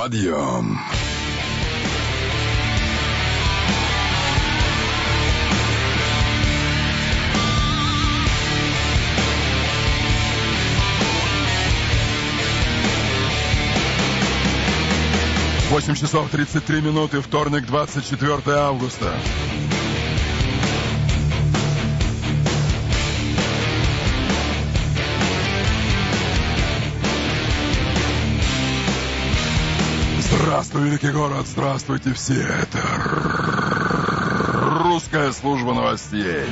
Подъем. Восемь часов 33 минуты, вторник, 24 августа. Здравствуй, великий город, здравствуйте все. Это Русская служба новостей.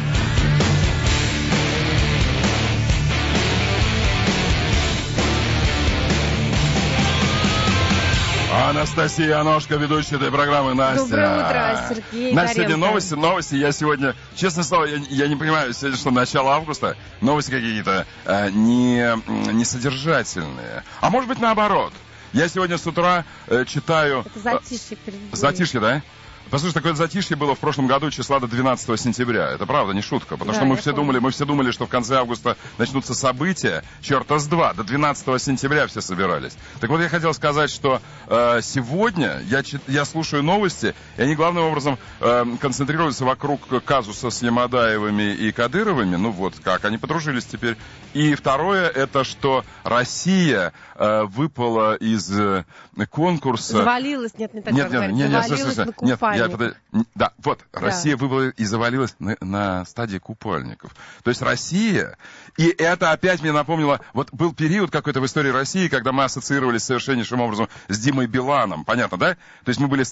Анастасия Оношко, ведущая этой программы, Настя. Доброе утро, Сергей Доренко. Настя, сегодня новости. Я сегодня, честное слово, я не понимаю, сегодня что, начало августа, новости какие-то не содержательные. А может быть, наоборот. Я сегодня с утра читаю... Это затишье перед ним. Затишье, да? Послушай, такое затишье было в прошлом году числа до 12 сентября. Это правда, не шутка. Потому что мы все думали, что в конце августа начнутся события. Черта с два. До 12 сентября все собирались. Так вот, я хотел сказать, что сегодня я слушаю новости, и они главным образом концентрируются вокруг казуса с Ямадаевыми и Кадыровыми. Ну вот, как они подружились теперь. И второе, это что Россия выпала из конкурса... Завалилась, завалилась на купальник. Россия выбыла и завалилась на стадии купальников. То есть Россия, и это опять мне напомнило, вот был период какой-то в истории России, когда мы ассоциировались совершеннейшим образом с Димой Биланом, понятно, да? То есть мы были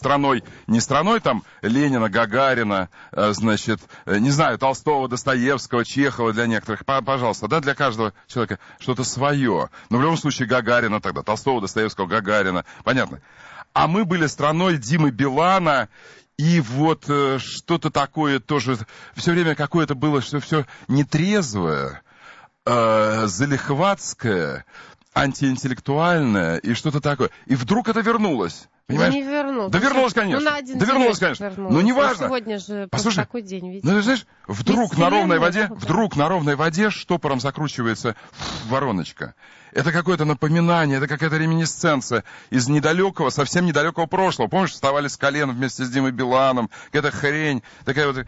не страной там Ленина, Гагарина, значит, не знаю, Толстого, Достоевского, Чехова для некоторых, пожалуйста, да, для каждого человека что-то свое. Но в любом случае Гагарина тогда, Толстого, Достоевского, Гагарина, понятно. А мы были страной Димы Билана, и вот что-то такое тоже, все время какое-то было, что все нетрезвое, залихватское, антиинтеллектуальное и что-то такое. И вдруг это вернулось. Понимаешь? Не вернулось. Да вернулось, конечно. Ну, на один день вернулось. Ну, неважно. Сегодня же просто такой день, видите. Ну, ты знаешь, вдруг на ровной воде штопором закручивается вороночка. Это какое-то напоминание, это какая-то реминисценция из недалекого, совсем недалекого прошлого. Помнишь, вставали с колен вместе с Димой Биланом? Какая-то хрень, такая вот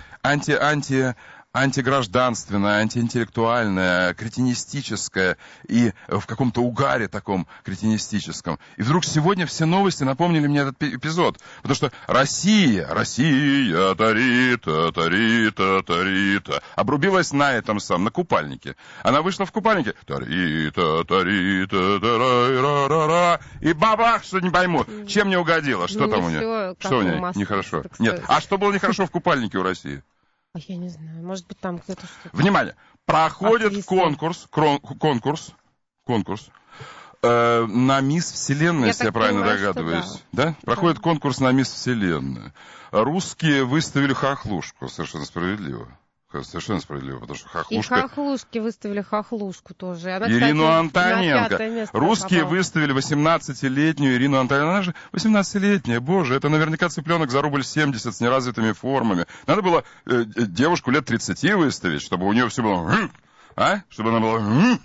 антигражданственная, антиинтеллектуальная, кретинистическая и в каком-то угаре таком кретинистическом. И вдруг сегодня все новости напомнили мне этот эпизод. Потому что Россия, тарита, обрубилась на купальнике. Она вышла в купальнике, тарита, и бабах, что не пойму, чем не угодила, что там у нее, что у нее нехорошо. Нет, а что было нехорошо в купальнике у России? Я не знаю, может быть, там кто-то что-то... Внимание! Проходит конкурс на Мисс Вселенная, если я правильно догадываюсь. Да? Проходит конкурс на Мисс Вселенную. Русские выставили хохлушку, совершенно справедливо. Потому что хохлушка... И хохлушки выставили хохлушку тоже. Она, кстати, Ирину Антоненко. Русские выставили 18-летнюю Ирину Антоненко. Она же 18-летняя, боже, это наверняка цыпленок за рубль 70 с неразвитыми формами. Надо было девушку лет 30 выставить, чтобы у нее все было... Чтобы она была...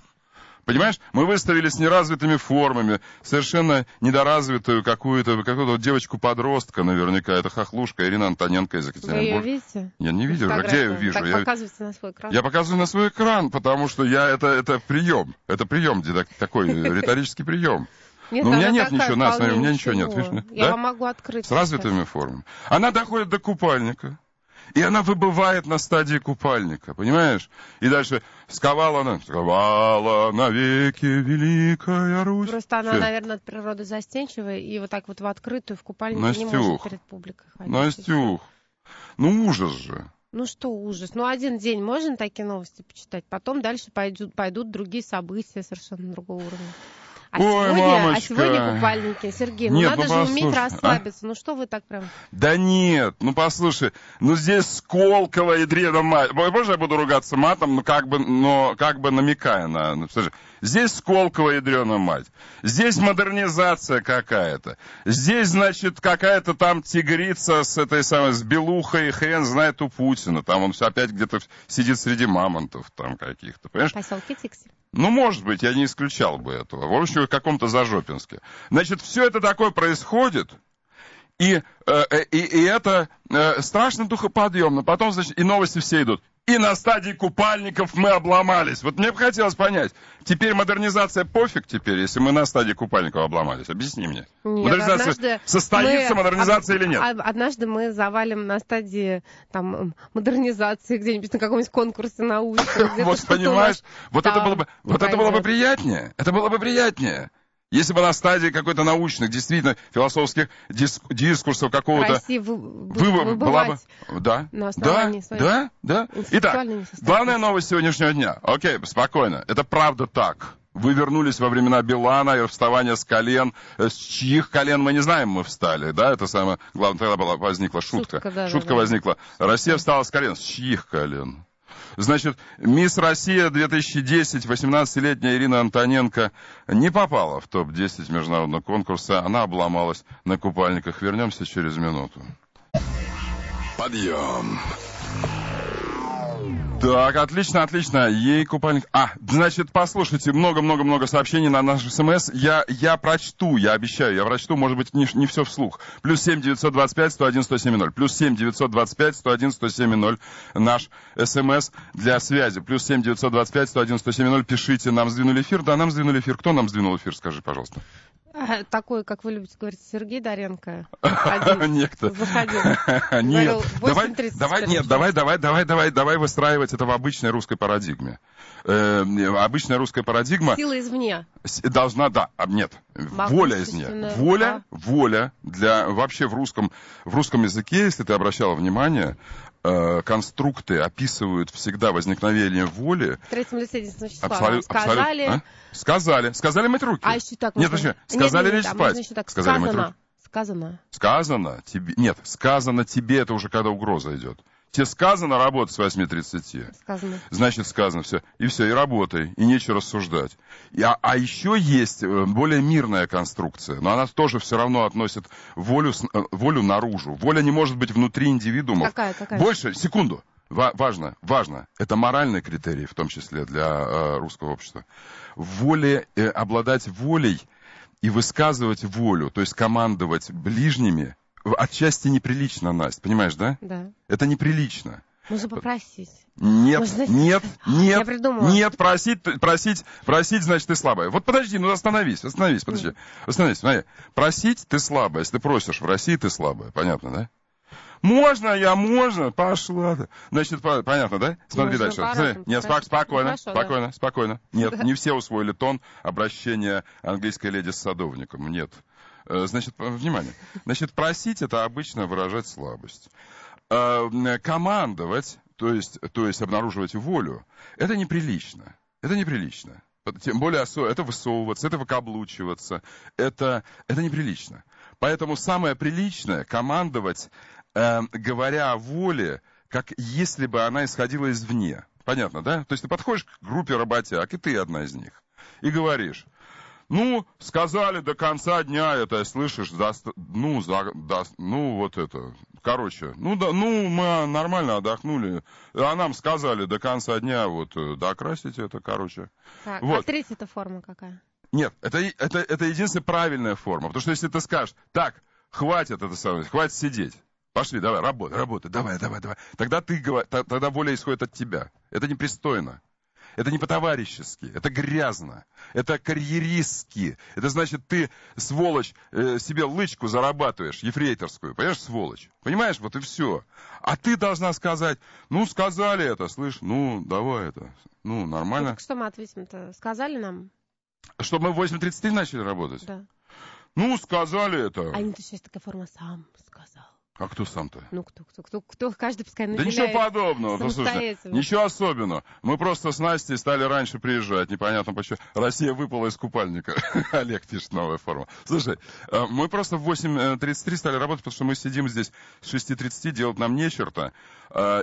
Понимаешь, мы выставили с неразвитыми формами, совершенно недоразвитую какую-то девочку-подростка наверняка. Это хохлушка Ирина Антоненко из Екатеринбурга. Вы ее видите? Я не видел. Где я ее вижу? Так, показывайте на свой экран. Я показываю на свой экран, потому что это прием. Это прием, такой риторический прием. Нет, но у меня нет ничего, Настя, смотри, у меня ничего нет. Видишь, я вам могу открыть. С развитыми формами. Она доходит до купальника. И она выбывает на стадии купальника, понимаешь? И дальше сковала навеки великая Русь. Просто она, наверное, от природы застенчивая, и вот так вот в открытую, в купальнике не может перед публикой ходить. Настюх, ну ужас же. Ну что ужас. Ну один день можно такие новости почитать, потом дальше пойдут другие события совершенно другого уровня. А сегодня купальники, Сергей, надо же уметь расслабиться. Ну что вы так прям... Да нет, послушай, здесь Сколково и Древомать. Боже, я буду ругаться матом, но как бы намекая на... Здесь Сколково, ядрена мать. Здесь модернизация какая-то. Здесь, значит, какая-то там тигрица с этой самой, с белухой, хрен знает у Путина. Там он опять где-то сидит среди мамонтов там каких-то, понимаешь? Поселки Тикси. Ну, может быть, я не исключал бы этого. В общем, в каком-то Зажопинске. Значит, все это такое происходит, и это страшно духоподъемно. Потом, значит, и новости все идут. И на стадии купальников мы обломались. Вот мне бы хотелось понять, теперь модернизация пофиг теперь, если мы на стадии купальников обломались? Объясни мне. Нет, модернизация состоится, модернизация или нет? Однажды мы завалим на стадии там, модернизации где-нибудь на каком-нибудь конкурсе научном. Вот понимаешь, вот это было бы приятнее. Это было бы приятнее. Если бы на стадии какой-то научных, действительно, философских дискурсов какого-то... Россия была бы... Да, да. Итак, главная новость сегодняшнего дня. Окей, спокойно. Это правда так. Вы вернулись во времена Билана и вставания с колен. С чьих колен мы не знаем, мы встали. Да, это самое главное. Тогда возникла шутка. Шутка возникла. Россия встала с колен. С чьих колен? Значит, Мисс Россия 2010, 18-летняя Ирина Антоненко не попала в топ-10 международного конкурса. Она обломалась на купальниках. Вернемся через минуту. Подъем. Так, отлично, отлично. Ей купальник... А, значит, послушайте, много-много-много сообщений на наш СМС. Я прочту, я обещаю, я прочту, может быть, не все вслух. Плюс 7-925-101-107-0. Плюс 7-925-101-107-0 наш СМС для связи. Плюс 7-925-101-107-0. Пишите, нам сдвинули эфир. Да, нам сдвинули эфир. Кто нам сдвинул эфир, скажи, пожалуйста. Такой, как вы любите говорить, Сергей Доренко. Некто. Заходил. Нет. Давай выстраивать это в обычной русской парадигме. Обычная русская парадигма... Сила извне. Должна, да. Нет. Воля извне. Воля для... Вообще в русском языке, если ты обращала внимание... конструкты описывают всегда возникновение воли. В третьем лице единственного числа. Сказали. А? Сказали мыть руки. А еще так. Нет, можно... Сказали лечь спать. Сказали мыть руки. Сказано тебе. Нет, сказано тебе, это уже когда угроза идет. Тебе сказано работать с 8:30. Сказано. Значит, сказано все. И все, и работай, и нечего рассуждать. А еще есть более мирная конструкция, но она тоже все равно относит волю наружу. Воля не может быть внутри индивидуума. Какая? Больше, секунду. Важно. Это моральный критерий, в том числе для русского общества. Обладать волей и высказывать волю, то есть командовать ближними, отчасти неприлично, Настя, понимаешь, да? Да. Это неприлично. Можно попросить. Нет, можно... нет, просить, значит, ты слабая. Вот подожди, ну остановись, смотри. Просить ты слабая, если ты просишь в России, ты слабая, понятно, да? Можно, пошла. Значит, понятно, да? Смотри дальше. Нет, спокойно. Нет, не все усвоили тон обращения английской леди с садовником, нет. Значит, внимание. Значит, просить — это обычно выражать слабость. Командовать, то есть обнаруживать волю, это неприлично. Это неприлично. Тем более, это высовываться, это выкаблучиваться. Это неприлично. Поэтому самое приличное — командовать, говоря о воле, как если бы она исходила извне. Понятно, да? То есть ты подходишь к группе работяг, и ты одна из них, и говоришь... Ну, сказали до конца дня это, слышишь, мы нормально отдохнули, а нам сказали до конца дня докрасить это, Так, вот. А третья-то форма какая? Нет, это единственная правильная форма, потому что если ты скажешь, так, хватит сидеть, пошли, давай, работай, давай, тогда воля исходит от тебя, это непристойно. Это не по-товарищески, это грязно, это карьеристски. Это значит, ты, сволочь, себе лычку зарабатываешь, ефрейторскую, понимаешь, сволочь. Понимаешь, вот и все. А ты должна сказать, ну, сказали это, слышь, ну, давай это, ну, нормально. Ну, так что мы ответим-то? Сказали нам? Чтобы мы в 8:30 начали работать? Да. Ну, сказали это. А не то сейчас такая форма «сам сказал». А кто сам-то? Ну, кто? Каждый пускай наделяет. Да ничего подобного, послушайте. Ничего особенного. Мы просто с Настей стали раньше приезжать. Непонятно почему. Россия выпала из купальника. Олег пишет, новая форма. Слушай, мы просто в 8:33 стали работать, потому что мы сидим здесь с 6:30, делать нам не черта.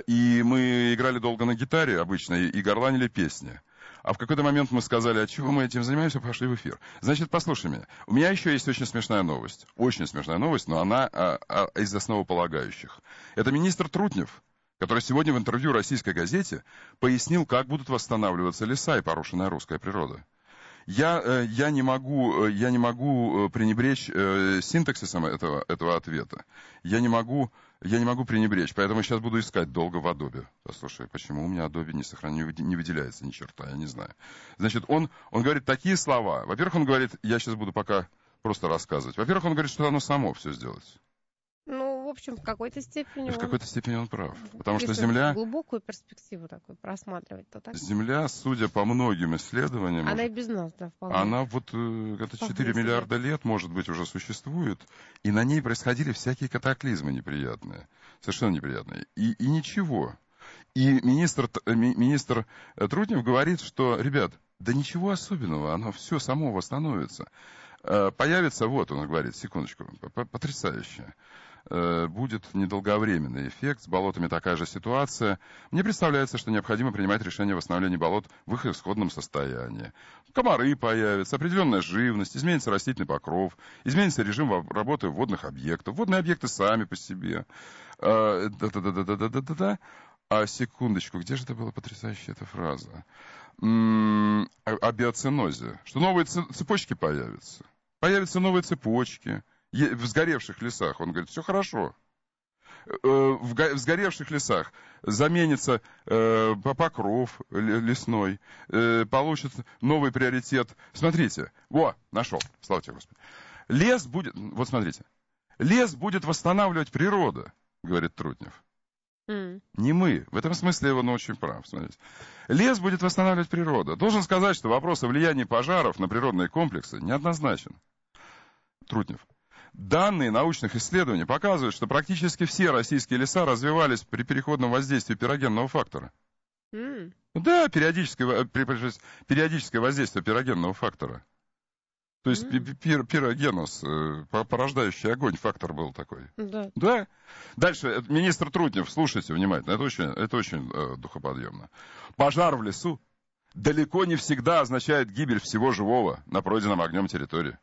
И мы играли долго на гитаре обычно и горланили песни. А в какой-то момент мы сказали, а чего мы этим занимаемся, пошли в эфир. Значит, послушай меня. У меня еще есть очень смешная новость. Очень смешная новость, но она из основополагающих. Это министр Трутнев, который сегодня в интервью российской газете пояснил, как будут восстанавливаться леса и порушенная русская природа. Я не могу пренебречь синтаксисом этого ответа. Я не могу пренебречь, поэтому я сейчас буду искать долго в Adobe. Послушай, почему у меня Adobe не выделяется ни черта, я не знаю. Значит, он говорит такие слова. Во-первых, он говорит, я сейчас буду пока просто рассказывать. Во-первых, он говорит, что оно само все сделать. Ну, в общем, в какой-то степени он прав. Потому что Земля... глубокую перспективу такую просматривать, то так. Земля, судя по многим исследованиям... Она и без нас, да, вполне. Она вот это 4 миллиарда лет, может быть, уже существует. И на ней происходили всякие катаклизмы неприятные. Совершенно неприятные. И ничего. И министр Трутнев говорит, что, ребят, да ничего особенного, оно все само восстановится. Появится, вот он говорит, секундочку, потрясающе. Будет недолговременный эффект, с болотами такая же ситуация. Мне представляется, что необходимо принимать решение о восстановлении болот в их исходном состоянии. Комары появятся, определенная живность, изменится растительный покров, изменится режим работы водных объектов. Водные объекты сами по себе. А секундочку, где же это была потрясающая эта фраза? О биоценозе. Что новые цепочки появятся. Появятся новые цепочки. В сгоревших лесах, он говорит, все хорошо. В сгоревших лесах заменится покров лесной, получит новый приоритет. Смотрите, о, нашел, слава тебе, Господи. Лес будет, вот смотрите, лес будет восстанавливать природа, говорит Трутнев. Не мы. В этом смысле он очень прав. Смотрите. Лес будет восстанавливать природа. Должен сказать, что вопрос о влиянии пожаров на природные комплексы неоднозначен. Трутнев. Данные научных исследований показывают, что практически все российские леса развивались при переходном воздействии пирогенного фактора. Да, периодическое воздействие пирогенного фактора. То есть пирогенез, порождающий огонь, фактор был такой. Да. Дальше, министр Трутнев, слушайте внимательно, это очень духоподъемно. Пожар в лесу далеко не всегда означает гибель всего живого на пройденной огнем территории.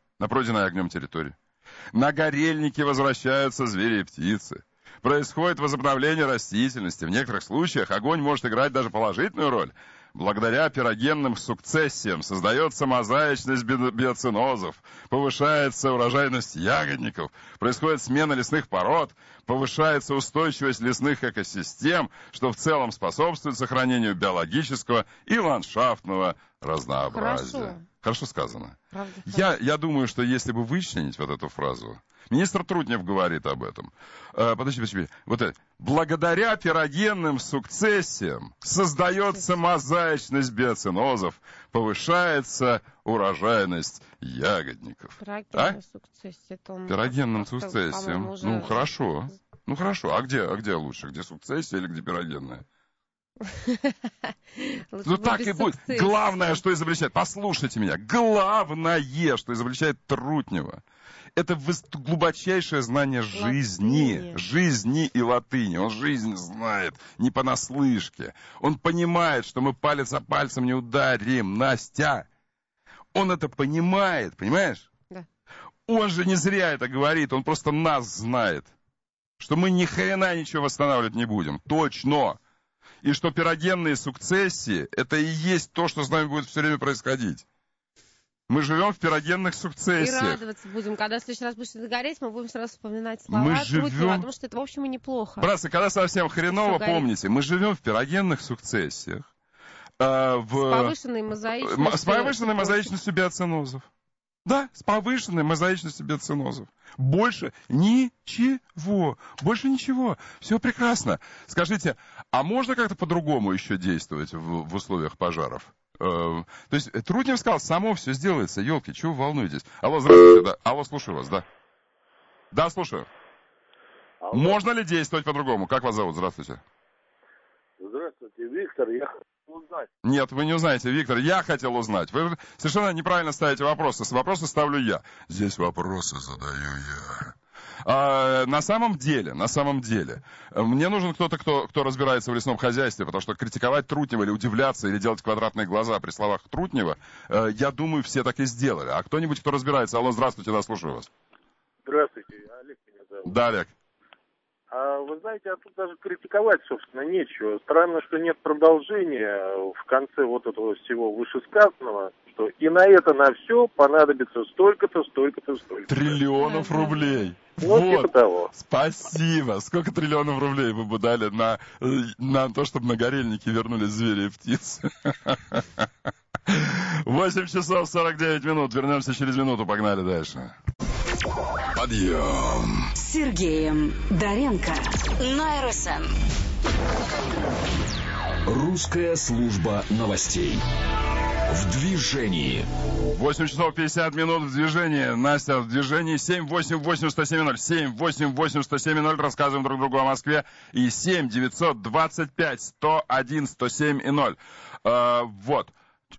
На горельники возвращаются звери и птицы. Происходит возобновление растительности. В некоторых случаях огонь может играть даже положительную роль. Благодаря пирогенным сукцессиям создается мозаичность биоценозов, повышается урожайность ягодников, происходит смена лесных пород, повышается устойчивость лесных экосистем, что в целом способствует сохранению биологического и ландшафтного разнообразия. Хорошо сказано. Правда, я думаю, что если бы вычленить вот эту фразу, министр Трутнев говорит об этом. Подожди. Вот это. Благодаря пирогенным сукцессиям создается мозаичность биоценозов, повышается урожайность ягодников. Пирогенным сукцессиям. Уже... Ну хорошо. А где лучше? Где сукцессия или где пирогенная? Ну так и будет. Главное, что изобличает, послушайте меня, главное, что изобличает Трутнева, это глубочайшее знание жизни и латыни. Он жизнь знает не понаслышке. Он понимает, что мы палец о пальцем не ударим, Настя. Он это понимает, понимаешь? Да. Он же не зря это говорит, он просто нас знает, что мы ни хрена ничего восстанавливать не будем, точно. И что пирогенные сукцессии – это и есть то, что с нами будет все время происходить. Мы живем в пирогенных сукцессиях. И радоваться будем. Когда в следующий раз будешь загореть, мы будем сразу вспоминать слова Трутнева, потому что это, в общем, и неплохо. Братцы, когда совсем хреново, помните, мы живем в пирогенных сукцессиях. С повышенной мозаичностью биоценозов. Да, с повышенной мозаичностью биоценозов. Больше ничего. Все прекрасно. Скажите, а можно как-то по-другому еще действовать в условиях пожаров? То есть Трутнев сказал, само все сделается, елки, чего вы волнуетесь? Алло, здравствуйте, да. Алло, слушаю вас, да. Да, слушаю. Алло. Можно ли действовать по-другому? Как вас зовут? Здравствуйте. Здравствуйте, Виктор, я хочу узнать. Нет, вы не узнаете, Виктор, я хотел узнать. Вы совершенно неправильно ставите вопросы. Вопросы ставлю я. Здесь вопросы задаю я. На самом деле, мне нужен кто-то, кто разбирается в лесном хозяйстве, потому что критиковать Трутнева или удивляться, или делать квадратные глаза при словах Трутнева, я думаю, все так и сделали. А кто-нибудь, кто разбирается? Алло, здравствуйте, да, слушаю вас. Здравствуйте, Олег меня зовут. Да, Олег. А вы знаете, а тут даже критиковать, собственно, нечего. Странно, что нет продолжения в конце вот этого всего вышесказанного, что и на это, на все понадобится столько-то, столько-то, столько-то. Триллионов рублей. Вот, типа того. Спасибо. Сколько триллионов рублей вы бы дали на то, чтобы на горельники вернулись звери и птицы? 8:49. Вернемся через минуту. Погнали дальше. Подъем. С Сергеем Доренко на РСН. Русская служба новостей. В движении. 8:50 в движении. Настя в движении. 788-170. 788-170. Рассказываем друг другу о Москве. И 7-925-101-107-0. Вот.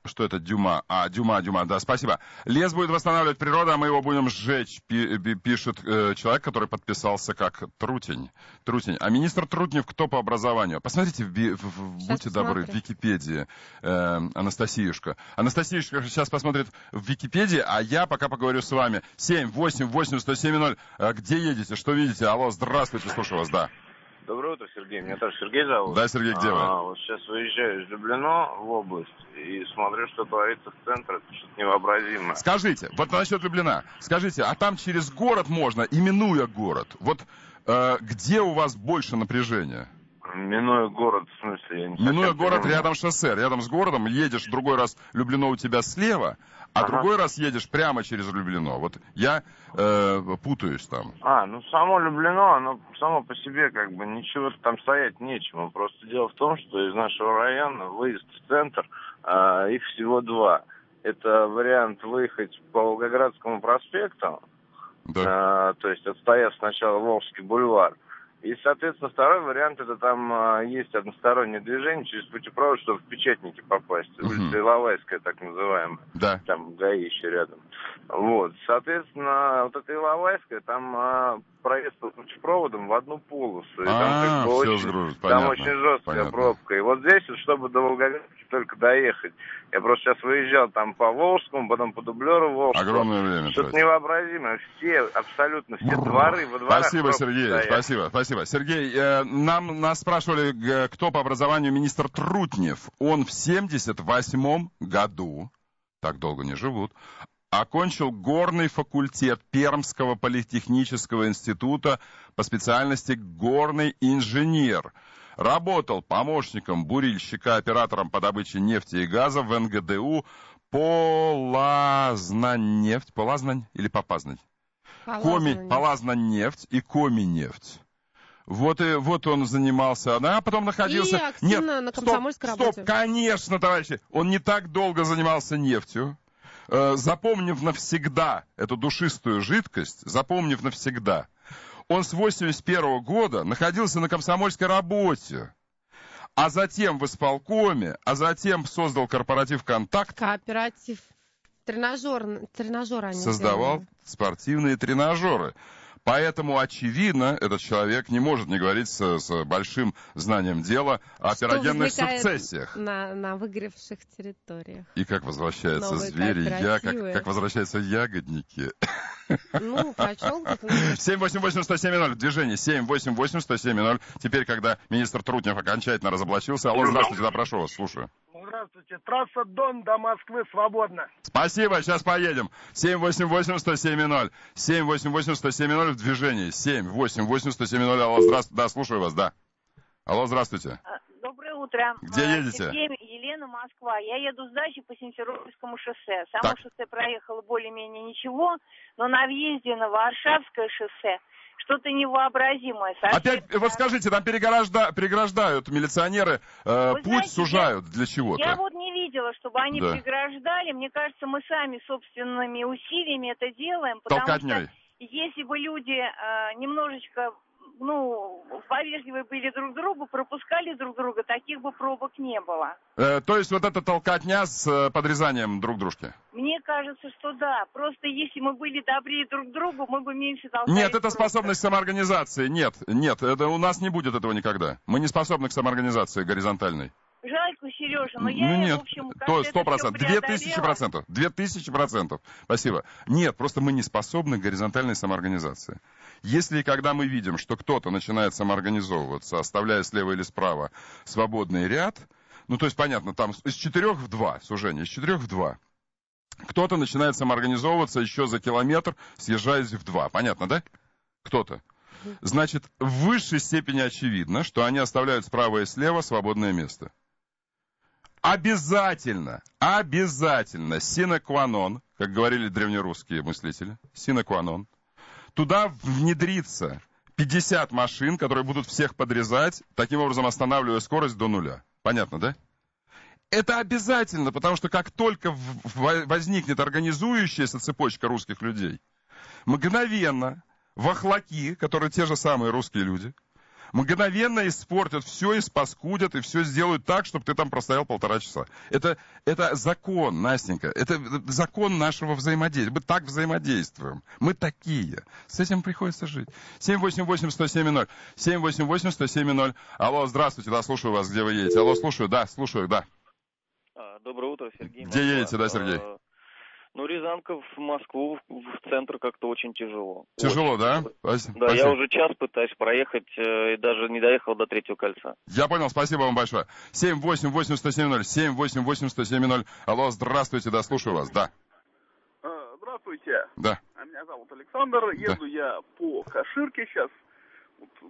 Что это? Дюма. Дюма, да, спасибо. Лес будет восстанавливать природа, а мы его будем сжечь, пишет человек, который подписался как Трутень. Трутень. А министр Трутнев кто по образованию? Посмотрите, будьте добры, в Википедии, Анастасиюшка. Анастасиюшка сейчас посмотрит в Википедии, а я пока поговорю с вами. 7-8-8-107-0. Где едете? Что видите? Алло, здравствуйте, слушаю вас, да. Доброе утро, Сергей. Меня тоже Сергей зовут. Да, Сергей, где вы? Вот сейчас выезжаю из Люблино в область и смотрю, что творится в центре. Это что-то невообразимое. Скажите, вот насчет Люблина. Скажите, а там через город можно, и минуя город? Вот где у вас больше напряжения? Минуя город, в смысле? Минуя город, рядом шоссе. Рядом с городом едешь, другой раз Люблино у тебя слева, а другой раз едешь прямо через Люблино. Вот я путаюсь там. Ну само Люблино, оно само по себе как бы ничего там стоять нечему. Просто дело в том, что из нашего района выезд в центр, их всего два. Это вариант выехать по Волгоградскому проспекту, да. То есть отстояв сначала Волжский бульвар. И, соответственно, второй вариант, это там есть одностороннее движение через путепровод, чтобы в Печатники попасть. Улица Иловайская, так называемая. Да. Там ГАИ еще рядом. Вот. Соответственно, вот эта Иловайская, там проезд по путепроводам в одну полосу. И там очень жесткая пробка. И вот здесь, чтобы до Волгоградки только доехать. Я просто сейчас выезжал там по Волжскому, потом по дублеру Волжскому. Огромное время. Что-то невообразимо. Все, абсолютно все дворы во дворах. Спасибо, Сергей. Спасибо. Сергей, нас спрашивали, кто по образованию министр Трутнев. Он в 78-м году, так долго не живут, окончил горный факультет Пермского политехнического института по специальности горный инженер. Работал помощником бурильщика, оператором по добыче нефти и газа в НГДУ Полазнанефть. Полазнань или Попазнань? Полазнанефть и Коминефть. Вот он занимался, а потом находился... И активно на комсомольской работе. Конечно, товарищи, он не так долго занимался нефтью. Запомнив навсегда эту душистую жидкость, он с 81 года находился на комсомольской работе, а затем в исполкоме, а затем создал корпоратив «Контакт». Кооператив. Тренажер они создавал делали. Спортивные тренажеры. Поэтому, очевидно, этот человек не может не говорить с большим знанием дела о пирогенных сукцессиях. На выгоревших территориях. И как возвращаются звери, как возвращаются ягодники. 7-8-8-107-0. Движение 7-8-8-107-0. Теперь, когда министр Трутнев окончательно разоблачился. Алло, здравствуйте, да, прошу вас, слушаю. Здравствуйте. Трасса Дон до Москвы свободна. Спасибо, сейчас поедем. 7-8-8-107-0. 7-8-8-107-0 в движении. 7-8-8-107-0. Алло, здравствуйте. Да, слушаю вас, да. Алло, здравствуйте. Доброе утро. Где едете? Елена, Москва. Я еду с дачи по Симферопольскому шоссе. Само шоссе проехало более-менее ничего, но на въезде на Варшавское шоссе что-то невообразимое. Опять, вот скажите, там переграждают милиционеры, путь знаете, сужают для чего-то. Я вот не видела, чтобы они переграждали. Мне кажется, мы сами собственными усилиями это делаем. Потому что если бы люди немножечко ну, повежливы были друг другу, пропускали друг друга, таких бы пробок не было. То есть вот эта толкотня с подрезанием друг дружки? Мне кажется, что да. Просто если мы были добрее друг другу, мы бы меньше толкались. Нет, это способность самоорганизации. Нет, нет, это у нас не будет этого никогда. Мы не способны к самоорганизации горизонтальной. Жальку, Сережа, но я, ну, нет, в общем, как-то 100%, 2000%, 2000%, спасибо. Нет, просто мы не способны к горизонтальной самоорганизации. Если и когда мы видим, что кто-то начинает самоорганизовываться, оставляя слева или справа свободный ряд, ну, то есть, понятно, там из 4 в 2 сужение, из 4 в 2. Кто-то начинает самоорганизовываться еще за километр, съезжаясь в 2, понятно, да? Кто-то. Значит, в высшей степени очевидно, что они оставляют справа и слева свободное место. Обязательно, обязательно, sine qua non, как говорили древнерусские мыслители, sine qua non, туда внедрится 50 машин, которые будут всех подрезать, таким образом останавливая скорость до нуля. Понятно, да? Это обязательно, потому что как только возникнет организующаяся цепочка русских людей, мгновенно вахлаки, которые те же самые русские люди, мгновенно испортят все, испаскудят и все сделают так, чтобы ты там простоял 1,5 часа. Это закон, Настенька, это закон нашего взаимодействия. Мы так взаимодействуем. Мы такие. С этим приходится жить. 788-107-0. 788-107-0. Алло, здравствуйте, да, слушаю вас, где вы едете? Алло, слушаю, да. Доброе утро, Сергей. Где едете, да, Сергей? Ну, Рязанка в Москву, в центр как-то очень тяжело. Тяжело, очень. Да? Спасибо. Да, я уже час пытаюсь проехать и даже не доехал до третьего кольца. Я понял, спасибо вам большое. 788-170, 788-170. Алло, здравствуйте, да, слушаю вас, да. Здравствуйте. Да. Меня зовут Александр, еду я по Каширке сейчас.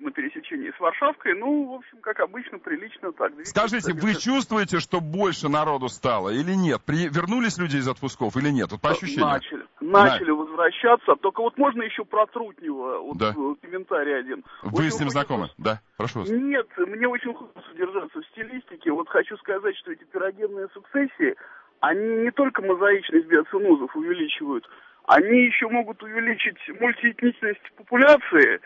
На пересечении с Варшавкой, ну, в общем, как обычно, прилично так. Скажите, вы чувствуете, что больше народу стало или нет? Вернулись люди из отпусков или нет? Вот по ощущениям. Начали возвращаться, только вот можно еще про Трутнева, вот да. Комментарий один. Вы вот с ним знакомы? Да, прошу вас. Нет, мне очень хочется держаться в стилистике, вот хочу сказать, что эти пирогенные сукцессии, они не только мозаичность биоцинозов увеличивают, они еще могут увеличить мультиэтничность популяции,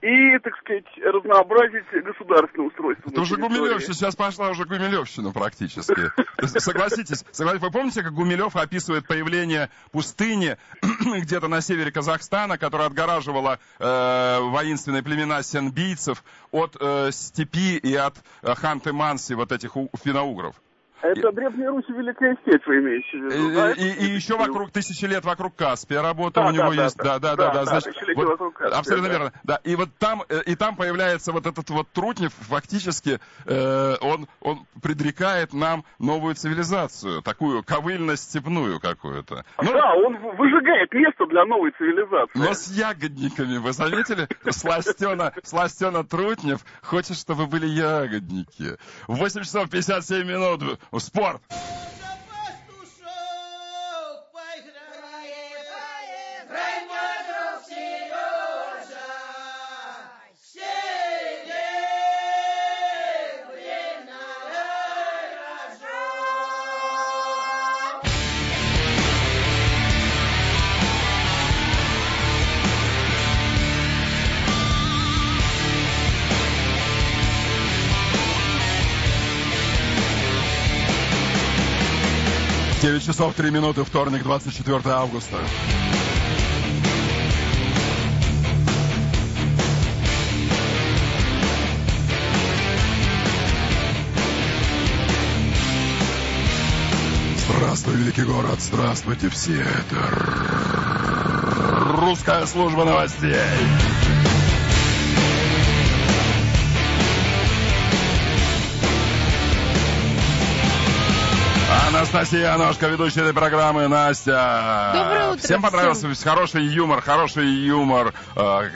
и, так сказать, разнообразить государственное устройство. Это уже Гумилевщина, сейчас пошла уже Гумилевщина практически. Согласитесь, вы помните, как Гумилев описывает появление пустыни где-то на севере Казахстана, которая отгораживала воинственные племена сенбийцев от степи и от Ханты-Манси, вот этих финно-угров? Это Древняя Русь и Великое Степь, вы имеете в виду, да? И еще вокруг 1000 лет вокруг Каспия работа у него есть. Да. Значит, вот, Каспия, абсолютно верно. Да. И вот там, появляется вот этот вот Трутнев, фактически он предрекает нам новую цивилизацию, такую ковыльно-степную какую-то. Но... Да, он выжигает место для новой цивилизации. Но с ягодниками, вы заметили? Сластена Трутнев хочет, чтобы были ягодники. 8 часов 57 минут. Спорт! Часов 3 минуты, вторник, 24 августа. Здравствуй, великий город, здравствуйте все, это Русская служба новостей. Анастасия Оношко, ведущая этой программы, Настя. Доброе утро. Всем понравился хороший юмор,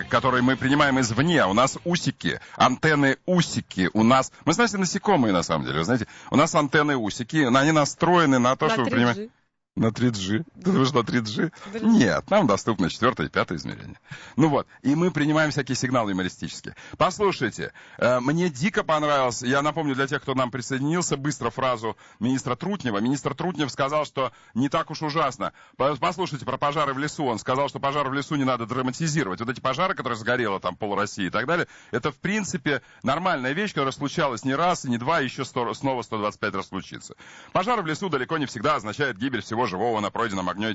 который мы принимаем извне. У нас усики, антенны-усики. У нас... Мы, знаете, насекомые, на самом деле, вы знаете. У нас антенны-усики, они настроены на то, чтобы принимать... На 3G? Ты думаешь, на 3G? Да. Нет, нам доступно 4-е и 5-е измерение. Ну вот, и мы принимаем всякие сигналы юмористические. Послушайте, мне дико понравилось, я напомню для тех, кто нам присоединился, быстро фразу министра Трутнева. Министр Трутнев сказал, что не так уж ужасно. Послушайте про пожары в лесу. Он сказал, что пожары в лесу не надо драматизировать. Вот эти пожары, которые сгорело там пол-России и так далее, это в принципе нормальная вещь, которая случалась не раз и не два, и еще снова 125 раз случится. Пожары в лесу далеко не всегда означает гибель всего живого на пройденной огнем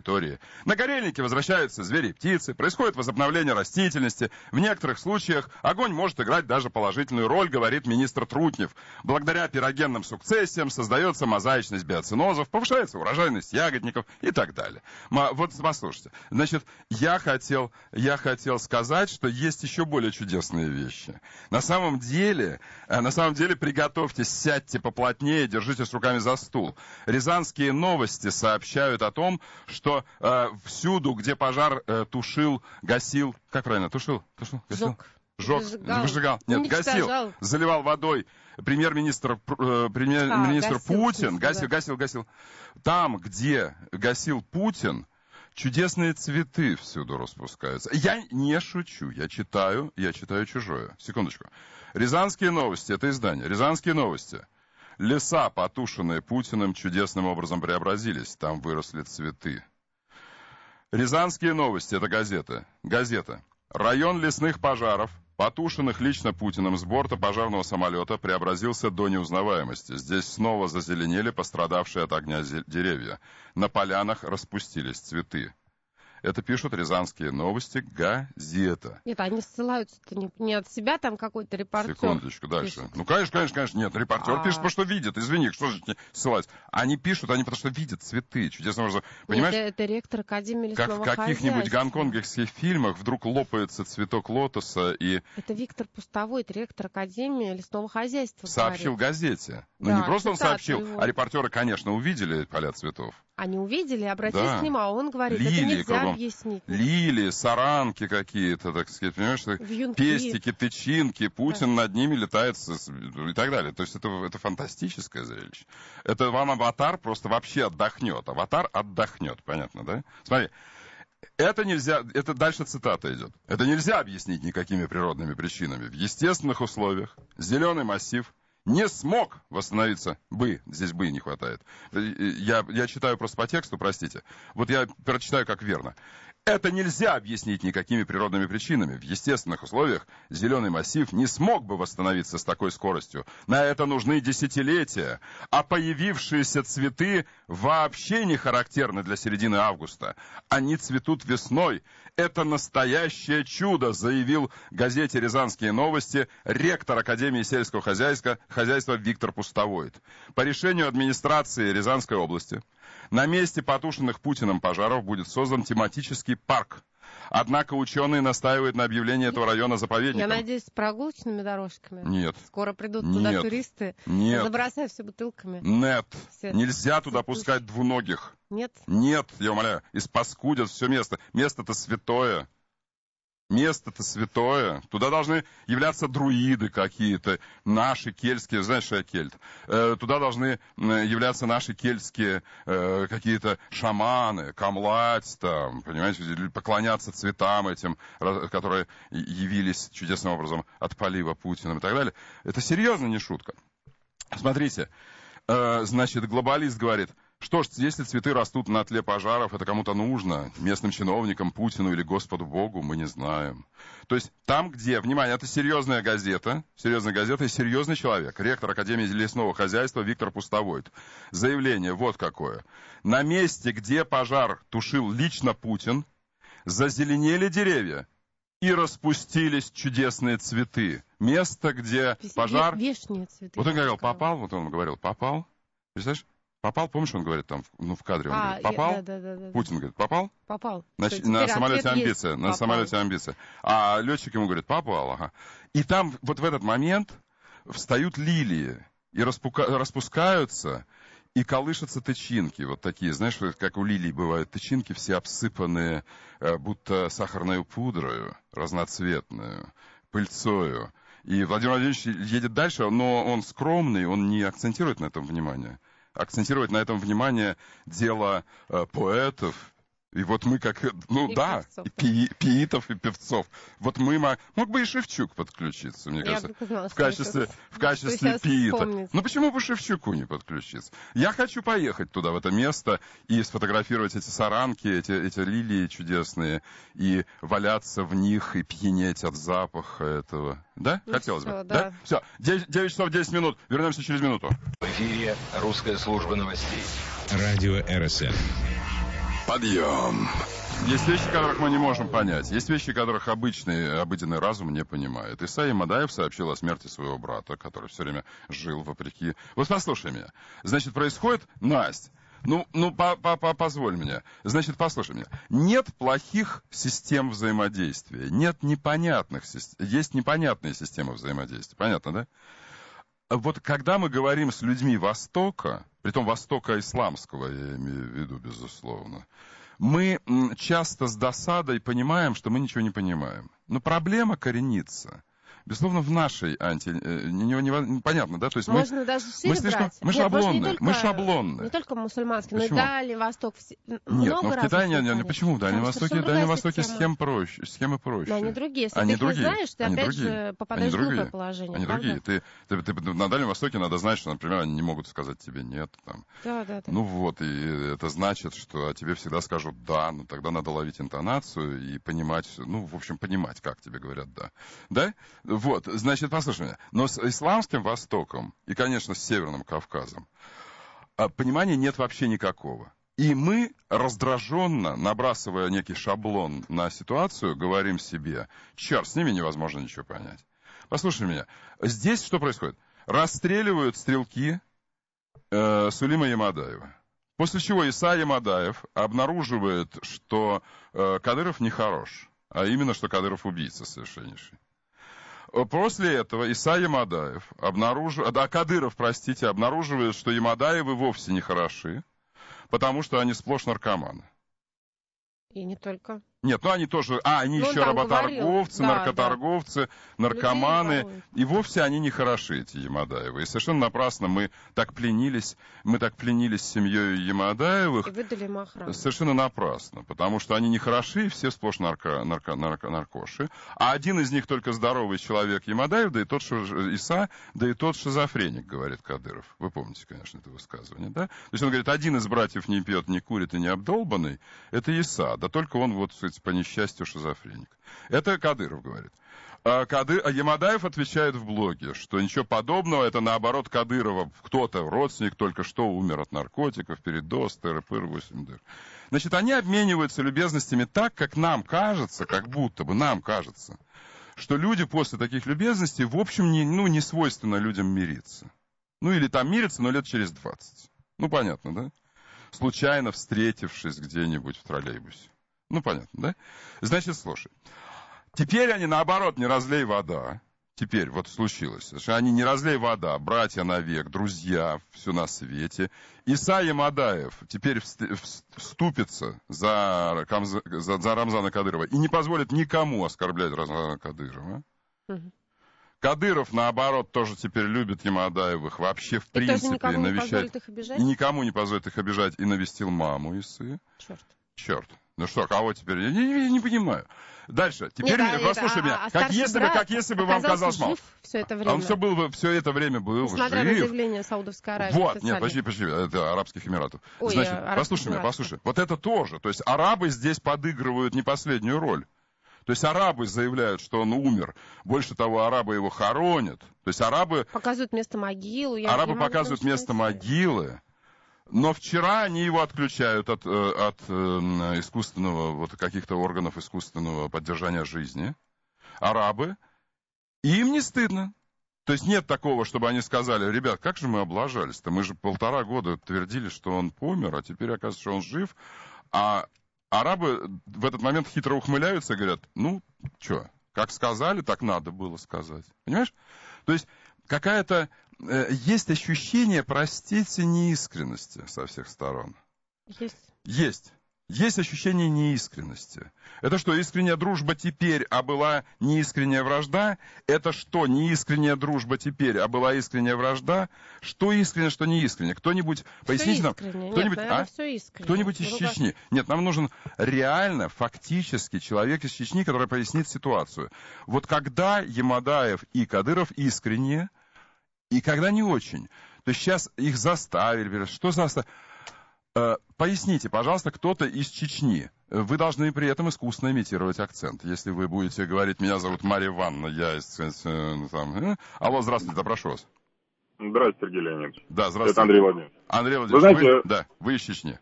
территории. На горельнике возвращаются звери и птицы, происходит возобновление растительности. В некоторых случаях огонь может играть даже положительную роль, говорит министр Трутнев. Благодаря пирогенным сукцессиям создается мозаичность биоцинозов, повышается урожайность ягодников и так далее. Вот послушайте. Значит, я хотел сказать, что есть еще более чудесные вещи. На самом деле приготовьтесь, сядьте поплотнее, держитесь руками за стул. Рязанские новости сообщают о том, что всюду, где пожар гасил, как правильно, тушил? Гасил, заливал водой премьер-министр Путин, гасил. Там, где гасил Путин, чудесные цветы всюду распускаются. Я не шучу, я читаю чужое. Секундочку. Рязанские новости, это издание, Рязанские новости. Леса, потушенные Путиным, чудесным образом преобразились. Там выросли цветы. Рязанские новости, это газета. Газета. Район лесных пожаров, потушенных лично Путиным с борта пожарного самолета, преобразился до неузнаваемости. Здесь снова зазеленели пострадавшие от огня деревья. На полянах распустились цветы. Это пишут Рязанские новости, газета. Нет, они ссылаются-то не от себя, там какой-то репортер. Секундочку, дальше. Пишет. Ну, конечно, нет, репортер пишет, потому что видит, извини, что же ссылаются. Они пишут, они потому что видят цветы, чудесным образом. Понимаешь? Нет, это ректор Академии Лесного Хозяйства. Как в каких-нибудь гонконгских фильмах вдруг лопается цветок лотоса и... Это Виктор Пустовойт, ректор Академии Лесного Хозяйства. Сообщил газете. Да, ну, не просто он сообщил, его. А репортеры, конечно, увидели поля цветов. Они увидели, обратились к нему, а он говорит, лилии, это нельзя объяснить. Лилии, саранки какие-то, так сказать, понимаешь, вьюнки. Пестики, тычинки, Путин над ними летает и так далее. То есть это фантастическое зрелище. Это вам аватар просто вообще отдохнет. Аватар отдохнет, понятно, да? Смотри. Это нельзя, это дальше цитата идет. Это нельзя объяснить никакими природными причинами. В естественных условиях зеленый массив не смог восстановиться. Бы. Здесь бы не хватает. Я читаю просто по тексту, простите. Вот я прочитаю как верно. Это нельзя объяснить никакими природными причинами. В естественных условиях зеленый массив не смог бы восстановиться с такой скоростью. На это нужны десятилетия. А появившиеся цветы вообще не характерны для середины августа. Они цветут весной. Это настоящее чудо, заявил газете «Рязанские новости» ректор Академии сельского хозяйства Виктор Пустовойт. По решению администрации Рязанской области на месте потушенных Путиным пожаров будет создан тематический парк. Однако ученые настаивают на объявлении этого района заповедником. Я надеюсь, с прогулочными дорожками? Нет. Скоро придут туда туристы. Нет. Забросай все бутылками. Нет. Нельзя туда пускать двуногих. Нет. Нет, я умоляю. Испаскудят все место. Место-то святое. Место-то святое. Туда должны являться друиды какие-то, наши кельтские, знаешь, что я кельт? Туда должны являться наши кельтские какие-то шаманы, камлать там, понимаете, поклоняться цветам этим, которые явились чудесным образом от полива Путиным и так далее. Это серьезно не шутка. Смотрите, значит, глобалист говорит... Что ж, если цветы растут на тле пожаров, это кому-то нужно, местным чиновникам, Путину или Господу Богу, мы не знаем. То есть там, где, внимание, это серьезная газета и серьезный человек, ректор Академии лесного хозяйства Виктор Пустовойт. Заявление вот какое. На месте, где пожар тушил лично Путин, зазеленели деревья и распустились чудесные цветы. Место, где пожар... Вешние цветы. Вот он говорил, попал, представляешь? Попал, помнишь, он говорит там, ну в кадре, он говорит, попал? Да. Путин говорит, попал? Попал. На самолете амбиция, на самолете амбиция. А летчик ему говорит, попал, ага. И там вот в этот момент встают лилии и распускаются, и колышутся тычинки, вот такие, знаешь, как у лилий бывают тычинки, все обсыпанные будто сахарной пудрой, разноцветную, пыльцою. И Владимир Владимирович едет дальше, но он скромный, он не акцентирует на этом внимание. акцентировать на этом внимание дело поэтов. И вот мы как... Ну и да, пиитов и певцов. Вот мы... Мог бы и Шевчук подключиться, мне кажется. В качестве пиита. Вспомните. Ну почему бы Шевчуку не подключиться? Я хочу поехать туда, в это место, и сфотографировать эти саранки, эти лилии чудесные, и валяться в них, и пьянеть от запаха этого. Да? Ну, хотелось бы. Да. Все. 9 часов 10 минут. Вернемся через минуту. В эфире Русская служба новостей. Радио РСН. Подъем. Есть вещи, которых мы не можем понять. Есть вещи, которых обыденный разум не понимает. Иса Ямадаев сообщил о смерти своего брата, который все время жил вопреки... Вот послушай меня. Значит, происходит... Настя, позволь мне. Значит, послушай меня. Нет плохих систем взаимодействия. Нет непонятных систем. Есть непонятные системы взаимодействия. Понятно, да? Вот когда мы говорим с людьми Востока, притом Востока исламского, я имею в виду, безусловно, мы часто с досадой понимаем, что мы ничего не понимаем. Но проблема коренится, безусловно, в нашей Понятно, да? То есть можно мы, даже мы слишком... Мы шаблонные. Мы шаблонные. Не только мусульманские, но и Дальний Восток. В Китае нет. Почему? В Дальнем Востоке схемы проще. Но они другие. Если они другие. Знаешь, ты опять же попадаешь в глупое положение. Они другие. Ты на Дальнем Востоке надо знать, что, например, они не могут сказать тебе «нет». Там. Да. Ну вот, и это значит, что тебе всегда скажут «да», но тогда надо ловить интонацию и понимать, понимать, как тебе говорят «да». Да? Вот, значит, послушай меня. Но с исламским Востоком и, конечно, с Северным Кавказом понимания нет вообще никакого. И мы, раздраженно, набрасывая некий шаблон на ситуацию, говорим себе, черт, с ними невозможно ничего понять. Послушай меня. Здесь что происходит? Расстреливают стрелки Сулима Ямадаева. После чего Иса Ямадаев обнаруживает, что Кадыров нехорош, а именно, что Кадыров убийца совершеннейший. После этого Кадыров обнаруживает, что Ямадаевы вовсе не хороши, потому что они сплошь наркоманы. И не только. Нет, они тоже... они еще работорговцы, наркоторговцы, наркоманы. И вовсе они не хороши, эти Ямадаевы. И совершенно напрасно мы так пленились семьей Ямадаевых. И выдали им охрану. Совершенно напрасно, потому что они не хороши, и все сплошь наркоши. А один из них только здоровый человек Ямадаев, да и тот Иса, да и тот шизофреник, говорит Кадыров. Вы помните, конечно, это высказывание, да? То есть он говорит, один из братьев не пьет, не курит и не обдолбанный, это Иса, да только он по несчастью шизофреник. Это Кадыров говорит. Ямадаев отвечает в блоге, что ничего подобного, это наоборот Кадырова. Кто-то, родственник, только что умер от наркотиков, передоз, ТРПР, 8-дыр. Значит, они обмениваются любезностями так, как нам кажется, как будто бы нам кажется, что люди после таких любезностей, в общем, не свойственно людям мириться. Или там мириться, но лет через 20. Понятно, да? Случайно встретившись где-нибудь в троллейбусе. Понятно, да? Значит, слушай. Теперь они, наоборот, не разлей вода. Теперь вот случилось. Они не разлей вода. Братья навек, друзья, все на свете. Иса Ямадаев теперь вступится за Рамзана Кадырова и не позволит никому оскорблять Рамзана Кадырова. Угу. Кадыров, наоборот, тоже теперь любит Ямадаевых. Вообще, в принципе, никому навещать... И никому не позволит их обижать. И навестил маму Исы. Черт. Кого теперь? Я не понимаю. Дальше. Теперь послушай меня. Как если бы вам казалось мало. Все это время. Он все это время был Несмотря жив. Несмотря на заявление Саудовской Аравии. Вот, нет, почти, это Арабских Эмиратов. Значит, послушай меня. Вот это тоже. То есть арабы здесь подыгрывают не последнюю роль. То есть арабы заявляют, что он умер. Больше того, арабы его хоронят. То есть арабы... Показывают место могилы. Арабы показывают место могилы. Но вчера они его отключают от искусственного, каких-то органов искусственного поддержания жизни, арабы, и им не стыдно. То есть нет такого, чтобы они сказали, ребят, как же мы облажались-то, мы же 1,5 года твердили, что он помер, а теперь оказывается, что он жив. А арабы в этот момент хитро ухмыляются и говорят, как сказали, так надо было сказать. Понимаешь? То есть какая-то... Есть ощущение, простите, неискренности со всех сторон. Есть. Есть ощущение неискренности. Это что, искренняя дружба теперь, а была неискренняя вражда? Это что, неискренняя дружба теперь, а была искренняя вражда? Что искренне, что неискренне? Кто-нибудь, поясните нам. Кто-нибудь из Чечни. Нет, нам нужен реально, фактически человек из Чечни, который пояснит ситуацию. Вот когда Ямадаев и Кадыров искренне, и когда не очень. То есть сейчас их заставили. Что заставили? Поясните, пожалуйста, кто-то из Чечни. Вы должны при этом искусно имитировать акцент. Если вы будете говорить, меня зовут Мария Ивановна, я из... Алло, здравствуйте, да, прошу вас. Здравствуйте, Сергей Леонидович. Да, здравствуйте. Это Андрей Владимирович. Андрей Владимирович, вы, знаете, вы... Да, вы из Чечни.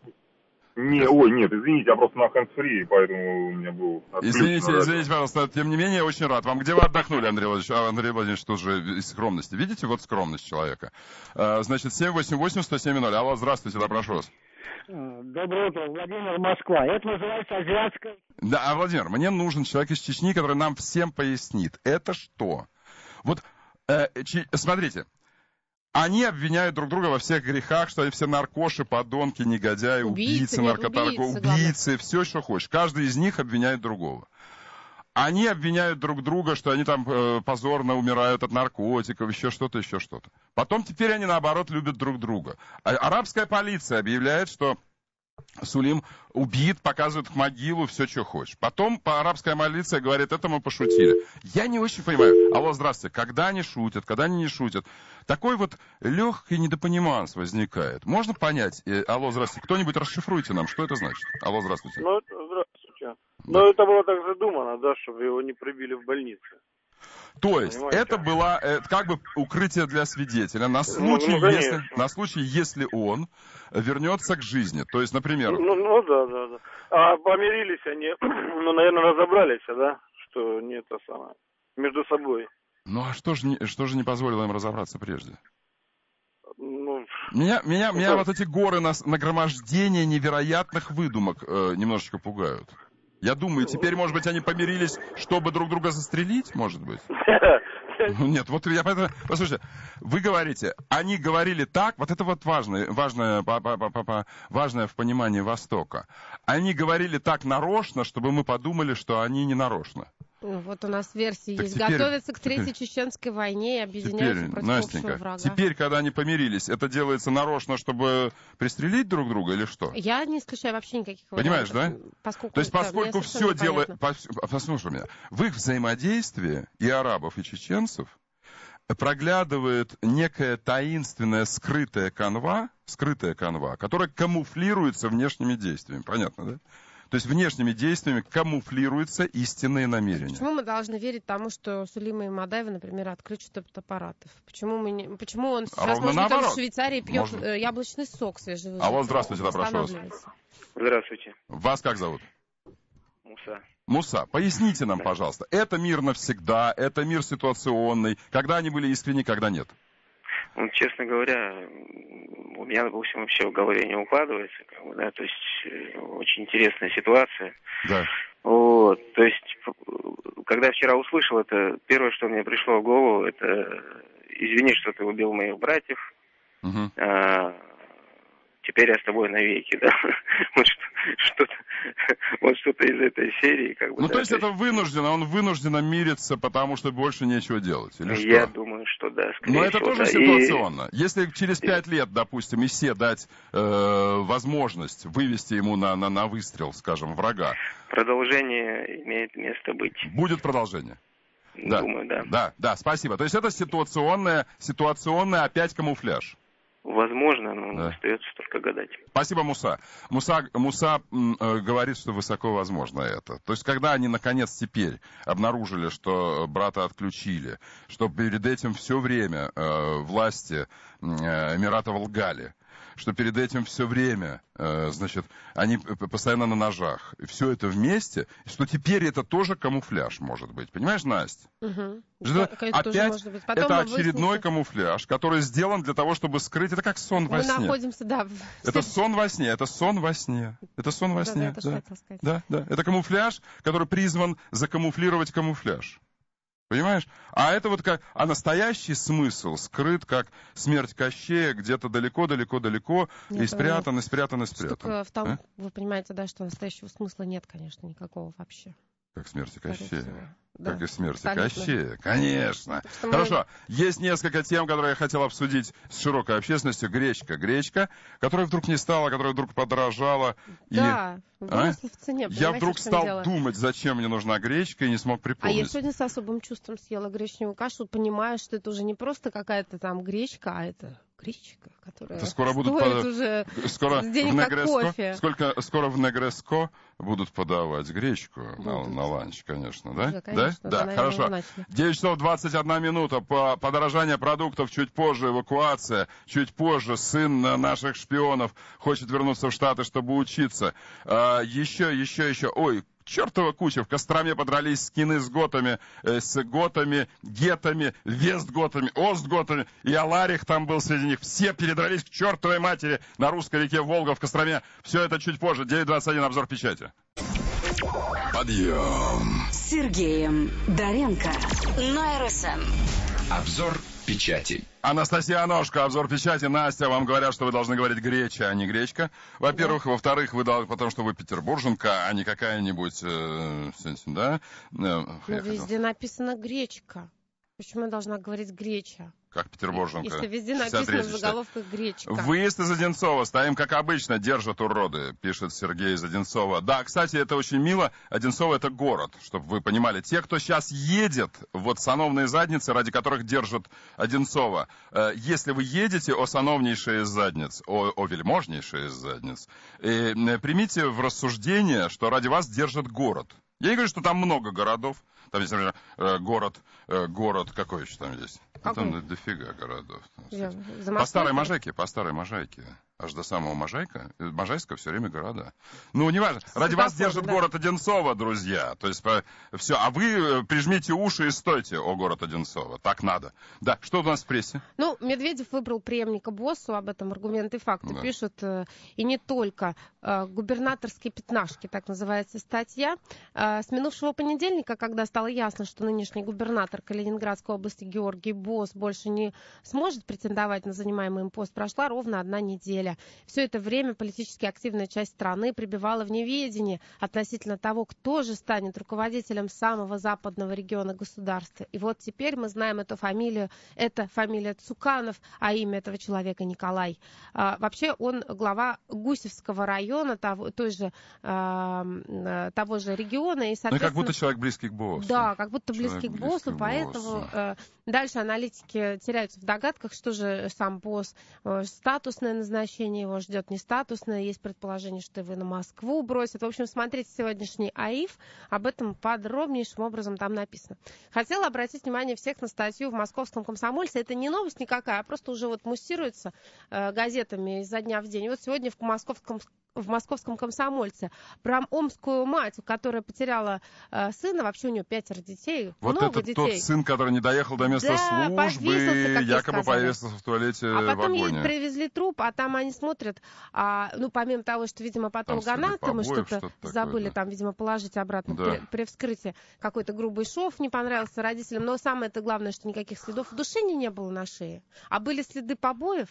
Не, ой, нет, извините, я просто на хэндс-фри, поэтому у меня был... Извините, извините, пожалуйста, тем не менее, очень рад вам. Где вы отдохнули, Андрей Владимирович? А, Андрей Владимирович тоже из скромности. Видите, вот скромность человека. Значит, 788-107-0. Алло, здравствуйте, да, прошу вас. Доброе утро, Владимир, Москва. Это называется азиатская... Да, Владимир, мне нужен человек из Чечни, который нам всем пояснит. Это что? Вот, смотрите... Они обвиняют друг друга во всех грехах, что они все наркоши, подонки, негодяи, убийцы, наркоторговцы, убийцы, все, что хочешь. Каждый из них обвиняет другого. Они обвиняют друг друга, что они там позорно умирают от наркотиков, еще что-то, еще что-то. Потом теперь они, наоборот, любят друг друга. Арабская полиция объявляет, что Сулим убит, показывает могилу, все, что хочешь. Потом арабская полиция говорит, это мы пошутили. Я не очень понимаю. Алло, здравствуйте. Когда они шутят, когда они не шутят. Такой вот легкий недопониманс возникает. Можно понять? Алло, здравствуйте. Кто-нибудь расшифруйте нам, что это значит? Алло, здравствуйте. Ну, здравствуйте. Да. Ну, это было так задумано, да, чтобы его не прибили в больнице. То есть, понимаете? Это было как бы укрытие для свидетеля на случай, ну, если он вернется к жизни. То есть, например... Ну да, да, да. А помирились они, ну, наверное, разобрались, да, что не это самое, между собой. Ну, а что же не позволило им разобраться прежде? Ну, меня вот эти горы нагромождения невероятных выдумок немножечко пугают. Я думаю, теперь, может быть, они помирились, чтобы друг друга застрелить, может быть? Нет, вот я поэтому... Послушайте, вы говорите, они говорили так, вот это вот важное в понимании Востока. Они говорили так нарочно, чтобы мы подумали, что они не нарочно. Ну, вот у нас версии так есть. Теперь, готовятся к третьей чеченской войне и объединяются против общего врага. Теперь, когда они помирились, это делается нарочно, чтобы пристрелить друг друга или что? Я не исключаю вообще никаких вариантов. Понимаешь, да? Поскольку все делает... Послушай меня. В их взаимодействии и арабов, и чеченцев проглядывает некая таинственная скрытая канва, которая камуфлируется внешними действиями. Понятно, да? То есть внешними действиями камуфлируются истинные намерения. Почему мы должны верить тому, что Сулима Ямадаева, например, отключат от аппаратов? Почему он сейчас, может быть, в Швейцарии пьет яблочный сок свежевыжатый? Алло, здравствуйте, да, прошу вас. Здравствуйте. Вас как зовут? Муса. Муса, поясните нам, пожалуйста, это мир навсегда, это мир ситуационный, когда они были искренни, когда нет? Ну, честно говоря, у меня, допустим, вообще в голове не укладывается, как бы, да, то есть очень интересная ситуация. Да. Вот, то есть, когда вчера услышал это, первое, что мне пришло в голову, это извини, что ты убил моих братьев, угу. Теперь я с тобой навеки, да. Вот что-то из этой серии, как бы. Ну, да, то есть это вынужденно, он вынужденно мирится, потому что больше нечего делать, или что? Я думаю, что да, скорее всего. Но это тоже ситуационно. Если через 5 лет, допустим, ИСе дать возможность вывести ему на выстрел, скажем, врага. Продолжение имеет место быть. Будет продолжение. Да. Думаю, да. Да, спасибо. То есть это ситуационная опять камуфляж. Возможно, но да. Остается только гадать. Спасибо, Муса. Муса говорит, что высоко возможно это. То есть, когда они, наконец, теперь обнаружили, что брата отключили, что перед этим все время власти Эмиратов лгали, что перед этим все время, значит, они постоянно на ножах, и все это вместе, что теперь это тоже камуфляж может быть. Понимаешь, Настя? Угу. Это очередной камуфляж, который сделан для того, чтобы скрыть. Это как сон во сне. Мы находимся, да. Это сон во сне, это сон во сне. Это сон во сне. Да, это камуфляж, который призван закамуфлировать камуфляж. Понимаешь? А это вот как... А настоящий смысл скрыт, как смерть Кощея, где-то далеко-далеко-далеко, и спрятан. А? Вы понимаете, да, что настоящего смысла нет, конечно, никакого вообще. Как смерти Кощея. Да. Как и смерти Кощея, конечно. Хорошо, есть несколько тем, которые я хотел обсудить с широкой общественностью. Гречка, гречка, которая вдруг не стала, которая вдруг подорожала. Да, и... выросла в цене. Я вдруг стал думать, зачем мне нужна гречка, и не смог припомнить. А я сегодня с особым чувством съела гречневую кашу, понимая, что это уже не просто какая-то там гречка, а это... Гречка, которая это скоро будут уже скоро денег в Негреско, кофе. Скоро в Негреско будут подавать гречку на ланч, конечно, да? Уже, конечно, да? Да, хорошо. 9 часов 21 минута. Подорожание продуктов, чуть позже эвакуация, чуть позже сын наших шпионов хочет вернуться в Штаты, чтобы учиться. Еще. Ой, чертова куча. В Костроме подрались скины с готами, гетами, вестготами, остготами. И Аларих там был среди них. Все передрались к чертовой матери на русской реке Волга в Костроме. Все это чуть позже. 9:21. Обзор печати. Подъем. С Сергеем Доренко на РСН. Обзор печати. Анастасия Оношко, обзор печати. Настя, вам говорят, что вы должны говорить греча, а не гречка. Во-первых. Да. Во-вторых, вы должны, потому что вы петербурженка, а не какая-нибудь... да? Везде написано гречка. Почему я должна говорить греча? Как петербурженка. Если везде написано в заголовках гречка. Выезд из Одинцова. Стоим, как обычно, держат уроды, пишет Сергей из Одинцова. Да, кстати, это очень мило. Одинцово — это город, чтобы вы понимали. Те, кто сейчас едет, вот сановные задницы, ради которых держат Одинцово. Если вы едете, о сановнейшие из задниц, о вельможнейшие из задниц, примите в рассуждение, что ради вас держат город. Я не говорю, что там много городов. Там есть, например, город какой еще там есть? Какой? Там дофига городов. По старой Можайке. Аж до самого Можайска все время города. Ну, неважно. Ради вас держит город Одинцово, друзья. То есть, все. А вы прижмите уши и стойте, о, город Одинцово. Так надо. Да, что у нас в прессе? Ну, Медведев выбрал преемника боссу, об этом аргументы и факты пишут. И не только. Губернаторские пятнашки, так называется статья. С минувшего понедельника, когда стало ясно, что нынешний губернатор Калининградской области Георгий Босс больше не сможет претендовать на занимаемый им пост, прошла ровно одна неделя. Все это время политически активная часть страны пребывала в неведении относительно того, кто же станет руководителем самого западного региона государства. И вот теперь мы знаем эту фамилию. Это фамилия Цуканов, а имя этого человека Николай. Вообще он глава Гусевского района, того же региона. И, соответственно, как будто человек близкий к боссу. Да, как будто близкий к боссу, поэтому дальше аналитики теряются в догадках, что же сам босс, статусное назначение, его ждет не статусное, есть предположение, что его на Москву бросят. В общем, смотрите сегодняшний АИФ, об этом подробнейшим образом там написано. Хотела обратить внимание всех на статью в московском «Комсомольце». Это не новость никакая, а просто уже вот муссируется газетами изо дня в день. И вот сегодня в московском «Комсомольце» про омскую мать, которая потеряла сына, вообще у нее 5 детей, вот много детей. Вот это тот сын, который не доехал до места службы, якобы повесился в туалете в вагоне. А потом ей привезли труп, а там они смотрят, помимо того, что, видимо, патологоанатомы что-то забыли, там, видимо, положить обратно при вскрытии. Какой-то грубый шов не понравился родителям, но самое главное, что никаких следов удушения не было на шее, а были следы побоев.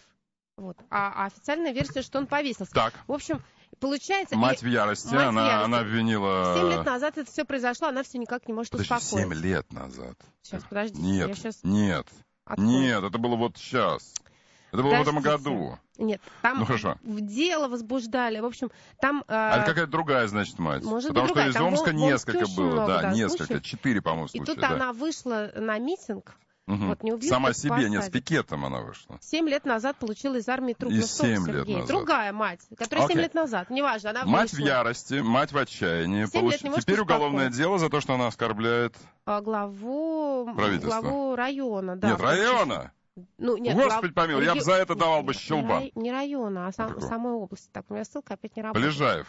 Вот. А официальная версия, что он повесился. Так. В общем, получается... Мать в ярости, она обвинила... 7 лет назад это все произошло, она все никак не может успокоиться. 7 лет назад. Сейчас, подожди. Нет, это было вот сейчас. Это было в этом году. Нет, там в дело возбуждали. В общем, там... А это какая-то другая, значит, мать. Может, потому что из Омска несколько было. Да, несколько. 4, по-моему, случая. И тут она вышла на митинг. Угу. Вот, не убили, сама себе, посадили. Нет, с пикетом она вышла. 7 лет назад получила из армии труп. Другая мать, которая 7 лет назад, неважно, она мать вышла. Мать в ярости, мать в отчаянии. Теперь уголовное дело за то, что она оскорбляет главу района. Да, нет, района! Господи помилуй, я бы за это давал бы щелбан. Не района, а самой области. Так, у меня ссылка опять не работает. Полежаев.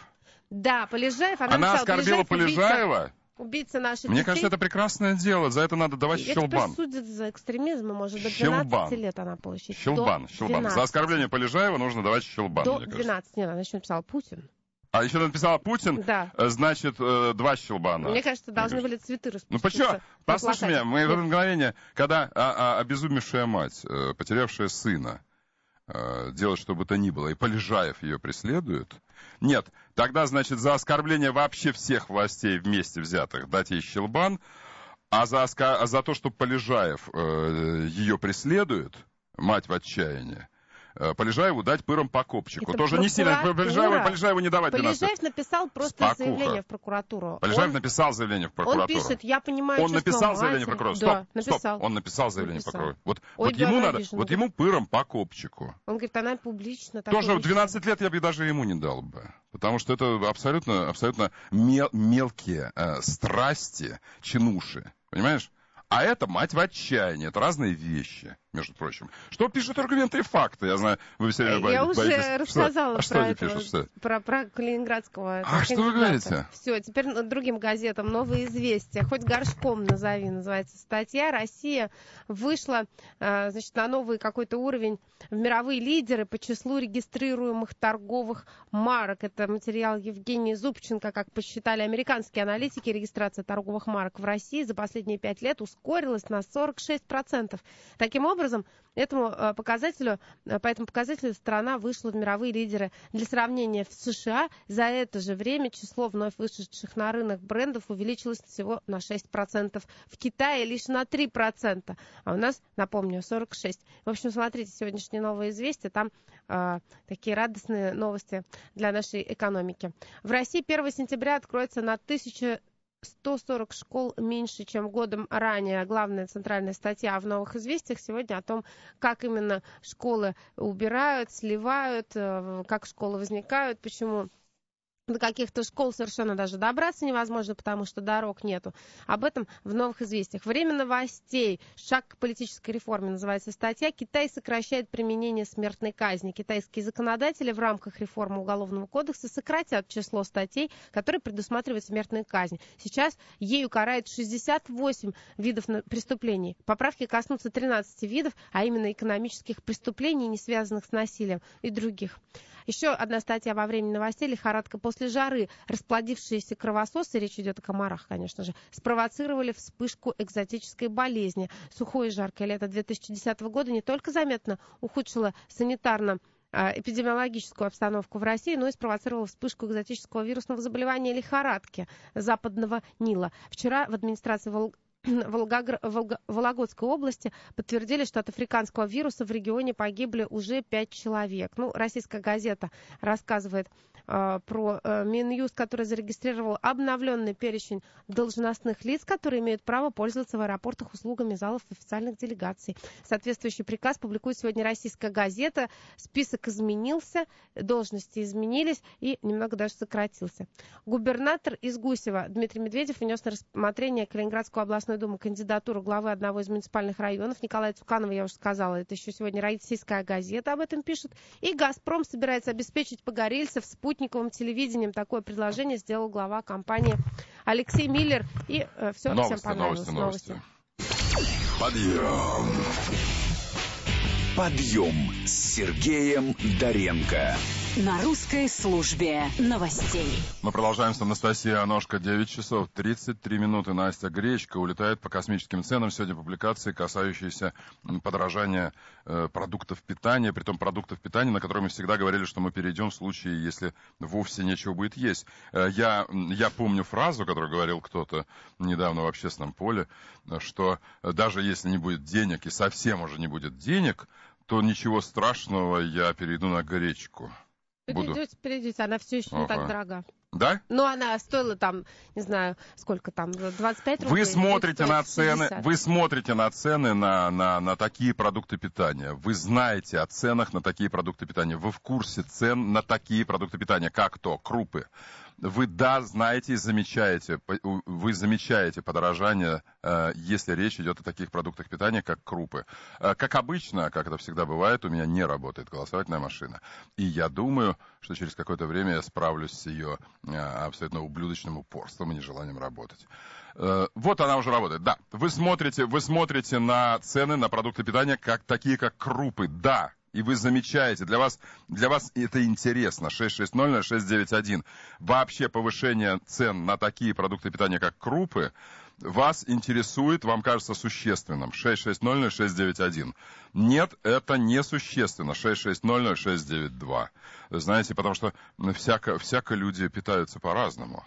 Да, Полежаев. Она оскорбила Полежаева? Убийца наших детей. Мне кажется, это прекрасное дело. За это надо давать щелбан. Эксперт судит за экстремизм, и может до 12 лет она получит. Щелбан. За оскорбление Полежаева нужно давать щелбан. До 12. Нет, она еще написала Путин. А еще написала Путин, да. Значит, два щелбана. Мне кажется, должны были цветы распуститься. Ну почему? Послушай меня, мы в это мгновение, когда обезумевшая мать, потерявшая сына, делает что бы то ни было, и Полежаев ее преследует. Нет, тогда, значит, за оскорбление вообще всех властей вместе взятых дать ей щелбан, а за то, что Полежаев ее преследует, мать в отчаянии, Полежаеву дать пыром по копчику. Это тоже не сильно. Полежаеву не давать. Полежаев написал просто заявление в прокуратуру. Полежаев написал заявление в прокуратуру. Он пишет, я понимаю, он написал заявление в прокуратуру. Да, стоп. Он написал заявление в прокуратуру. Вот ему надо, вот ему пыром по копчику. Он говорит, она публично. Тоже в 12 лет я бы даже ему не дал бы. Потому что это абсолютно мелкие страсти, чинуши. Понимаешь? А это мать в отчаянии. Это разные вещи, между прочим. Что пишут аргументы и факты? Я знаю, вы все время боитесь. Я уже рассказала про калининградского. А что вы говорите? Все, теперь другим газетам. Новые известия. Хоть горшком назови, называется статья. Россия вышла, значит, на новый какой-то уровень в мировые лидеры по числу регистрируемых торговых марок. Это материал Евгении Зубченко. Как посчитали американские аналитики, регистрация торговых марок в России за последние 5 лет ускорилась на 46%. Таким образом, по этому показателю страна вышла в мировые лидеры. Для сравнения, в США за это же время число вновь вышедших на рынок брендов увеличилось всего на 6%. В Китае лишь на 3%. А у нас, напомню, 46%. В общем, смотрите, сегодняшние новые известия. Там такие радостные новости для нашей экономики. В России 1 сентября откроется на 140 школ меньше, чем годом ранее. Главная центральная статья в «Новых известиях» сегодня о том, как именно школы убирают, сливают, как школы возникают, почему до каких-то школ совершенно даже добраться невозможно, потому что дорог нету. Об этом в «Новых известиях». Время новостей. Шаг к политической реформе называется статья. Китай сокращает применение смертной казни. Китайские законодатели в рамках реформы Уголовного кодекса сократят число статей, которые предусматривают смертную казнь. Сейчас ею карают 68 видов преступлений. Поправки коснутся 13 видов, а именно экономических преступлений, не связанных с насилием, и других. Еще одна статья во времени новостей. Лихорадка после жары. Расплодившиеся кровососы, речь идет о комарах, конечно же, спровоцировали вспышку экзотической болезни. Сухое и жаркое лето 2010 года не только заметно ухудшило санитарно-эпидемиологическую обстановку в России, но и спровоцировала вспышку экзотического вирусного заболевания лихорадки западного Нила. Вчера в администрации Вологодской области подтвердили, что от африканского вируса в регионе погибли уже 5 человек. Ну, российская газета рассказывает про Минюст, который зарегистрировал обновленный перечень должностных лиц, которые имеют право пользоваться в аэропортах услугами залов официальных делегаций. Соответствующий приказ публикует сегодня российская газета. Список изменился, должности изменились и немного даже сократился. Губернатор из Гусева Дмитрий Медведев внес на рассмотрение Калининградскую областную Думы кандидатуру главы одного из муниципальных районов. Николая Цуканова, я уже сказала, это еще сегодня российская газета об этом пишет. И «Газпром» собирается обеспечить погорельцев спутниковым телевидением. Такое предложение сделал глава компании Алексей Миллер. И все, новости, всем понравилось. Новости. Подъем с Сергеем Доренко. На русской службе новостей. Мы продолжаем с Анастасией Оношко. 9 часов 33 минуты. Настя Гречка улетает по космическим ценам. Сегодня публикации, касающиеся подорожания продуктов питания. Притом продуктов питания, на которые мы всегда говорили, что мы перейдем в случае, если вовсе нечего будет есть. Я помню фразу, которую говорил кто-то недавно в общественном поле, что даже если не будет денег и совсем уже не будет денег, то ничего страшного, я перейду на гречку. Перейдете, она все еще не так дорога. Да? Но она стоила там, не знаю, сколько там, 25 рублей. Вы смотрите на цены на такие продукты питания. Вы знаете о ценах на такие продукты питания. Вы в курсе цен на такие продукты питания. Как то, крупы. Вы, да, знаете и замечаете. Вы замечаете подорожание, если речь идет о таких продуктах питания, как крупы. Как обычно, как это всегда бывает, у меня не работает голосовательная машина. И я думаю, что через какое-то время я справлюсь с ее абсолютно ублюдочным упорством и нежеланием работать. Вот она уже работает. Да, вы смотрите на цены на продукты питания, как такие, как крупы. Да, И вы замечаете, для вас это интересно, 660-069-1. Вообще повышение цен на такие продукты питания, как крупы, вас интересует, вам кажется существенным, 660-069-1. Нет, это не существенно, 660-069-2. Знаете, потому что всяко люди питаются по-разному.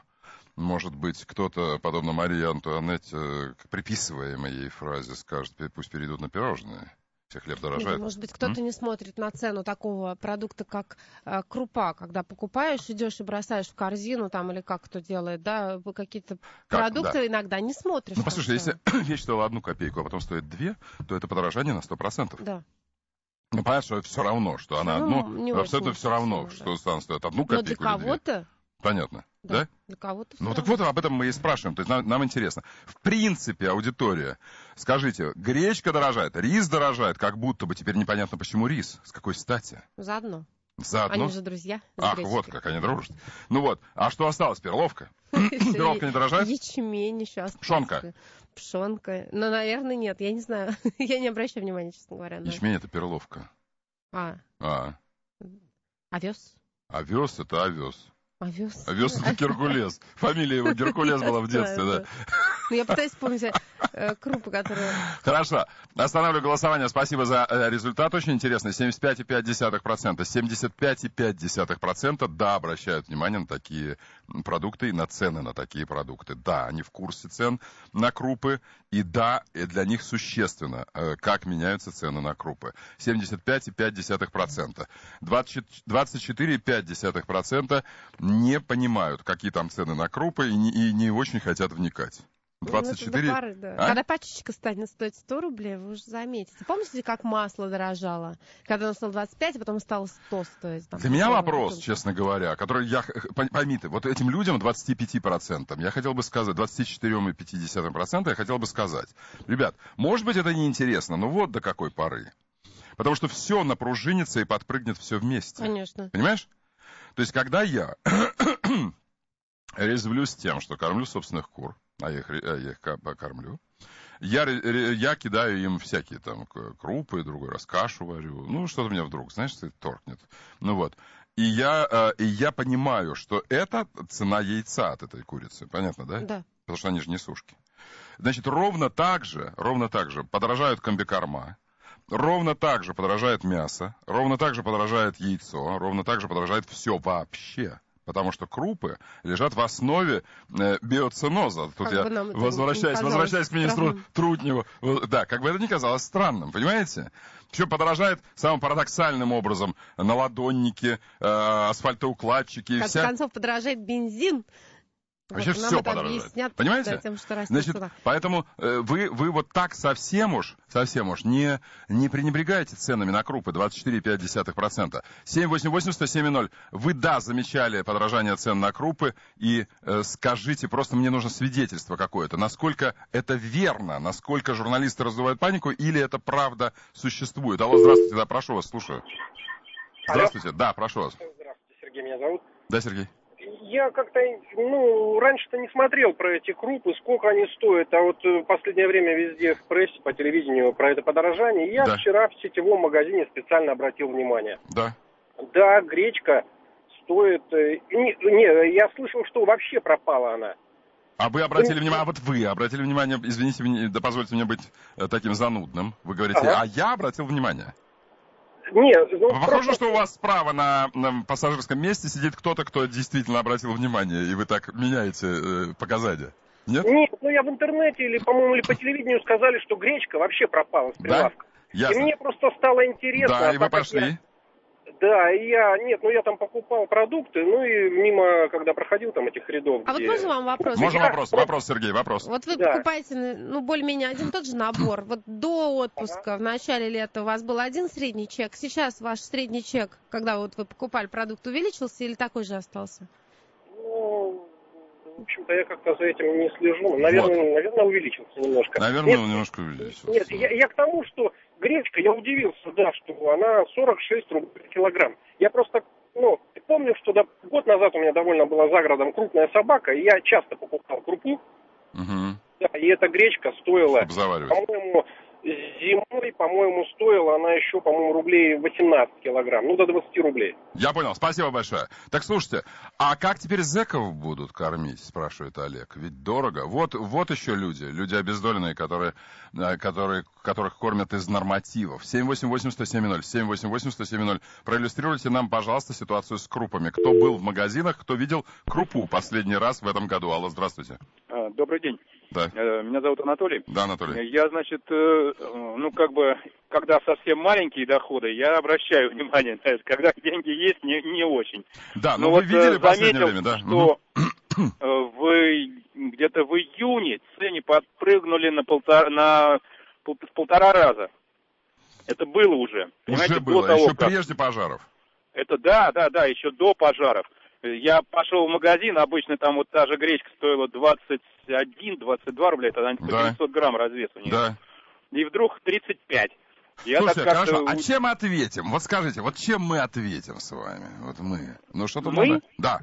Может быть, кто-то, подобно Марии Антуанетте, приписываемой ей фразе, скажет, пусть перейдут на пирожные. Хлеб дорожает. Может быть, кто-то не смотрит на цену такого продукта, как крупа, когда покупаешь, идешь и бросаешь в корзину, там, или как кто делает, да, какие-то продукты иногда не смотришь. Ну, послушай, если я считала 1 копейку, а потом стоит 2, то это подорожание на 100%. Да. Ну, понятно, что это все равно, что она что цена стоит 1 копейку. Но для кого-то... Понятно, да? Для кого-то. Ну, так вот об этом мы и спрашиваем. То есть нам интересно. В принципе, аудитория, скажите, гречка дорожает, рис дорожает, как будто бы теперь непонятно, почему рис. С какой стати? Заодно. Они же друзья. Ах, вот как они дружат. Ну вот, а что осталось? Перловка? Перловка не дорожает? Ячмень еще осталось. Пшонка. Но, наверное, нет, я не знаю. Я не обращаю внимания, честно говоря. Ячмень — это перловка. Овес — это овес. Овес это Геркулес. Фамилия его Геркулес была в детстве, да. Ну, я пытаюсь вспомнить крупы, которые... Хорошо. Останавливаю голосование. Спасибо за результат. Очень интересный. 75,5%. 75,5%, да, обращают внимание на такие продукты и на цены на такие продукты. Да, они в курсе цен на крупы. И да, для них существенно, как меняются цены на крупы. 75,5%. 24,5% не понимают, какие там цены на крупы, и не очень хотят вникать. 24... Ну, пары, да. Когда пачечка станет стоить 100 рублей, вы уже заметите. Помните, как масло дорожало? Когда оно стало 25, а потом стало 100 стоить. Там, для меня вопрос, честно говоря, который я... Пойми ты, вот этим людям, 25%, я хотел бы сказать, 24,5% я хотел бы сказать. Ребят, может быть, это неинтересно, но вот до какой поры. Потому что все напружинится и подпрыгнет все вместе. Конечно. Понимаешь? То есть, когда я резвлюсь тем, что кормлю собственных кур, а я их кормлю, я кидаю им всякие там крупы, другой раз кашу варю, ну, что-то меня вдруг, знаешь, торкнет. Ну вот. И я понимаю, что это цена яйца от этой курицы. Понятно, да? Да. Потому что они же не сушки. Значит, ровно так же подорожают комбикорма, ровно так же подорожает мясо, ровно так же подорожает яйцо, ровно так же подорожает все вообще. Потому что крупы лежат в основе биоценоза. Тут как я возвращаюсь к министру Трутневу. Да, как бы это ни казалось странным, понимаете? Все подорожает самым парадоксальным образом. Наладонники, асфальтоукладчики. В конце концов, подорожает бензин. Вообще вот, все подорожает. Понимаете? Тем, что значит, поэтому вы вот так совсем уж не пренебрегаете ценами на крупы. 24,5%. 788-107-0. Вы, да, замечали подорожание цен на крупы. И скажите, просто мне нужно свидетельство какое-то. Насколько это верно? Насколько журналисты раздувают панику? Или это правда существует? Алло, здравствуйте. Да, прошу вас, слушаю. Здравствуйте. Алло. Да, прошу вас. Здравствуйте, Сергей меня зовут. Да, Сергей. Я как-то, раньше-то не смотрел про эти крупы, сколько они стоят, а вот в последнее время везде в прессе, по телевидению про это подорожание. Я вчера в сетевом магазине специально обратил внимание. Да. Да, гречка стоит... Не, я слышал, что вообще пропала она. А вы обратили внимание, извините, да позвольте мне быть таким занудным. Вы говорите, а я обратил внимание. Нет, похоже, что у вас справа на пассажирском месте сидит кто-то, кто действительно обратил внимание, и вы так меняете показания. Нет? Нет, я в интернете или, по-моему, по телевидению сказали, что гречка вообще пропала с прилавка. Да? И мне просто стало интересно. Да, и вы пошли. Я там покупал продукты, и мимо, когда проходил там этих рядов. А вот можно вам вопрос? Вопрос, Сергей, вопрос. Вот вы покупаете, более-менее один и тот же набор. Вот до отпуска, в начале лета у вас был один средний чек. Сейчас ваш средний чек, когда вот вы покупали продукт, увеличился или такой же остался? В общем-то, я как-то за этим не слежу. Наверное, увеличился немножко. Нет, я к тому, что... Гречка, я удивился, что она 46 рублей килограмм. Я просто, помню, что год назад у меня довольно была за городом крупная собака, и я часто покупал крупу. Угу. Да, и эта гречка стоила, по-моему, Зимой, по-моему, стоила она еще, по-моему, рублей 18 килограмм. Ну, до 20 рублей. Я понял. Спасибо большое. Так, слушайте, а как теперь зэков будут кормить, спрашивает Олег. Ведь дорого. Вот еще люди обездоленные, которых кормят из нормативов. 788-107-0. 788-107-0. Проиллюстрируйте нам, пожалуйста, ситуацию с крупами. Кто был в магазинах, кто видел крупу последний раз в этом году? Алла, здравствуйте. Добрый день. Да. Меня зовут Анатолий. Да, Анатолий. Я, значит, когда совсем маленькие доходы, я обращаю внимание на это. Когда деньги есть, не очень. Да, но вы видели в последнее время, да? Что где-то в июне цены подпрыгнули в полтора раза. Это было уже. Уже было, еще прежде пожаров. Это да, еще до пожаров. Я пошел в магазин, обычно там вот та же гречка стоила 21-22 рубля, это по 500 грамм развес у нее. Да. И вдруг 35. Слушайте, хорошо, а чем ответим? Вот скажите, чем мы ответим с вами? Вот мы. Ну что-то мы? Да.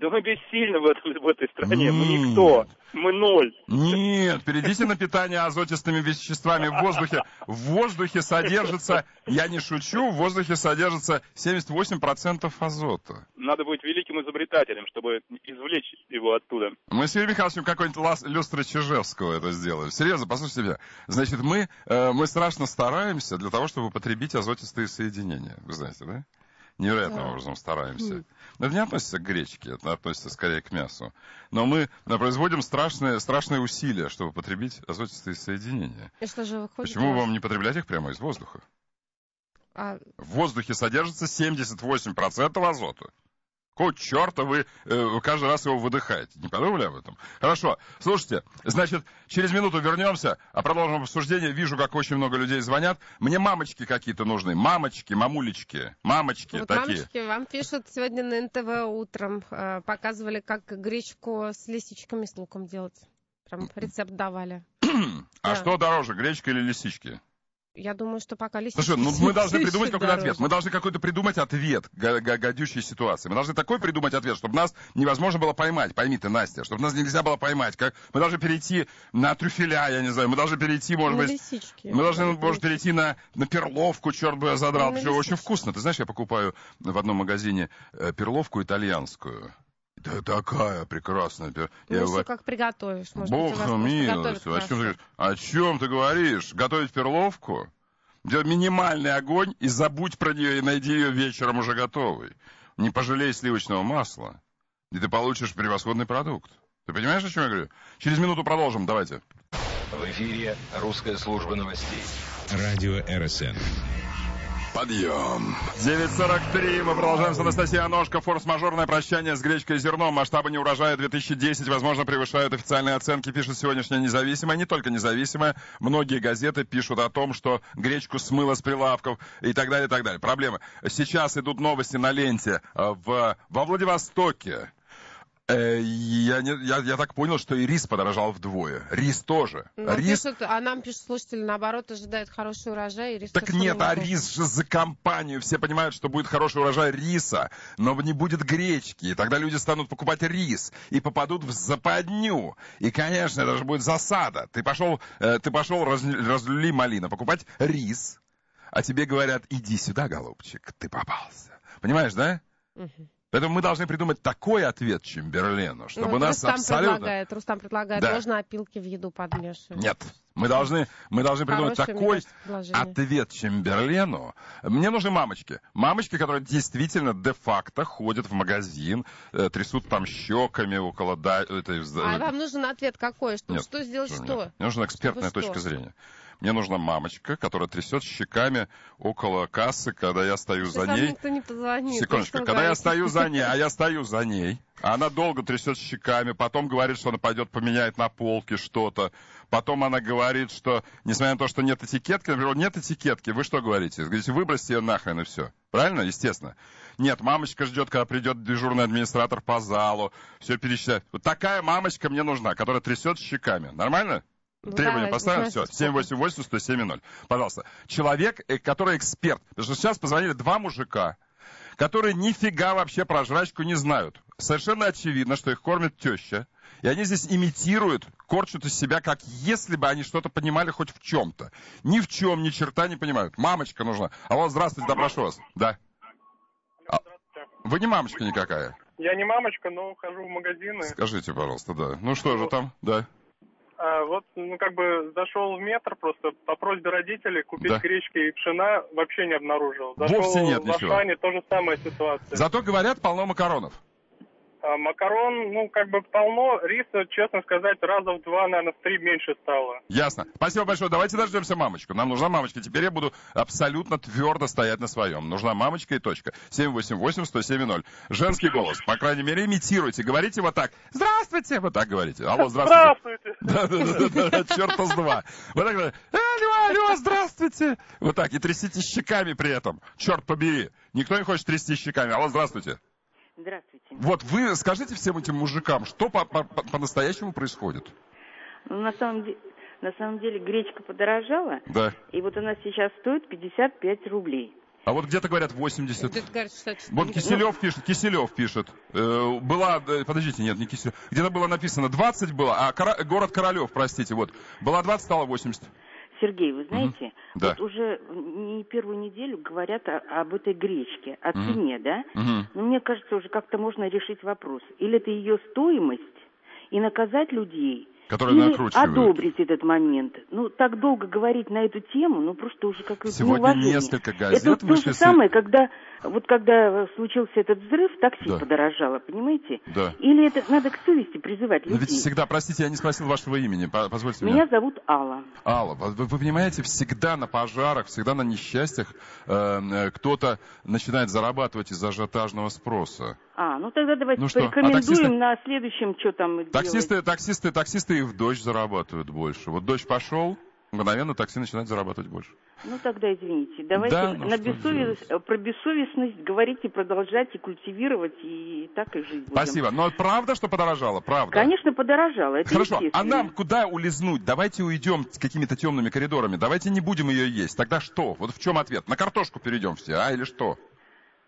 Да мы бессильны в этой стране, мы никто, мы ноль. Нет, перейдите на питание азотистыми веществами в воздухе. В воздухе содержится, я не шучу, в воздухе содержится 78% азота. Надо быть великим изобретателем, чтобы извлечь его оттуда. Мы с Сергеем Михайловичем какой-нибудь люстрой Чижевского это сделаем. Серьезно, послушайте меня. Значит, мы страшно стараемся для того, чтобы потребить азотистые соединения. Вы знаете, да? Невероятным образом стараемся. Это не относится к гречке, это относится скорее к мясу. Но мы производим страшные усилия, чтобы потребить азотистые соединения. И что же выходит? Почему вам не потреблять их прямо из воздуха? В воздухе содержится 78% азота. Какого черта вы каждый раз его выдыхаете? Не подумали об этом? Хорошо. Слушайте, значит, через минуту вернемся, продолжим обсуждение. Вижу, как очень много людей звонят. Мне мамочки какие-то нужны. Мамочки, мамулечки. Мамочки вот такие. Мамочки вам пишут сегодня на НТВ утром. Показывали, как гречку с лисичками, с луком делать. Прям рецепт давали. Что дороже, гречка или лисички? Я думаю, что пока лисички... Слушай, мы должны придумать какой-то ответ. Мы должны какой-то придумать ответ гадючей ситуации. Мы должны такой придумать ответ, чтобы нас невозможно было поймать. Пойми ты, Настя, чтобы нас нельзя было поймать. Мы должны перейти на трюфеля, я не знаю. Мы должны перейти, может быть... лисички. Мы должны, может, перейти на перловку, черт бы я задрал. Потому что очень вкусно. Ты знаешь, я покупаю в одном магазине перловку итальянскую. Да такая прекрасная. Ну, все как приготовишь. Бог милостью. О чем ты говоришь? Готовить перловку? Делай минимальный огонь и забудь про нее, и найди ее вечером уже готовой. Не пожалей сливочного масла, и ты получишь превосходный продукт. Ты понимаешь, о чем я говорю? Через минуту продолжим, давайте. В эфире Русская служба новостей. Радио РСН. Подъем. 9:43. Мы продолжаем с Анастасией Оношко. Форс-мажорное прощание с гречкой и зерном. Масштабы неурожая 2010, возможно, превышают официальные оценки, пишет сегодняшняя независимая. Не только независимая. Многие газеты пишут о том, что гречку смыло с прилавков и так далее, и так далее. Проблемы. Сейчас идут новости на ленте во Владивостоке. Я так понял, что и рис подорожал вдвое. Рис тоже. Нам пишут слушатели, наоборот, ожидают хороший урожай. И рис так нет, рис же за компанию. Все понимают, что будет хороший урожай риса, но не будет гречки. И тогда люди станут покупать рис и попадут в западню. И, конечно, это же будет засада. Ты пошел разлюли малина покупать рис, а тебе говорят, иди сюда, голубчик, ты попался. Понимаешь, да? Угу. Поэтому мы должны придумать такой ответ Чемберлену, чтобы нас абсолютно... Рустам предлагает, можно опилки в еду подмешивать. Нет, мы должны придумать такой ответ Чемберлену. Мне нужны мамочки. Мамочки, которые действительно де-факто ходят в магазин, трясут там щеками около... А вам нужен ответ какой? Что сделать что? Мне нужна экспертная точка зрения. Мне нужна мамочка, которая трясет щеками около кассы, когда я стою за ней. Никто не позвонит. Секундочку. Когда я стою за ней, а я стою за ней, она долго трясет щеками, потом говорит, что она пойдет поменяет на полке что-то. Потом она говорит, что, несмотря на то, что нет этикетки, например, нет этикетки, вы что говорите? Вы говорите, выбросьте ее нахрен и все. Правильно? Естественно. Нет, мамочка ждет, когда придет дежурный администратор по залу, все перечисляет. Вот такая мамочка мне нужна, которая трясет щеками. Нормально? Требования поставим, все, 788-107-0. Пожалуйста. Человек, который эксперт. Потому что сейчас позвонили два мужика, которые нифига вообще про жрачку не знают. Совершенно очевидно, что их кормит теща, И они здесь имитируют, корчат из себя, как если бы они что-то понимали хоть в чем-то. Ни в чем, ни черта не понимают. Мамочка нужна. Алло, здравствуйте, добро пожаловать. Да. А, вы не мамочка никакая? Я не мамочка, но хожу в магазины. Скажите, пожалуйста, да. Ну что же там, да. Вот, ну, как бы, зашел в метр просто по просьбе родителей купить гречки и пшена, вообще не обнаружил. Зашел вовсе нет в Ашане, тоже самая ситуация. Зато, говорят, полно макаронов. Макарон, ну, как бы полно. Риса, честно сказать, раза в два, наверное, в три меньше стало. Ясно. Спасибо большое. Давайте дождемся мамочку. Нам нужна мамочка. Теперь я буду абсолютно твердо стоять на своем. Нужна мамочка и точка. 788-107-0. Женский голос. По крайней мере, имитируйте. Говорите вот так. Здравствуйте! Вот так говорите. Алло, здравствуйте. Да-да-да. Черта с два. Вот так. Алло, алло, здравствуйте. Вот так. И трясите щеками при этом. Черт побери. Никто не хочет трясти щеками. Алло, здравствуйте. Здравствуйте. Вот вы скажите всем этим мужикам, что по-настоящему происходит? Ну, на самом деле гречка подорожала. Да. И вот она сейчас стоит 55 рублей. А вот где-то говорят 80. Где-то говорят 64. Вот Киселев пишет, была, подождите, нет, не Киселев. Где-то было написано 20 было, а город Королев, простите, вот. Была 20, стала 80. Сергей, вы знаете, вот уже не первую неделю говорят об этой гречке, о цене, да? Но мне кажется, уже как-то можно решить вопрос. Или это ее стоимость, и наказать людей, или одобрить этот момент. Ну, так долго говорить на эту тему, ну, просто уже как-то неуважение. Сегодня несколько газет. Это то же самое, когда, вот когда случился этот взрыв, такси подорожало, понимаете? Да. Или это надо к совести призывать людей? Но ведь всегда, простите, я не спросил вашего имени, позвольте мне. Меня зовут Алла. Алла, вы понимаете, всегда на пожарах, всегда на несчастьях кто-то начинает зарабатывать из ажиотажного спроса. А, ну тогда давайте порекомендуем на следующем, что там делать. Таксисты и в дождь зарабатывают больше. Вот дождь пошел, мгновенно такси начинает зарабатывать больше. Ну тогда извините, давайте про бессовестность говорить и продолжать, и культивировать, и так и жить будем. Спасибо, но правда, что подорожало? Правда. Конечно, подорожало, это хорошо, а нам куда улизнуть? Давайте уйдем с какими-то темными коридорами, давайте не будем ее есть. Тогда что? Вот в чем ответ? На картошку перейдем все, а, или что?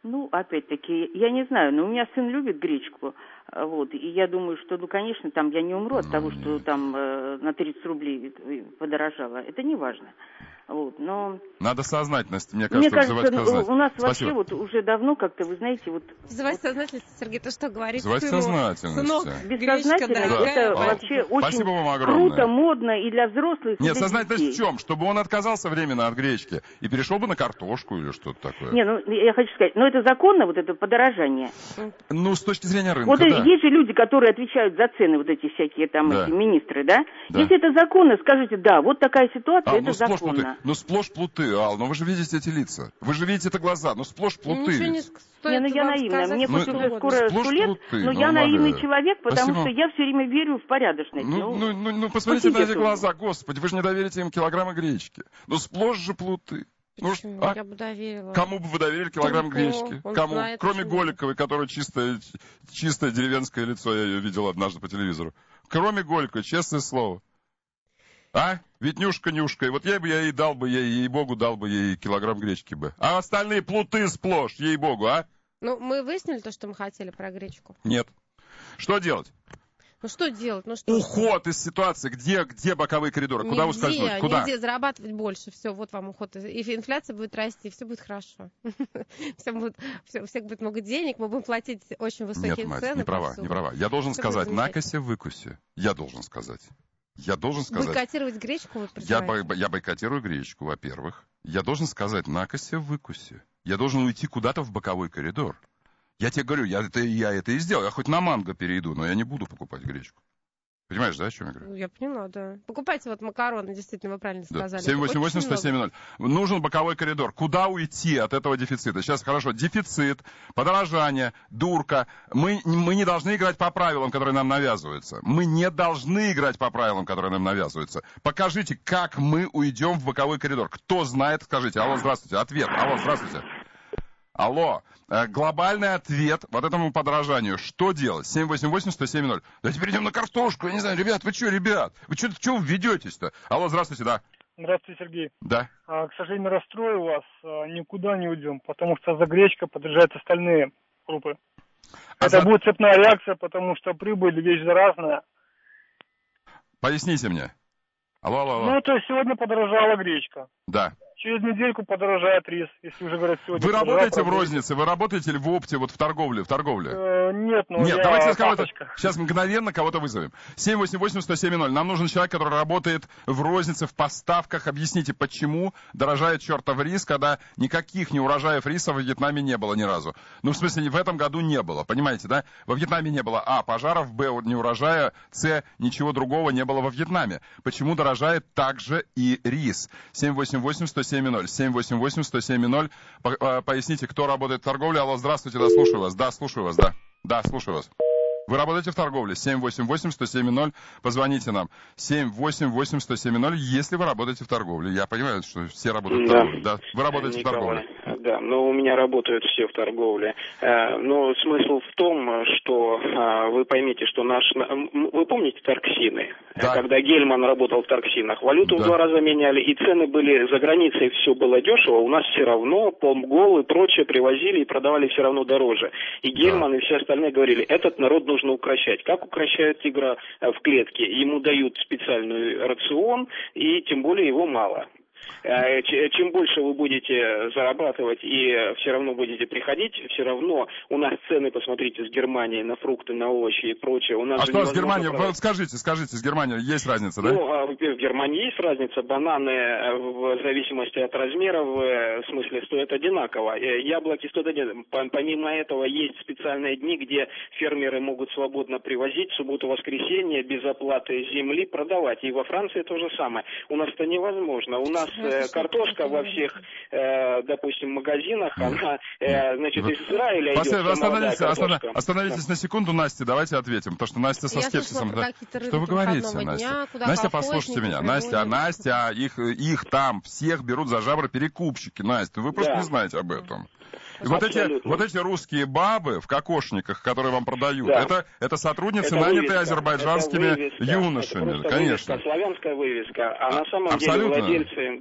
Ну, опять-таки, я не знаю, но у меня сын любит гречку, вот, и я думаю, что, ну, конечно, там я не умру от того, что там на 30 рублей подорожало, это не важно, вот, но... Надо сознательность, мне кажется, вызывать сознательность. У нас вообще вот уже давно как-то, вы знаете, вот... Вызывать сознательность, Сергей, ты что говоришь? Вызывать сознательность. Сынок, бессознательно, это вообще очень круто, модно и для взрослых, и для детей. Нет, сознательность в чем? Чтобы он отказался временно от гречки и перешел бы на картошку или что-то такое. Не, ну, я хочу сказать, но это законно, вот это подорожание? Ну, с точки зрения рынка, вот есть же люди, которые отвечают за цены, вот эти всякие там эти министры, да? Если это законно, скажите, да, вот такая ситуация, это законно. Ну, сплошь плуты, Ал, но вы же видите эти лица, вы же видите это глаза, ну, сплошь плуты. Ничего не стоит. Не, ну, я наивна, мне хоть уже скоро 100 лет, но я наивный человек, потому что я все время верю в порядочность. Ну, посмотрите на эти глаза, господи, вы же не доверите им килограмма гречки. Ну, сплошь же плуты. Ну, я бы доверила. Кому бы вы доверили килограмм гречки? Кому? Знает, кроме Голиковой, которая чистое деревенское лицо, я ее видел однажды по телевизору. Кроме Голиковой, честное слово. А? Ведь Нюшка-Нюшка. И вот я бы ей дал бы, ей-богу, дал бы ей килограмм гречки бы. А остальные плуты сплошь, ей-богу, а? Ну, мы выяснили то, что мы хотели про гречку? Нет. Что делать? Ну что делать? Ну, что уход из ситуации. Где боковые коридоры? Нигде, куда ускользнуть? Куда? Нигде зарабатывать больше. Все, вот вам уход. И инфляция будет расти, все будет хорошо. У всех будет много денег, мы будем платить очень высокие цены. Нет, мать, не права, не права. Я должен сказать, накоси-выкуси. Я должен сказать. Бойкотировать гречку вы предлагаете? Я бойкотирую гречку, во-первых. Я должен сказать, накоси-выкуси. Я должен уйти куда-то в боковой коридор. Я тебе говорю, я это и сделал. Я хоть на манго перейду, но я не буду покупать гречку. Понимаешь, да, о чем я говорю? Я поняла, да. Покупайте вот макароны, действительно, вы правильно сказали. 788-107-0. Нужен боковой коридор. Куда уйти от этого дефицита? Сейчас хорошо. Дефицит, подорожание, дурка. Мы не должны играть по правилам, которые нам навязываются. Мы не должны играть по правилам, которые нам навязываются. Покажите, как мы уйдем в боковой коридор. Кто знает, скажите. Алло, здравствуйте. Ответ. Алло, здравствуйте. Алло, глобальный ответ вот этому подорожанию. Что делать? 788-107-0. Давайте перейдем на картошку. Я не знаю, ребят? Вы что ведетесь-то? Алло, здравствуйте, да. Здравствуйте, Сергей. Да. К сожалению, расстрою вас. Никуда не уйдем, потому что за гречка подорожают остальные крупы. Это будет цепная реакция, потому что прибыль вещь заразная. Поясните мне. Алло, алло, алло. Ну, то есть сегодня подорожала гречка. Да. Через недельку подорожает рис, если уже говорят сегодня. Вы работаете в рознице? Вы работаете ли в опте, вот в торговле? В торговле? Нет, ну нет, я давайте сейчас мгновенно кого-то вызовем. 788-107-0. Нам нужен человек, который работает в рознице, в поставках. Объясните, почему дорожает чертов рис, когда никаких неурожаев риса во Вьетнаме не было ни разу. Ну, в смысле, в этом году не было, понимаете, да? Во Вьетнаме не было а. Пожаров, б. Неурожая, с. Ничего другого не было во Вьетнаме. Почему дорожает также и рис? 788-107-0. Поясните, кто работает в торговле. Алло, здравствуйте, да, слушаю вас. Да, слушаю вас, да. Да, слушаю вас. Вы работаете в торговле. 788-107-0. Позвоните нам. 788-107-0, если вы работаете в торговле. Я понимаю, что все работают в торговле. Да. Да. Вы работаете Николай. В торговле. Да, но у меня работают все в торговле. Но смысл в том, что вы поймите, что наш... Вы помните торксины? Да. Когда Гельман работал в торксинах, валюту да. в 2 раза меняли, и цены были за границей, все было дешево, у нас все равно помгол и прочее привозили и продавали все равно дороже. И Гельман да. и все остальные говорили, этот народ должен нужно укращать. Как укращают тигра в клетке? Ему дают специальный рацион, и тем более его мало. Чем больше вы будете зарабатывать и все равно будете приходить, все равно у нас цены, посмотрите, с Германией на фрукты, на овощи и прочее. У нас а что с Германией? Скажите, с Германией есть разница, да? Ну, в Германии есть разница. Бананы в зависимости от размера, в смысле, стоят одинаково. Яблоки стоят одинаково. Помимо этого, есть специальные дни, где фермеры могут свободно привозить, субботу-воскресенье, без оплаты земли, продавать. И во Франции то же самое. У нас это невозможно. У нас картошка во всех, допустим, магазинах, она, значит, из Израиля идет. Остановитесь на секунду, Настя, давайте ответим, потому что Настя со скепсисом. Да. Что вы говорите, Настя? Настя, послушайте меня. Настя, их там всех берут за жабры перекупщики, Настя. Вы просто не знаете об этом. Вот эти русские бабы в кокошниках, которые вам продают, да. это сотрудницы, это нанятые азербайджанскими юношами, конечно. Вывеска, славянская вывеска, а на самом абсолютно. Деле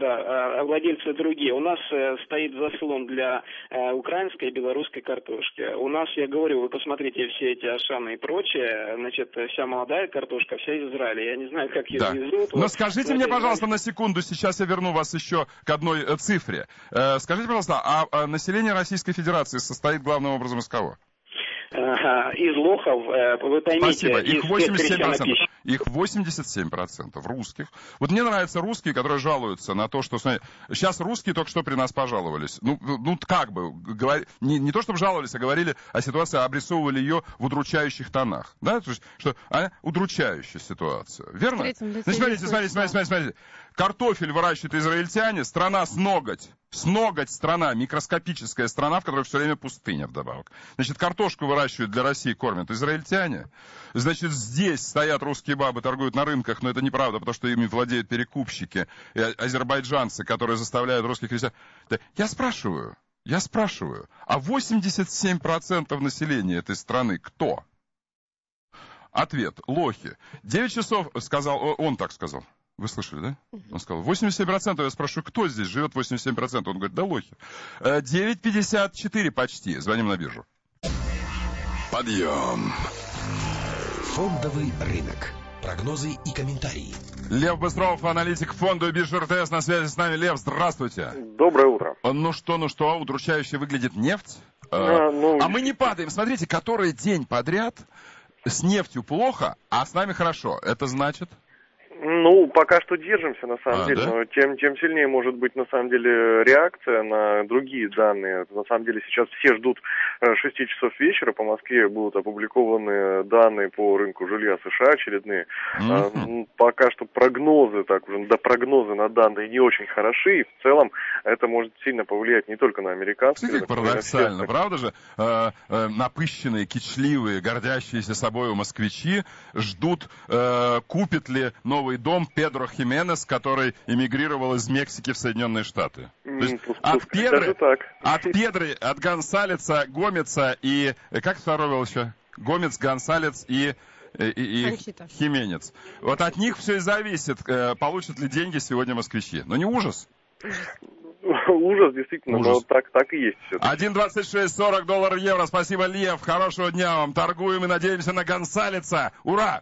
владельцы другие. У нас стоит заслон для украинской и белорусской картошки. У нас, я говорю, вы посмотрите все эти ашаны и прочее, значит, вся молодая картошка, вся из Израиля. Я не знаю, как ее да. везут. Но вот, скажите мне, пожалуйста, на секунду, сейчас я верну вас еще к одной цифре. Скажите, пожалуйста, а население Российской Федерации состоит главным образом из кого? Из лохов, вы поймите. Спасибо. Их 87%. Их 87% русских. Вот мне нравятся русские, которые жалуются на то, что... Смотри, сейчас русские только что при нас пожаловались. Ну как бы, не то чтобы жаловались, а говорили о ситуации, обрисовывали ее в удручающих тонах. Да? То есть, что, удручающая ситуация. Верно? Значит, смотрите. Картофель выращивают израильтяне, страна с ноготь. С ноготь страна, микроскопическая страна, в которой все время пустыня вдобавок. Значит, картошку выращивают для России, кормят израильтяне. Значит, здесь стоят русские бабы, торгуют на рынках, но это неправда, потому что ими владеют перекупщики, азербайджанцы, которые заставляют русских крестьян. Я спрашиваю, а 87% населения этой страны кто? Ответ, лохи. 9 часов, сказал, он так сказал. Вы слышали, да? Он сказал, 87%. Я спрашиваю, кто здесь живет 87%? Он говорит, да лохи. 9:54 почти. Звоним на биржу. Подъем. Фондовый рынок. Прогнозы и комментарии. Лев Быстров, аналитик фонда биржи РТС, на связи с нами. Лев, здравствуйте. Доброе утро. Ну что, удручающе выглядит нефть. А мы не падаем. Смотрите, который день подряд с нефтью плохо, а с нами хорошо. Это значит... Ну, пока что держимся, на самом деле, да? Но тем сильнее может быть, на самом деле, реакция на другие данные. На самом деле, сейчас все ждут 6 часов вечера, по Москве будут опубликованы данные по рынку жилья США очередные. Пока что прогнозы, прогнозы на данные не очень хороши, и в целом это может сильно повлиять не только на американские. Кстати, парадоксально, правда же? Напыщенные, кичливые, гордящиеся собой москвичи ждут, купит ли новые дом Педро Хименес, который эмигрировал из Мексики в Соединенные Штаты. От Педры, от Гонсалеса, Гомеца и... Как второй был еще? Гомец, Гонсалес и Хименец. Вот от них все и зависит, получат ли деньги сегодня москвичи. Но не ужас? ужас, действительно, ужас. Но так и есть все. 1,2640 долларов евро. Спасибо, Лев. Хорошего дня вам. Торгуем и надеемся на Гонсалеса. Ура!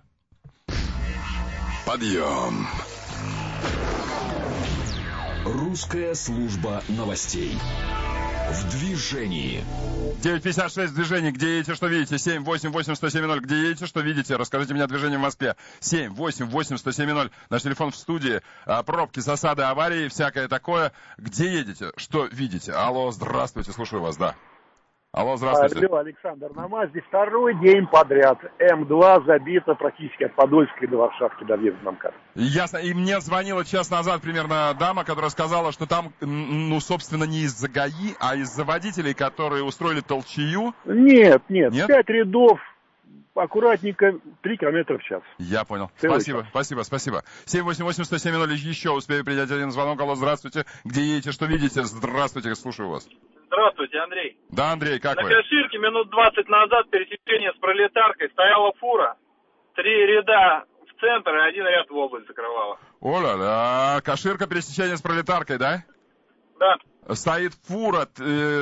Подъем. Русская служба новостей. В движении. 9.56 в движении. Где едете, что видите? 7-8-8-107-0. Где едете, что видите? Расскажите мне о движении в Москве. 7-8-8-107-0. Наш телефон в студии. Пробки, засады, аварии, всякое такое. Где едете, что видите? Алло, здравствуйте. Слушаю вас, да. Алло, здравствуйте. Алло, Александр Намазди. Второй день подряд. М2 забита практически от Подольской до Варшавки, до въезда на МКАД. Ясно. И мне звонила час назад примерно дама, которая сказала, что там, ну, собственно, не из-за ГАИ, а из-за водителей, которые устроили толчею. Нет. 5 рядов. Аккуратненько, 3 километра в час. Я понял. Спасибо. 788-107-0. Еще успею принять один звонок. Алло, здравствуйте. Где едете, что видите? Здравствуйте, слушаю вас. Здравствуйте, Андрей. Да, Андрей, как вы? На Каширке минут 20 назад пересечение с Пролетаркой стояла фура. 3 ряда в центр и 1 ряд в область закрывала. О-ля-ля. Каширка, пересечение с Пролетаркой, да? Да. Стоит фура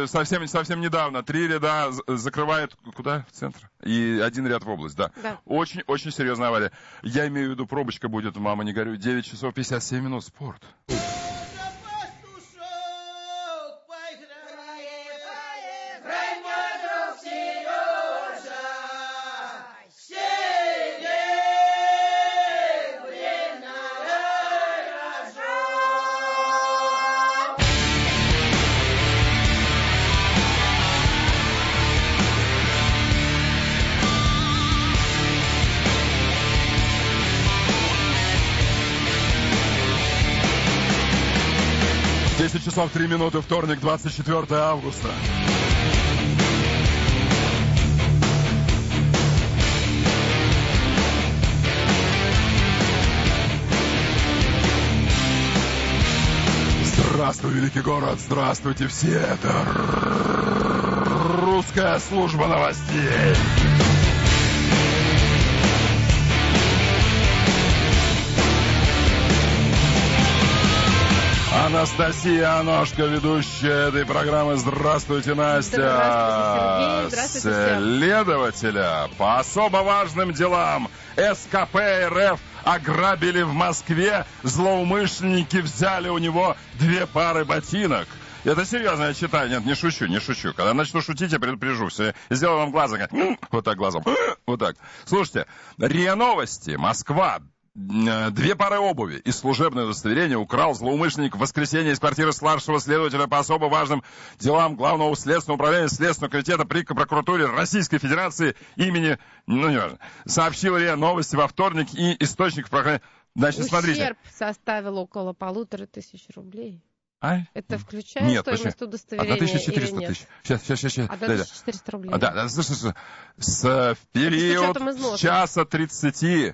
совсем недавно. 3 ряда закрывает... Куда? В центр. И 1 ряд в область, да. Очень серьезная авария. Я имею в виду, пробочка будет, мама, не горюй. 9:57. Спорт. Часов 3 минуты, вторник, 24 августа. Здравствуй, великий город, здравствуйте все, это Русская служба новостей. Анастасия Оношко, ведущая этой программы. Здравствуйте, Настя. Здравствуйте, Сергей. Здравствуйте, следователя по особо важным делам СКП РФ ограбили в Москве. Злоумышленники взяли у него 2 пары ботинок. Это серьезно, я читаю. Нет, не шучу. Когда начну шутить, я предупрежу. Все. Сделаю вам глазом. Вот так глазом. Вот так. Слушайте, РИА Новости, Москва. 2 пары обуви и служебное удостоверение украл злоумышленник в воскресенье из квартиры старшего следователя по особо важным делам Главного следственного управления Следственного комитета при прокуратуре Российской Федерации имени... Ну, не важно. Сообщил РИА Новости во вторник, и источник... Значит, смотрите. Ущерб составил около 1500 рублей. А? Это включает стоимость удостоверения или нет? 1400 тысяч. Сейчас. 1400 рублей. Да, слушай. В период с 1:30...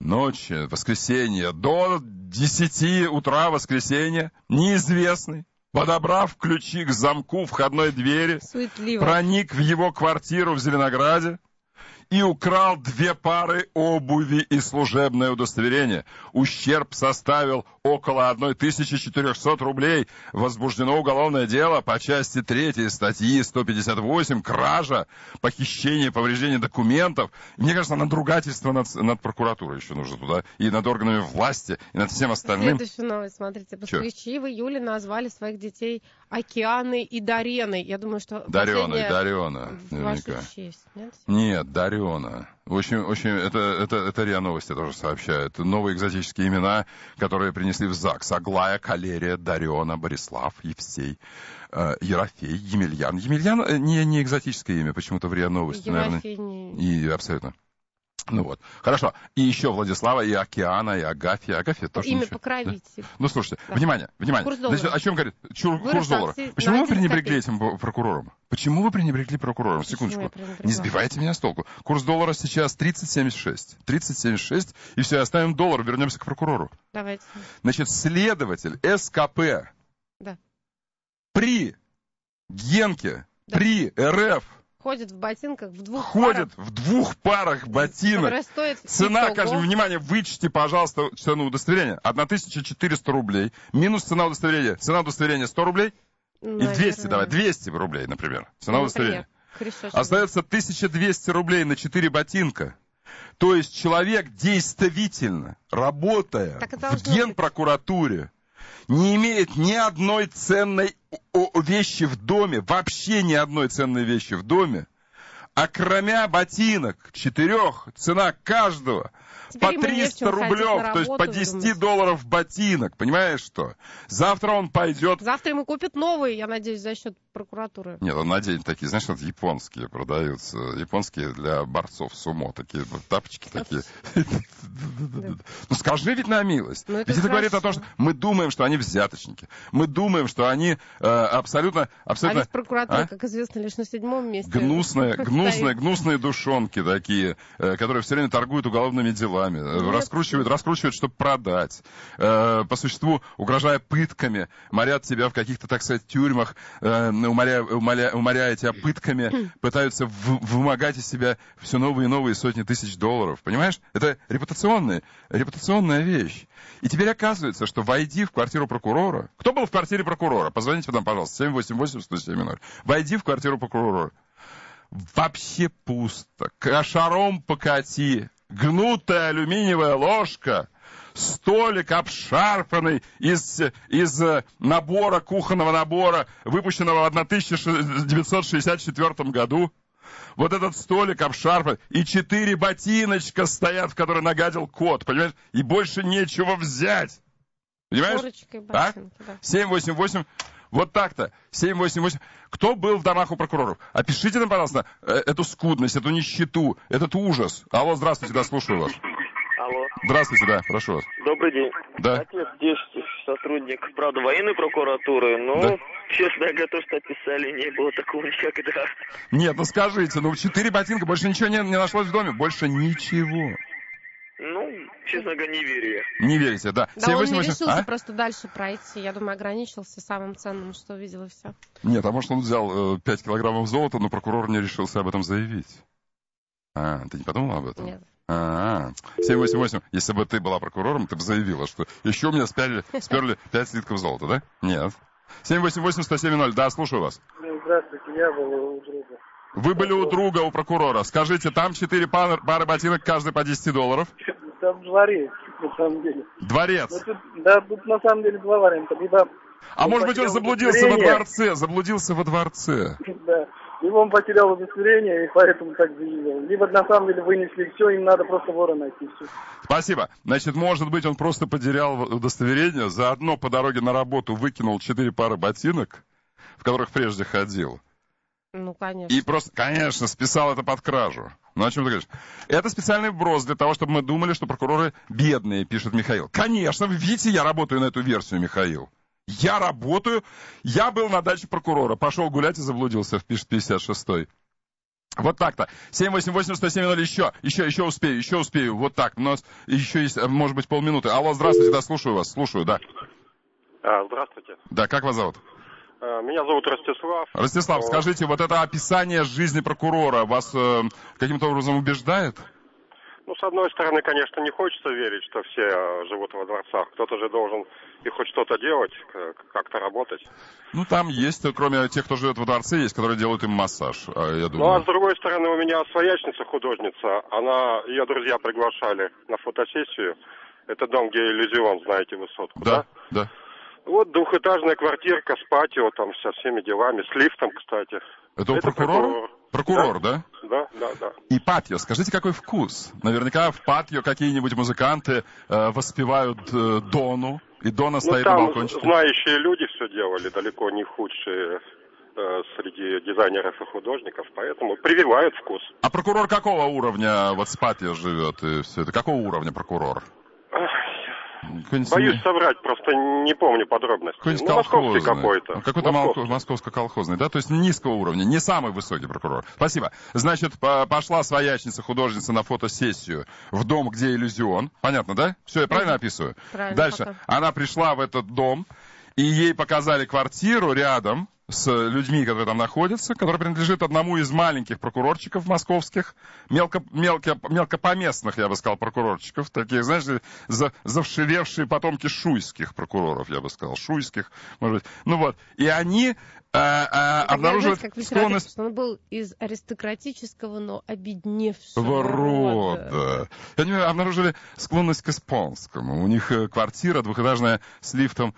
ночи, воскресенье, до 10 утра воскресенья, неизвестный, подобрав ключи к замку входной двери, суетливо проник в его квартиру в Зеленограде и украл 2 пары обуви и служебное удостоверение. Ущерб составил около 1400 рублей. Возбуждено уголовное дело по части 3 статьи 158 «Кража, похищение, повреждение документов». Мне кажется, надругательство над прокуратурой еще нужно туда, и над органами власти, и над всем остальным. Следующую новость, смотрите. Москвичи в июле назвали своих детей Океаной и Дареной. Я думаю, что... Дарена. Ваша честь, нет? Нет, Дарена. Очень, это РИА Новости тоже сообщают. Новые экзотические имена, которые принесли в ЗАГС. Аглая, Калерия, Дарена, Борислав, Евсей, Ерофей, Емельян. Емельян не экзотическое имя, почему-то в РИА Новости, наверное. И абсолютно. Ну вот, хорошо. И еще Владислава, и Океана, и Агафья. Агафья тоже имя покровитель. Да? Ну, слушайте, да. Внимание. Значит, о чем говорит? Курс доллара. Почему вы пренебрегли этим прокурором? Секундочку. Не сбивайте меня с толку. Курс доллара сейчас 30.76. 30.76. И все, оставим доллар, вернемся к прокурору. Давайте. Значит, следователь СКП при Генке, при РФ Ходит в ботинках в двух парах. Ходит в двух парах ботинок. Цена, скажем, внимание, вычти, пожалуйста, цену удостоверения. 1400 рублей. Минус цена удостоверения. Цена удостоверения 100 рублей. Наверное. И 200, давай, 200 рублей, например. Цена удостоверения. Остается 1200 рублей на 4 ботинка. То есть человек действительно, работая в Генпрокуратуре, не имеет ни одной ценной вещи в доме, вообще ни одной ценной вещи в доме, а кроме ботинок 4, цена каждого теперь по 300 рублев, работу, то есть по 10 думаете? Долларов ботинок, понимаешь что? Завтра он пойдет... Завтра ему купят новые, я надеюсь, за счет прокуратуры. Нет, он наденет такие, знаешь, вот японские продаются, японские для борцов сумо, такие тапочки такие. Ну скажи ведь на милость, ведь это говорит о том, что мы думаем, что они взяточники, мы думаем, что они абсолютно... А ведь прокуратура, как известно, лишь на 7-м месте. Гнусные душонки такие, которые все время торгуют уголовными делами, раскручивают, чтобы продать. По существу, угрожая пытками, морят тебя в каких-то, так сказать, тюрьмах, уморяя тебя пытками, пытаются вымогать из себя все новые и новые сотни тысяч долларов. Понимаешь? Это репутационная вещь. И теперь оказывается, что войди в квартиру прокурора. Кто был в квартире прокурора? Позвоните нам, пожалуйста, 788-107-0. Войди в квартиру прокурора. Вообще пусто. Кошаром покати. Гнутая алюминиевая ложка. Столик обшарпанный из набора, кухонного набора, выпущенного в 1964 году. Вот этот столик обшарпан. И 4 ботиночка стоят, в которые нагадил кот. Понимаешь? И больше нечего взять. Понимаешь? А? 788... Вот так-то. 788. Кто был в домах у прокуроров? Опишите нам, пожалуйста, эту скудность, эту нищету, этот ужас. Алло, здравствуйте, да, слушаю вас. Алло. Здравствуйте, да, прошу вас. Добрый день. Да. Отец здесь сотрудник, правда, военной прокуратуры, но... Да. Честно говоря, то, что описали, не было такого никогда. Нет, ну скажите, 4 ботинка, больше ничего не нашлось в доме? Больше ничего. Ну, честно говоря, не верю я. Не верите, да. Да 7, он 8, не решился просто дальше пройти. Я думаю, ограничился самым ценным, что увидел, и все. Нет, а может, он взял 5 килограммов золота, но прокурор не решился об этом заявить. А, ты не подумала об этом? Нет. 788. Если бы ты была прокурором, ты бы заявила, что еще у меня сперли 5 слитков золота, да? Нет. 788-107-0. Да, слушаю вас. Здравствуйте, я был у друга. Вы были у друга, у прокурора. Скажите, там 4 пары ботинок, каждый по 10 долларов? Там дворец, на самом деле. Дворец? Да, тут на самом деле два варианта. Либо может быть, он заблудился во дворце? Заблудился во дворце. Да. Либо он потерял удостоверение, и поэтому так заявил. Либо на самом деле вынесли все, им надо просто вора найти. Все. Спасибо. Значит, может быть, он просто потерял удостоверение, заодно по дороге на работу выкинул 4 пары ботинок, в которых прежде ходил. Ну, конечно. И просто, конечно, списал это под кражу. Ну, о чем ты говоришь? Это специальный вброс для того, чтобы мы думали, что прокуроры бедные, пишет Михаил. Конечно, вы видите, я работаю на эту версию, Михаил. Я работаю. Я был на даче прокурора. Пошел гулять и заблудился, пишет 56-й. Вот так-то. 788-107-0 еще успею. Вот так. У нас еще есть, может быть, полминуты. Алло, здравствуйте, да, слушаю вас. Слушаю, да. Здравствуйте. Да, как вас зовут? Меня зовут Ростислав. Ростислав, скажите, вот это описание жизни прокурора вас каким-то образом убеждает? Ну, с одной стороны, конечно, не хочется верить, что все живут во дворцах. Кто-то же должен и хоть что-то делать, как-то работать. Ну, там есть, кроме тех, кто живет во дворце, есть, которые делают им массаж, я думаю. Ну, а с другой стороны, у меня своячница-художница. Ее друзья приглашали на фотосессию. Это дом, где иллюзион, знаете, высотку, да? Да, да. Вот двухэтажная квартирка с патио, там со всеми делами, с лифтом, кстати. Это у прокурора? Прокурор, да? Да, да, да. И патио, скажите, какой вкус? Наверняка в патио какие-нибудь музыканты воспевают Дону, и Дона стоит на балкончике. Там знающие люди все делали, далеко не худшие среди дизайнеров и художников, поэтому прививают вкус. А прокурор какого уровня вот с патио живет и все это? Какого уровня прокурор? Боюсь соврать, просто не помню подробности. Какой-нибудь колхозный. Какой-то. Какой-то московско-колхозный, да? То есть низкого уровня, не самый высокий прокурор. Спасибо. Значит, пошла своячница-художница на фотосессию в дом, где иллюзион. Понятно, да? Все, я правильно описываю? Правильно. Дальше. Пока. Она пришла в этот дом, и ей показали квартиру рядом, с людьми, которые там находятся, который принадлежит одному из маленьких прокурорчиков московских, мелкопоместных, я бы сказал, прокурорчиков, таких, знаешь, завширевшие потомки шуйских прокуроров, я бы сказал, шуйских, может быть. Ну вот, и они обнаруживают склонность... Что он был из аристократического, но обедневшего рода. Они обнаружили склонность к испанскому. У них квартира двухэтажная с лифтом,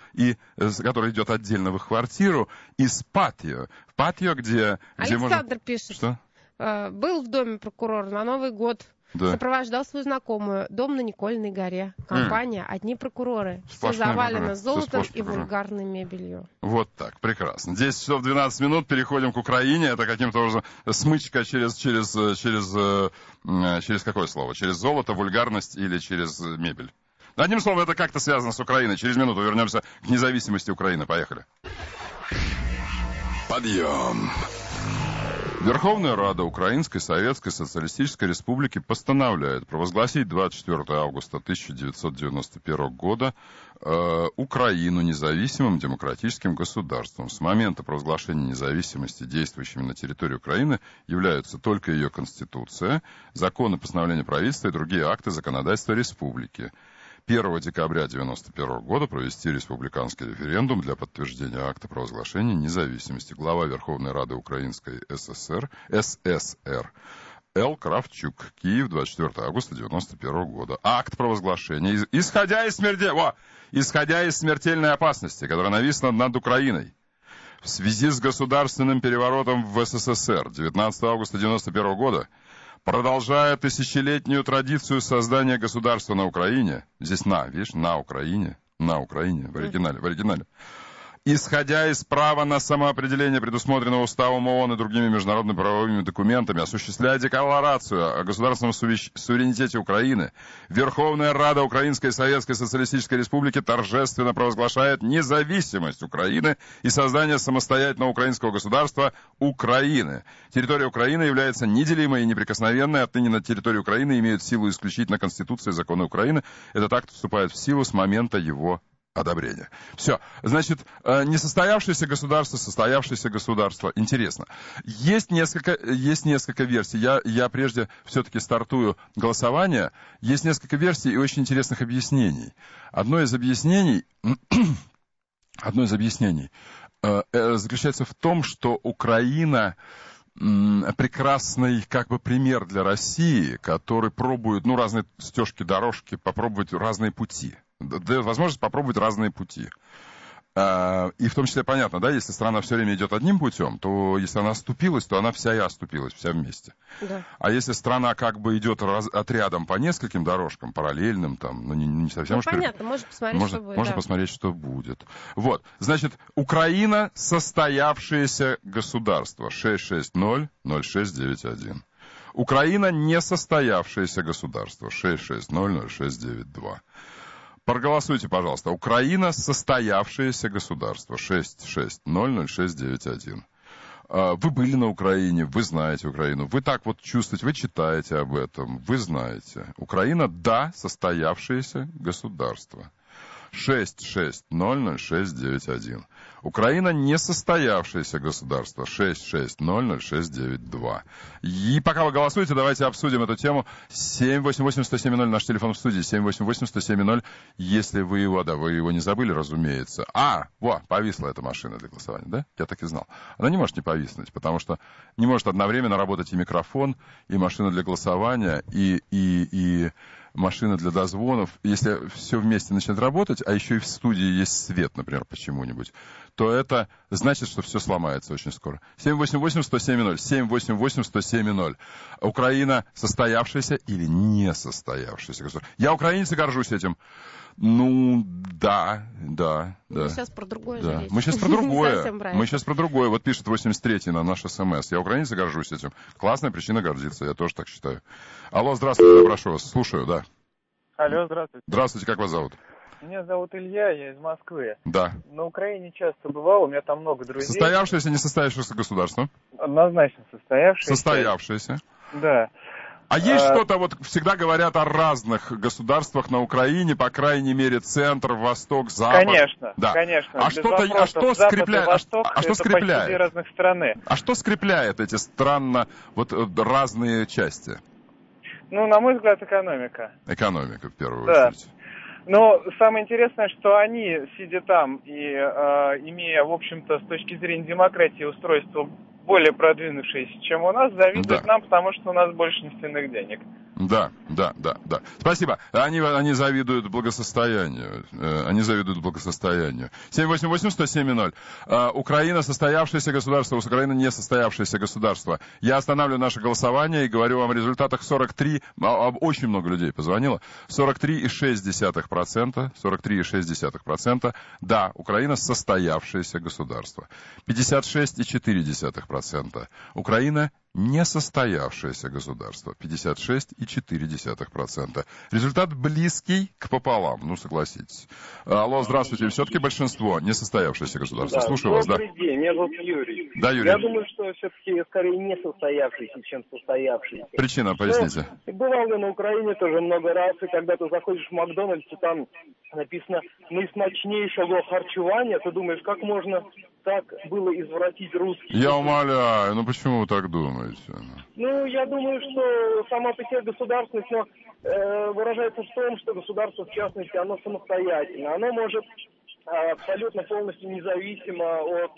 которая идет отдельно в их квартиру, и с патио. В патио, где... Александр пишет. Что? Был в доме прокурор на Новый год. Да. Сопровождал свою знакомую. Дом на Никольной горе. Компания, одни прокуроры. Сплошная все завалено прокурор. Золотом и вульгарной мебелью. Вот так, прекрасно. 10 часов 12 минут, переходим к Украине. Это каким-то образом смычка через какое слово? Через золото, вульгарность или через мебель? Одним словом, это как-то связано с Украиной. Через минуту вернемся к независимости Украины. Поехали. Подъем. Верховная Рада Украинской Советской Социалистической Республики постановляет провозгласить 24 августа 1991 года Украину независимым демократическим государством. С момента провозглашения независимости действующими на территории Украины являются только ее Конституция, законы, постановления правительства и другие акты законодательства республики. 1 декабря 1991 года провести республиканский референдум для подтверждения акта провозглашения независимости. Глава Верховной Рады Украинской СССР Л. Кравчук. Киев, 24 августа 1991 года. Акт провозглашения, исходя из смертельной опасности, которая нависла над Украиной, в связи с государственным переворотом в СССР 19 августа 1991 года, продолжая тысячелетнюю традицию создания государства на Украине, здесь на Украине, в оригинале, исходя из права на самоопределение, предусмотренного Уставом ООН и другими международными правовыми документами, осуществляя декларацию о государственном суверенитете Украины, Верховная Рада Украинской Советской Социалистической Республики торжественно провозглашает независимость Украины и создание самостоятельного украинского государства Украины. Территория Украины является неделимой и неприкосновенной. Отныне на территории Украины имеют силу исключительно Конституция и законы Украины. Этот акт вступает в силу с момента его одобрение. Все. Значит, состоявшееся государство. Интересно. Есть несколько версий. Я прежде все-таки стартую голосование. Есть несколько версий и очень интересных объяснений. Одно из объяснений заключается в том, что Украина прекрасный, как бы, пример для России, который пробует, разные стежки, дорожки, попробовать разные пути. Дает возможность попробовать разные пути. И в том числе понятно, да, если страна все время идет одним путем, то если она оступилась, то она вся и оступилась, вся вместе. Да. А если страна как бы идет отрядом по нескольким дорожкам, параллельным, там, не совсем... понятно, можно посмотреть, что будет. Вот, значит, Украина — состоявшееся государство. 660-0691. Украина — несостоявшееся государство. 660-0692. Проголосуйте, пожалуйста. Украина — состоявшееся государство. 660-0691. Вы были на Украине, вы знаете Украину. Вы так вот чувствуете, вы читаете об этом, вы знаете. Украина — да, состоявшееся государство. 660-0691. Украина — несостоявшееся государство. 660-0692. И пока вы голосуете, давайте обсудим эту тему. 788-107-0, наш телефон в студии. 788-107-0, если вы его, да, вы его не забыли, разумеется. Повисла эта машина для голосования, да? Я так и знал. Она не может не повиснуть, потому что не может одновременно работать и микрофон, и машина для голосования, и машина для дозвонов. Если все вместе начнет работать, а еще и в студии есть свет, например, почему-нибудь, то это значит, что все сломается очень скоро. 788-107-0. 788-107-0. Украина — состоявшаяся или несостоявшаяся государство. Я, украинец, горжусь этим. Да. Мы сейчас про другое же речь. Мы сейчас про другое. Вот пишет 83-й на наш СМС. Я, украинец, горжусь этим. Классная причина гордиться, я тоже так считаю. Алло, здравствуйте, прошу вас. Слушаю, да. Алло, здравствуйте. Здравствуйте, как вас зовут? Меня зовут Илья, я из Москвы. Да. На Украине часто бывал, у меня там много друзей. Состоявшееся, не состоявшееся государство? Однозначно состоявшееся. Состоявшееся. Да. А есть что-то, вот всегда говорят о разных государствах на Украине, по крайней мере, центр, восток, запад. Конечно, да. Конечно. А что-то, а что скрепляет эти странно разные части? Ну, на мой взгляд, экономика. Экономика в первую очередь. Но самое интересное, что они, сидя там и имея, в общем-то, с точки зрения демократии устройство более продвинувшееся, чем у нас, завидуют нам, потому что у нас больше нефтяных денег. Да. Спасибо. Они завидуют благосостоянию. 788-107-0. Украина состоявшееся государство, Украина не состоявшееся государство. Я останавливаю наше голосование и говорю вам о результатах. 43, очень много людей позвонило, 43,6%, 43,6%. Да, Украина состоявшееся государство. 56,4%. Украина несостоявшееся государство, 56,4%. Результат близкий к пополам, ну согласитесь. Алло, здравствуйте, все-таки большинство несостоявшееся государство. Да, слушаю вас, да? Добрый день, меня зовут Юрий. Да, Юрий. Я думаю, что все-таки скорее несостоявшийся, чем состоявшийся. Причина, поясните. Бывал я на Украине тоже много раз, и когда ты заходишь в Макдональдс, и там написано «наисмачнейшего харчевания», ты думаешь, как можно так было извратить русский? Я умоляю, ну почему вы так думаете? Ну, я думаю, что сама по себе государственность выражается в том, что государство, в частности, оно самостоятельно. Оно может абсолютно полностью независимо от...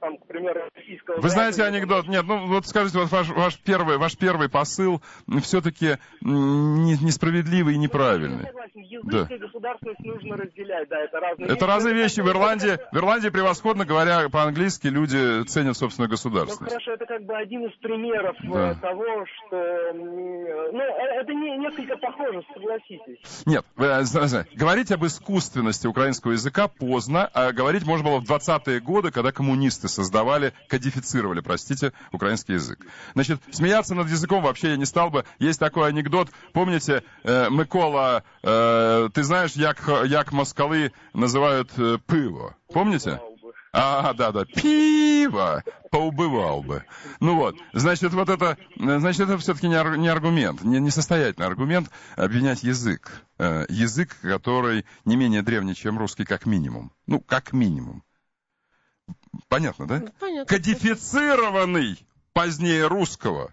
Там, к примеру, российского... Вы знаете анекдот? Нет, ну вот скажите, вот ваш первый посыл все-таки несправедливый и неправильный. Язык и государственность нужно разделять, да, это разные вещи. Это разные вещи. В Ирландии, превосходно говоря по-английски, люди ценят собственную государственность. Ну хорошо, это как бы один из примеров того, что... Ну, это несколько похоже, согласитесь. Нет, говорить об искусственности украинского языка поздно, а говорить можно было в 20-е годы, когда коммунисты создавали, кодифицировали, простите, украинский язык. Значит, смеяться над языком вообще я не стал бы. Есть такой анекдот, помните, Микола, ты знаешь, як москалы называют пиво, помните? А, да, пиво, поубывал бы. Ну вот, значит, это все-таки не аргумент, несостоятельный аргумент обвинять язык. Язык, который не менее древний, чем русский, как минимум. Ну, как минимум. Понятно, да? Понятно. Кодифицированный позднее русского.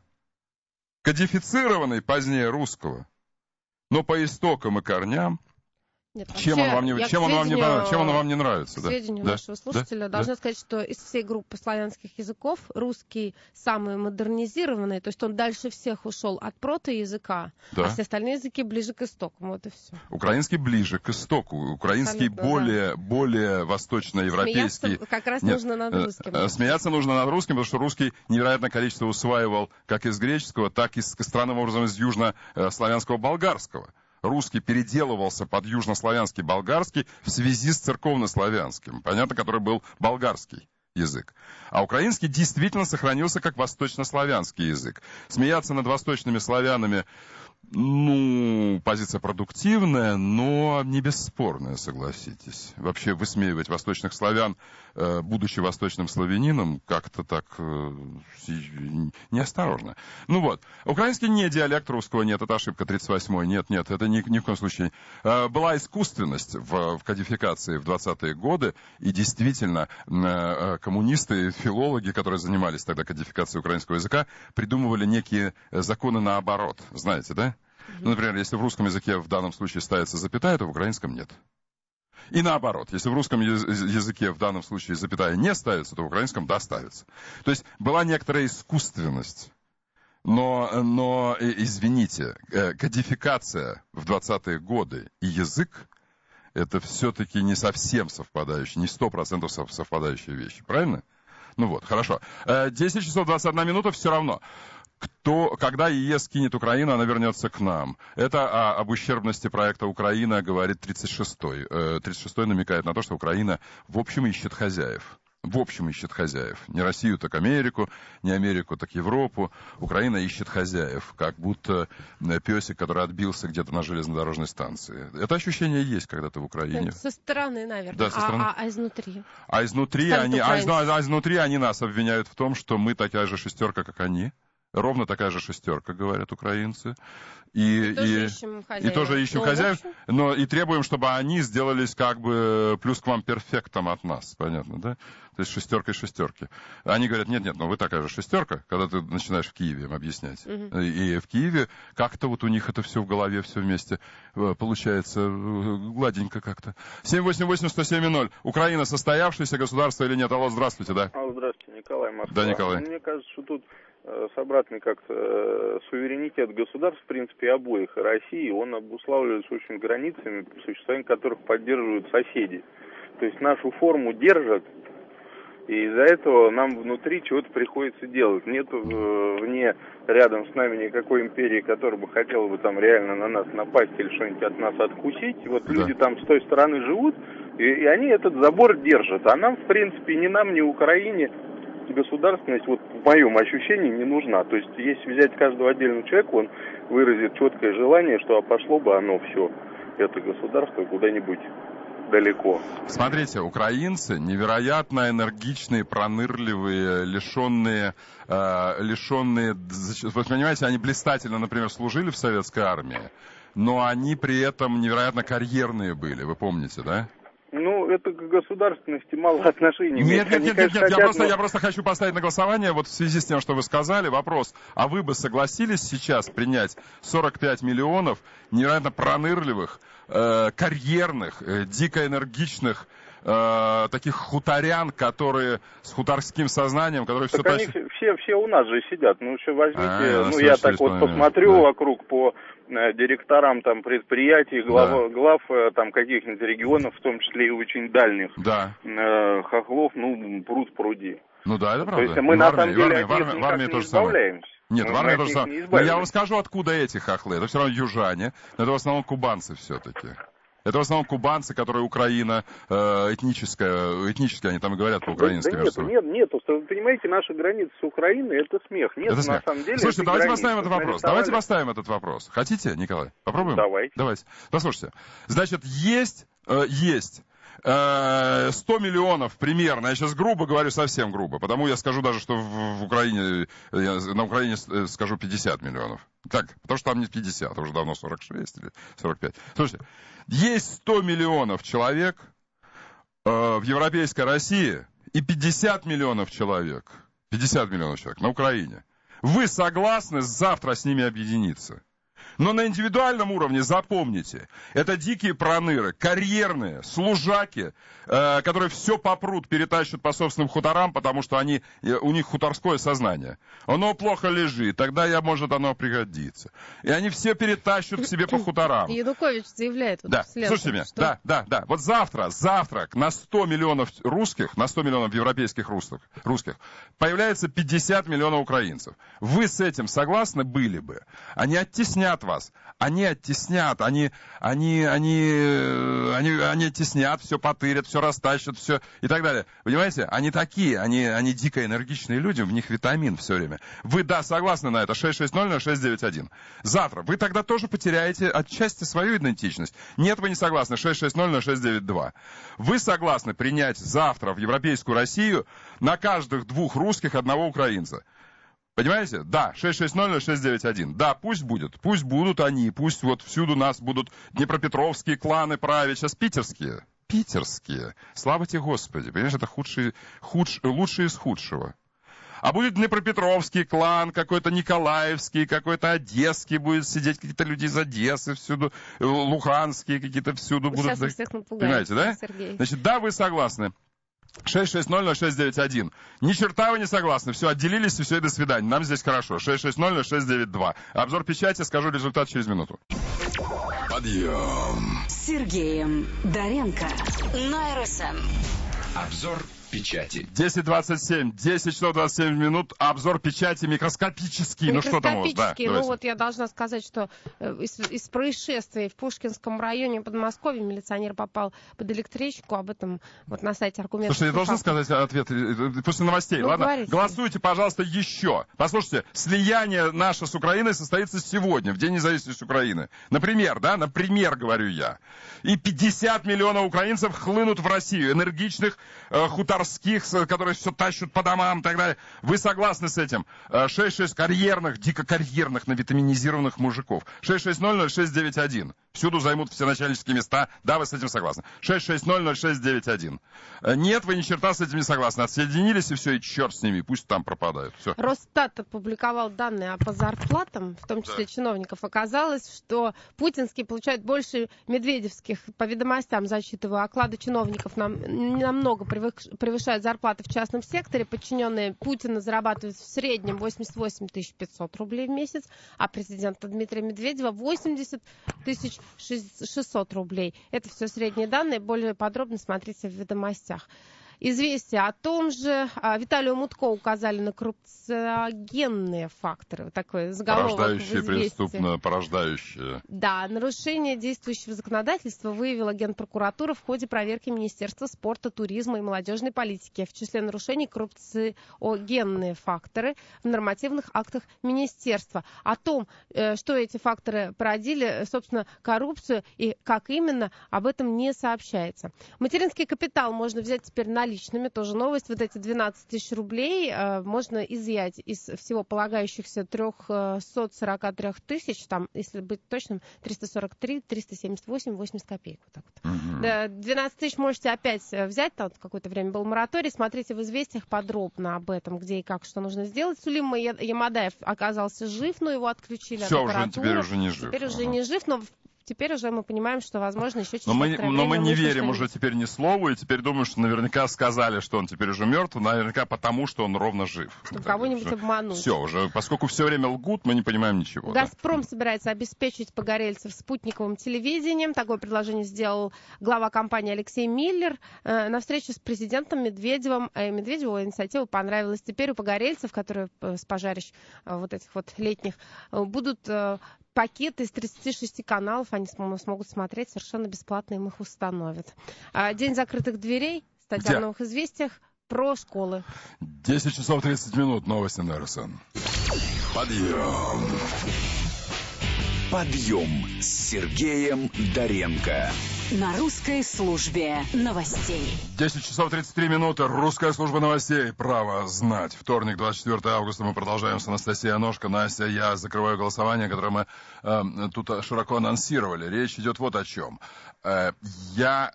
Кодифицированный позднее русского. Но по истокам и корням. Нет, чем он вам не нравится? К сведению нашего слушателя должна сказать, что из всей группы славянских языков русский самый модернизированный, то есть он дальше всех ушел от протоязыка, а все остальные языки ближе к истокам. Вот и все. Украинский ближе к истоку, украинский более восточноевропейский. Смеяться как раз нужно над русским. Смеяться нужно над русским, потому что русский невероятное количество усваивал как из греческого, так и странным образом из южнославянского болгарского. Русский переделывался под южнославянский болгарский в связи с церковнославянским, понятно, который был болгарский язык. А украинский действительно сохранился как восточнославянский язык. Смеяться над восточными славянами, ну, позиция продуктивная, но не бесспорная, согласитесь. Вообще высмеивать восточных славян, будучи восточным славянином, как-то так неосторожно. Ну вот, украинский не диалект русского, нет, это ошибка, 38-й, нет, это ни в коем случае. Была искусственность в кодификации в 20-е годы, и действительно коммунисты, филологи, которые занимались тогда кодификацией украинского языка, придумывали некие законы наоборот, знаете, да? Ну, например, если в русском языке в данном случае ставится запятая, то в украинском нет. И наоборот, если в русском языке в данном случае запятая не ставится, то в украинском да, ставится. То есть была некоторая искусственность. Но извините, кодификация в 20-е годы и язык – это все-таки не совсем совпадающие, не 100% совпадающие вещи, правильно? Ну вот, хорошо. 10 часов 21 минута все равно. Когда ЕС кинет Украину, она вернется к нам. Это об ущербности проекта «Украина» говорит 36-й. 36-й намекает на то, что Украина в общем ищет хозяев. В общем ищет хозяев. Не Россию, так Америку, не Америку, так Европу. Украина ищет хозяев, как будто песик, который отбился где-то на железнодорожной станции. Это ощущение есть когда-то в Украине. Со стороны, наверное. Да, со стороны. А изнутри? А изнутри они нас обвиняют в том, что мы такая же шестерка, как они. Ровно такая же шестерка, говорят украинцы. И тоже ищем хозяев. Но и требуем, чтобы они сделались как бы плюс к вам перфектом от нас. Понятно, да? То есть шестерка и шестерки. Они говорят, нет-нет, но вы такая же шестерка, когда ты начинаешь в Киеве им объяснять. Угу. И в Киеве как-то вот у них это все в голове, все вместе получается гладенько как-то. 788-107-0. Украина состоявшееся государство или нет? Алло, здравствуйте, да? Алло, здравствуйте, Николай Москва. Да, Николай. Мне кажется, что тут собратный как-то суверенитет государств, в принципе, обоих, России, он обуславливается очень границами, существование которых поддерживают соседи. То есть нашу форму держат, и из-за этого нам внутри чего-то приходится делать. Нет вне, рядом с нами никакой империи, которая бы хотела бы там реально на нас напасть или что-нибудь от нас откусить. И вот да. Люди там с той стороны живут, и они этот забор держат. А нам, в принципе, ни нам, ни Украине государственность, вот в моем ощущении, не нужна. То есть, если взять каждого отдельного человека, он выразит четкое желание, что пошло бы оно все, это государство, куда-нибудь далеко. Смотрите, украинцы невероятно энергичные, пронырливые, лишенные... Вы понимаете, они блистательно, например, служили в советской армии, но они при этом невероятно карьерные были, вы помните, да? Ну, это к государственности мало отношений. Я просто хочу поставить на голосование, вот в связи с тем, что вы сказали, вопрос. А вы бы согласились сейчас принять 45 миллионов невероятно пронырливых, карьерных, дико энергичных, таких хуторян, которые с хуторским сознанием, которые так все они тащат... все у нас же сидят. Ну, еще возьмите, я так вот посмотрю вокруг по директорам там предприятий, глав там каких-нибудь регионов, в том числе и очень дальних, хохлов, ну, пруд пруди. Ну да, это правда. То есть мы на самом деле в армии тоже самое. Нет, в армии тоже самое. Но я вам скажу, откуда эти хохлы. Это все равно южане, но это в основном кубанцы все-таки. Это в основном кубанцы, которые Украина этническая, они там и говорят по-украински. Да нет, понимаете, наши границы с Украиной — это смех. Нет, это смех. На самом деле. Слушайте, давайте поставим этот вопрос. Давайте поставим этот вопрос. Хотите, Николай? Попробуем? Давайте. Послушайте. Значит, есть 100 миллионов примерно, я сейчас грубо говорю, совсем грубо, потому я скажу даже, что в Украине, на Украине скажу 50 миллионов. Так, потому что там не 50, а уже давно 46 или 45. Слушайте, есть 100 миллионов человек в европейской России и 50 миллионов человек на Украине. Вы согласны завтра с ними объединиться? Но на индивидуальном уровне, запомните, это дикие проныры, карьерные, служаки, которые все попрут, перетащат по собственным хуторам, потому что у них хуторское сознание. Оно плохо лежит, тогда, может, оно пригодится. И они все перетащат к себе по хуторам. Янукович заявляет. Вот да, слушайте меня, что... да. Вот завтра на 100 миллионов русских, на 100 миллионов европейских русских, появляется 50 миллионов украинцев. Вы с этим согласны были бы? Они оттеснят вас. Они оттеснят, они оттеснят, все потырят, все растащат, все и так далее. Понимаете? Они такие, они дико энергичные люди, в них витамин все время. Вы, да, согласны на это? 660-0691. Завтра вы тогда тоже потеряете отчасти свою идентичность. Нет, вы не согласны. 660-0692. Вы согласны принять завтра в европейскую Россию на каждых двух русских одного украинца? Понимаете? Да, 660-0691. Да, пусть будет. Пусть будут они. Пусть вот всюду нас будут днепропетровские кланы править. Сейчас питерские. Слава тебе, Господи. Понимаешь, это лучшие из худшего. А будет днепропетровский клан, какой-то николаевский, какой-то одесский будет сидеть, какие-то люди из Одессы всюду, луханские какие-то всюду будут. Сейчас всех напугаете, понимаете, да? Сергей. Значит, да, вы согласны. 660-0691. Ни черта вы не согласны. Все, отделились, и все, и до свидания. Нам здесь хорошо. 660-0692. Обзор печати, скажу результат через минуту. Подъем. С Сергеем Доренко. На РСН. Обзор печати. 10:27. 10 часов 27 минут. Обзор печати микроскопический. Ну что там у вас? Да, вот я должна сказать, что из происшествий в Пушкинском районе Подмосковья милиционер попал под электричку. Об этом вот на сайте аргументов. Слушай, я должен сказать ответ после новостей. Ну, ладно, говорите. Голосуйте, пожалуйста, еще. Послушайте, слияние наше с Украиной состоится сегодня, в День независимости Украины. Например, говорю я. И 50 миллионов украинцев хлынут в Россию. Энергичных хуторов. хуторских, которые все тащат по домам и так далее. Вы согласны с этим? 6-6 карьерных, дико карьерных, навитаминизированных мужиков. 6-6-0-0-6-9-1. Всюду займут все начальнические места. Да, вы с этим согласны. 6-6-0-0-6-9-1. Нет, вы ни черта с этим не согласны. Отсоединились и все, и черт с ними. Пусть там пропадают. Все. Росстат опубликовал данные по зарплатам, в том числе чиновников. Оказалось, что путинские получают больше медведевских. По ведомостям зачитываю. Оклады чиновников намного превышают зарплаты в частном секторе. Подчиненные Путина зарабатывают в среднем 88 500 рублей в месяц, а президента Дмитрия Медведева 80 600 рублей. Это все средние данные. Более подробно смотрите в ведомостях. Известие о том же. Виталию Мутко указали на коррупциогенные факторы. Такой заголовок. Порождающие, преступно порождающие. Да, нарушение действующего законодательства выявила Генпрокуратура в ходе проверки Министерства спорта, туризма и молодежной политики. В числе нарушений коррупциогенные факторы в нормативных актах Министерства. О том, что эти факторы породили, собственно, коррупцию и как именно, об этом не сообщается. Материнский капитал можно взять теперь на личными, тоже новость. Вот эти 12 тысяч рублей можно изъять из всего полагающихся 343 тысяч, там, если быть точным, 343, 378, 80 копеек. Вот так вот. Mm-hmm. 12 тысяч можете опять взять, там какое-то время был мораторий, смотрите в «Известиях» подробно об этом, где и как, что нужно сделать. Сулим Ямадаев оказался жив, но его отключили от аппаратуры. Теперь уже не жив. Теперь уже не жив, но... Теперь уже мы понимаем, что, возможно, еще чуть-чуть... Но мы не верим уже теперь ни слову, и теперь думаю, что наверняка сказали, что он теперь уже мертв, наверняка потому, что он ровно жив. Чтобы кого-нибудь обмануть. Все, уже, поскольку все время лгут, мы не понимаем ничего. «Газпром» собирается обеспечить погорельцев спутниковым телевидением. Такое предложение сделал глава компании Алексей Миллер. На встрече с президентом Медведевым. Медведеву инициатива понравилась. Теперь у погорельцев, которые с пожарищ вот этих вот летних, будут... Пакеты из 36 каналов они смогут смотреть совершенно бесплатно, им их установят. День закрытых дверей, статья в новых известиях про школы. 10 часов 30 минут, новости на РСН. Подъем. Подъем с Сергеем Доренко. На русской службе новостей. 10 часов 33 минуты. Русская служба новостей. Право знать. Вторник, 24 августа. Мы продолжаем с Анастасией Оношко. Настя, я закрываю голосование, которое мы тут широко анонсировали. Речь идет вот о чем. Я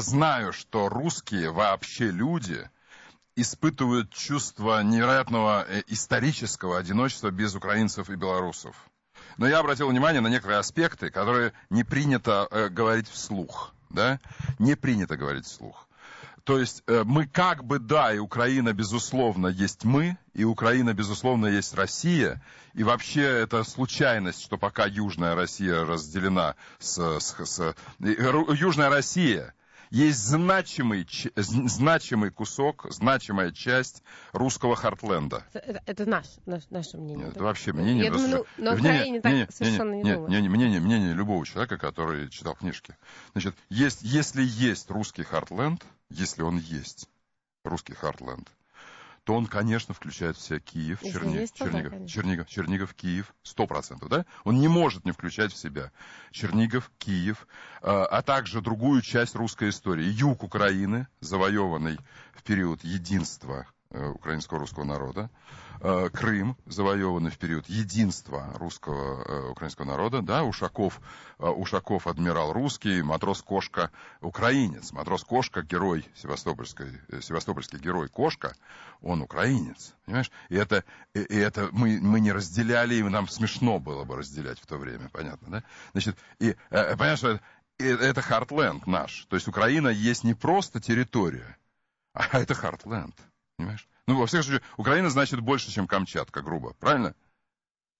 знаю, что русские вообще люди... испытывают чувство невероятного исторического одиночества без украинцев и белорусов. Но я обратил внимание на некоторые аспекты, которые не принято говорить вслух. Да? Не принято говорить вслух. То есть мы как бы, да, и Украина, безусловно, есть мы, и Украина, безусловно, есть Россия. И вообще это случайность, что пока Южная Россия разделена Южная Россия... Есть значимый кусок, значимая часть русского хартленда. Это наше мнение. Нет, это вообще мнение. Я думаю, на Украине так совершенно не думают. Мнение любого человека, который читал книжки. Значит, если есть русский хартленд, если он есть русский хартленд, то он, конечно, включает в себя Киев, Чернигов, Киев, 100%, да? Он не может не включать в себя Чернигов, Киев, а также другую часть русской истории. Юг Украины, завоеванный в период единства украинского русского народа, Крым, завоеванный в период единства русского украинского народа, да, Ушаков адмирал русский, матрос-кошка украинец, матрос-кошка герой, севастопольский герой Кошка, он украинец, понимаешь? И это мы не разделяли, и нам смешно было бы разделять в то время, понятно, да? Значит, и понятно, что это хартленд наш, то есть Украина есть не просто территория, а это хартленд. Понимаешь? Ну, во всяком случае, Украина значит больше, чем Камчатка, грубо. Правильно?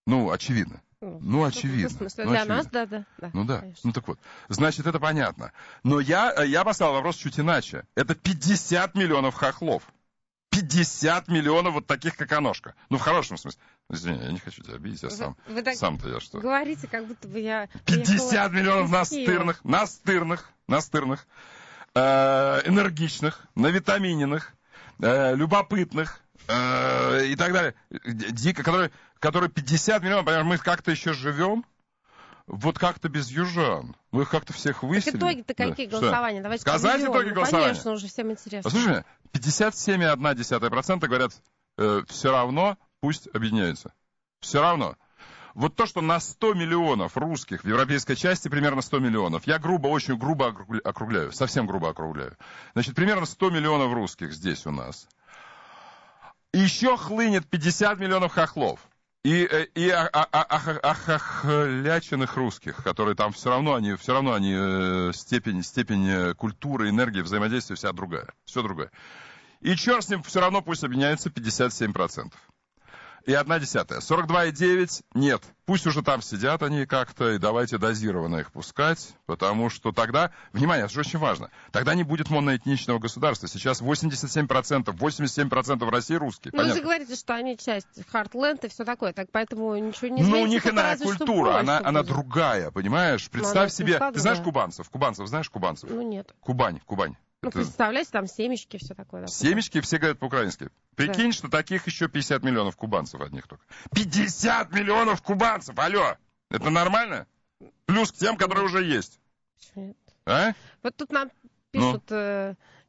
Ну, очевидно. Ну, очевидно. В смысле, для нас, да. Ну, да. Конечно. Ну, так вот. Значит, это понятно. Но я поставил вопрос чуть иначе. Это 50 миллионов хохлов. 50 миллионов вот таких, как Оношко. Ну, в хорошем смысле. Извини, я не хочу тебя обидеть, я сам. Вы так сам-то я что? Говорите, как будто бы я... 50 миллионов настырных, энергичных, навитаминенных, любопытных и так далее, которые 50 миллионов, понимаешь, мы как-то еще живем, вот как-то без южан. Вы их как-то всех выяснили. Итоги-то какие голосования? Давайте сказать итоги голосования. Конечно, уже всем интересно. Слушай, 57,1% говорят, все равно пусть объединяются. Все равно. Вот то, что на 100 миллионов русских в европейской части, примерно 100 миллионов, я грубо, очень грубо округляю, совсем грубо округляю. Значит, примерно 100 миллионов русских здесь у нас. Еще хлынет 50 миллионов хохлов и охохляченных русских, которые там все равно они степень культуры, энергии, взаимодействия вся другая. Все другое. И черт с ним, все равно пусть объединяются 57%. И 0,1. 42,9 нет. Пусть уже там сидят они как-то, и давайте дозированно их пускать, потому что тогда, внимание, это же очень важно, тогда не будет моноэтничного государства. Сейчас 87% России русские. Вы же говорите, что они часть Хартленд и все такое, так поэтому ничего не изменится. Ну, у них иная культура, она другая, понимаешь? Представь себе, ты знаешь кубанцев? Знаешь кубанцев? Ну, нет. Кубань. Ну, представляете, там семечки, все такое. Да? Семечки, все говорят по-украински. Прикинь, да. Что таких еще 50 миллионов кубанцев одних только. 50 миллионов кубанцев! Алло! Это нормально? Плюс к тем, которые уже есть. Нет. А? Вот тут нам пишут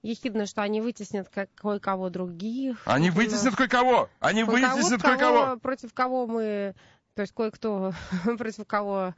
ехидно, что они вытеснят кое-кого других. Они вытеснят кое-кого! Они вытеснят кое-кого! Против кого мы... То есть кое-кто против кого...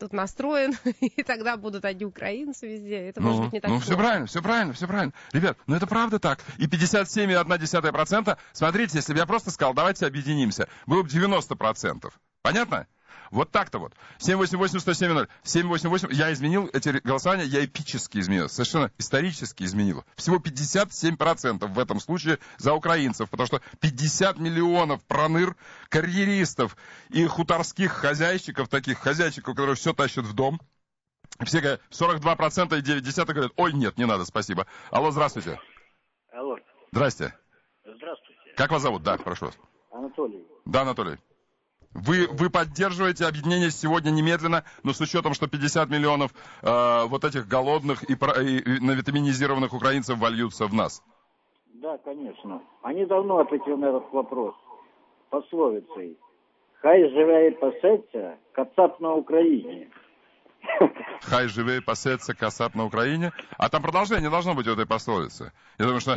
тут настроен, и тогда будут одни украинцы везде. Это может быть не так. Ну, все правильно. Ребят, ну это правда так. И 57,1%, смотрите, если бы я просто сказал, давайте объединимся, было бы 90%. Понятно? Вот так-то вот. 788-107-0. 788. Я изменил эти голосования, я эпически изменил, совершенно исторически изменил. Всего 57% в этом случае за украинцев, потому что 50 миллионов проныр, карьеристов и хуторских хозяйщиков, таких хозяйщиков, которые все тащат в дом. Все говорят, 42% и 9% говорят, ой, нет, не надо, спасибо. Алло, здравствуйте. Алло. Здрасте. Здравствуйте. Как вас зовут? Да, прошу вас. Анатолий. Да, Анатолий. Вы поддерживаете объединение сегодня немедленно, но с учетом, что 50 миллионов вот этих голодных и навитаминизированных украинцев вольются в нас? Да, конечно. Они давно ответили на этот вопрос пословицей. «Хай живе и пасеться, кацап на Украине». «Хай живе и пасеться, кацап на Украине». А там продолжение должно быть у этой пословицы. Я думаю, что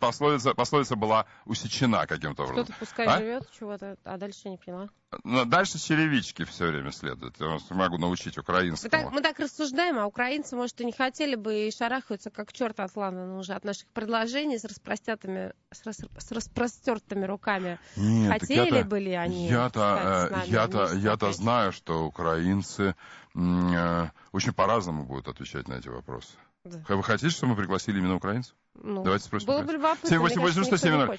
пословица была усечена каким-то образом. Кто-то пускай живет чего-то, а дальше я не поняла. Дальше черевички все время следуют. Я могу научить украинскому. Мы так рассуждаем, а украинцы, может, и не хотели бы, и шарахаются, как черт от Лана уже от наших предложений с распростертыми руками. Нет, хотели бы ли они? Я-то знаю, что украинцы очень по-разному будут отвечать на эти вопросы. Да. Вы хотите, чтобы мы пригласили именно украинцев? Ну, давайте спросим. Было бы любопытно. 788-107-0.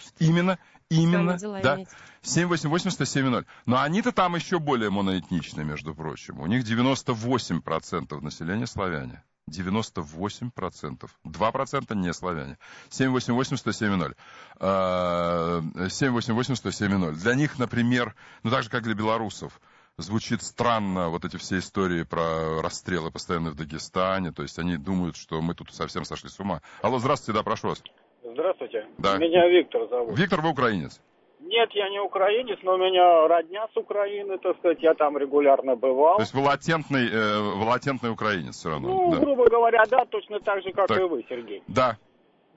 Именно, да. 788-107-0. Но они-то там еще более моноэтничны, между прочим. У них 98% населения славяне. 98%. 2% не славяне. 788-107-0. 788-107-0. Для них, например, ну так же, как для белорусов, звучит странно вот эти все истории про расстрелы постоянно в Дагестане. То есть они думают, что мы тут совсем сошли с ума. Алло, здравствуйте, да, прошу вас. Здравствуйте. Да. Меня Виктор зовут. Виктор, вы украинец? Нет, я не украинец, но у меня родня с Украины, так сказать, я там регулярно бывал. То есть вы латентный украинец все равно? Ну, да. Грубо говоря, да, точно так же, как так. И вы, Сергей. Да.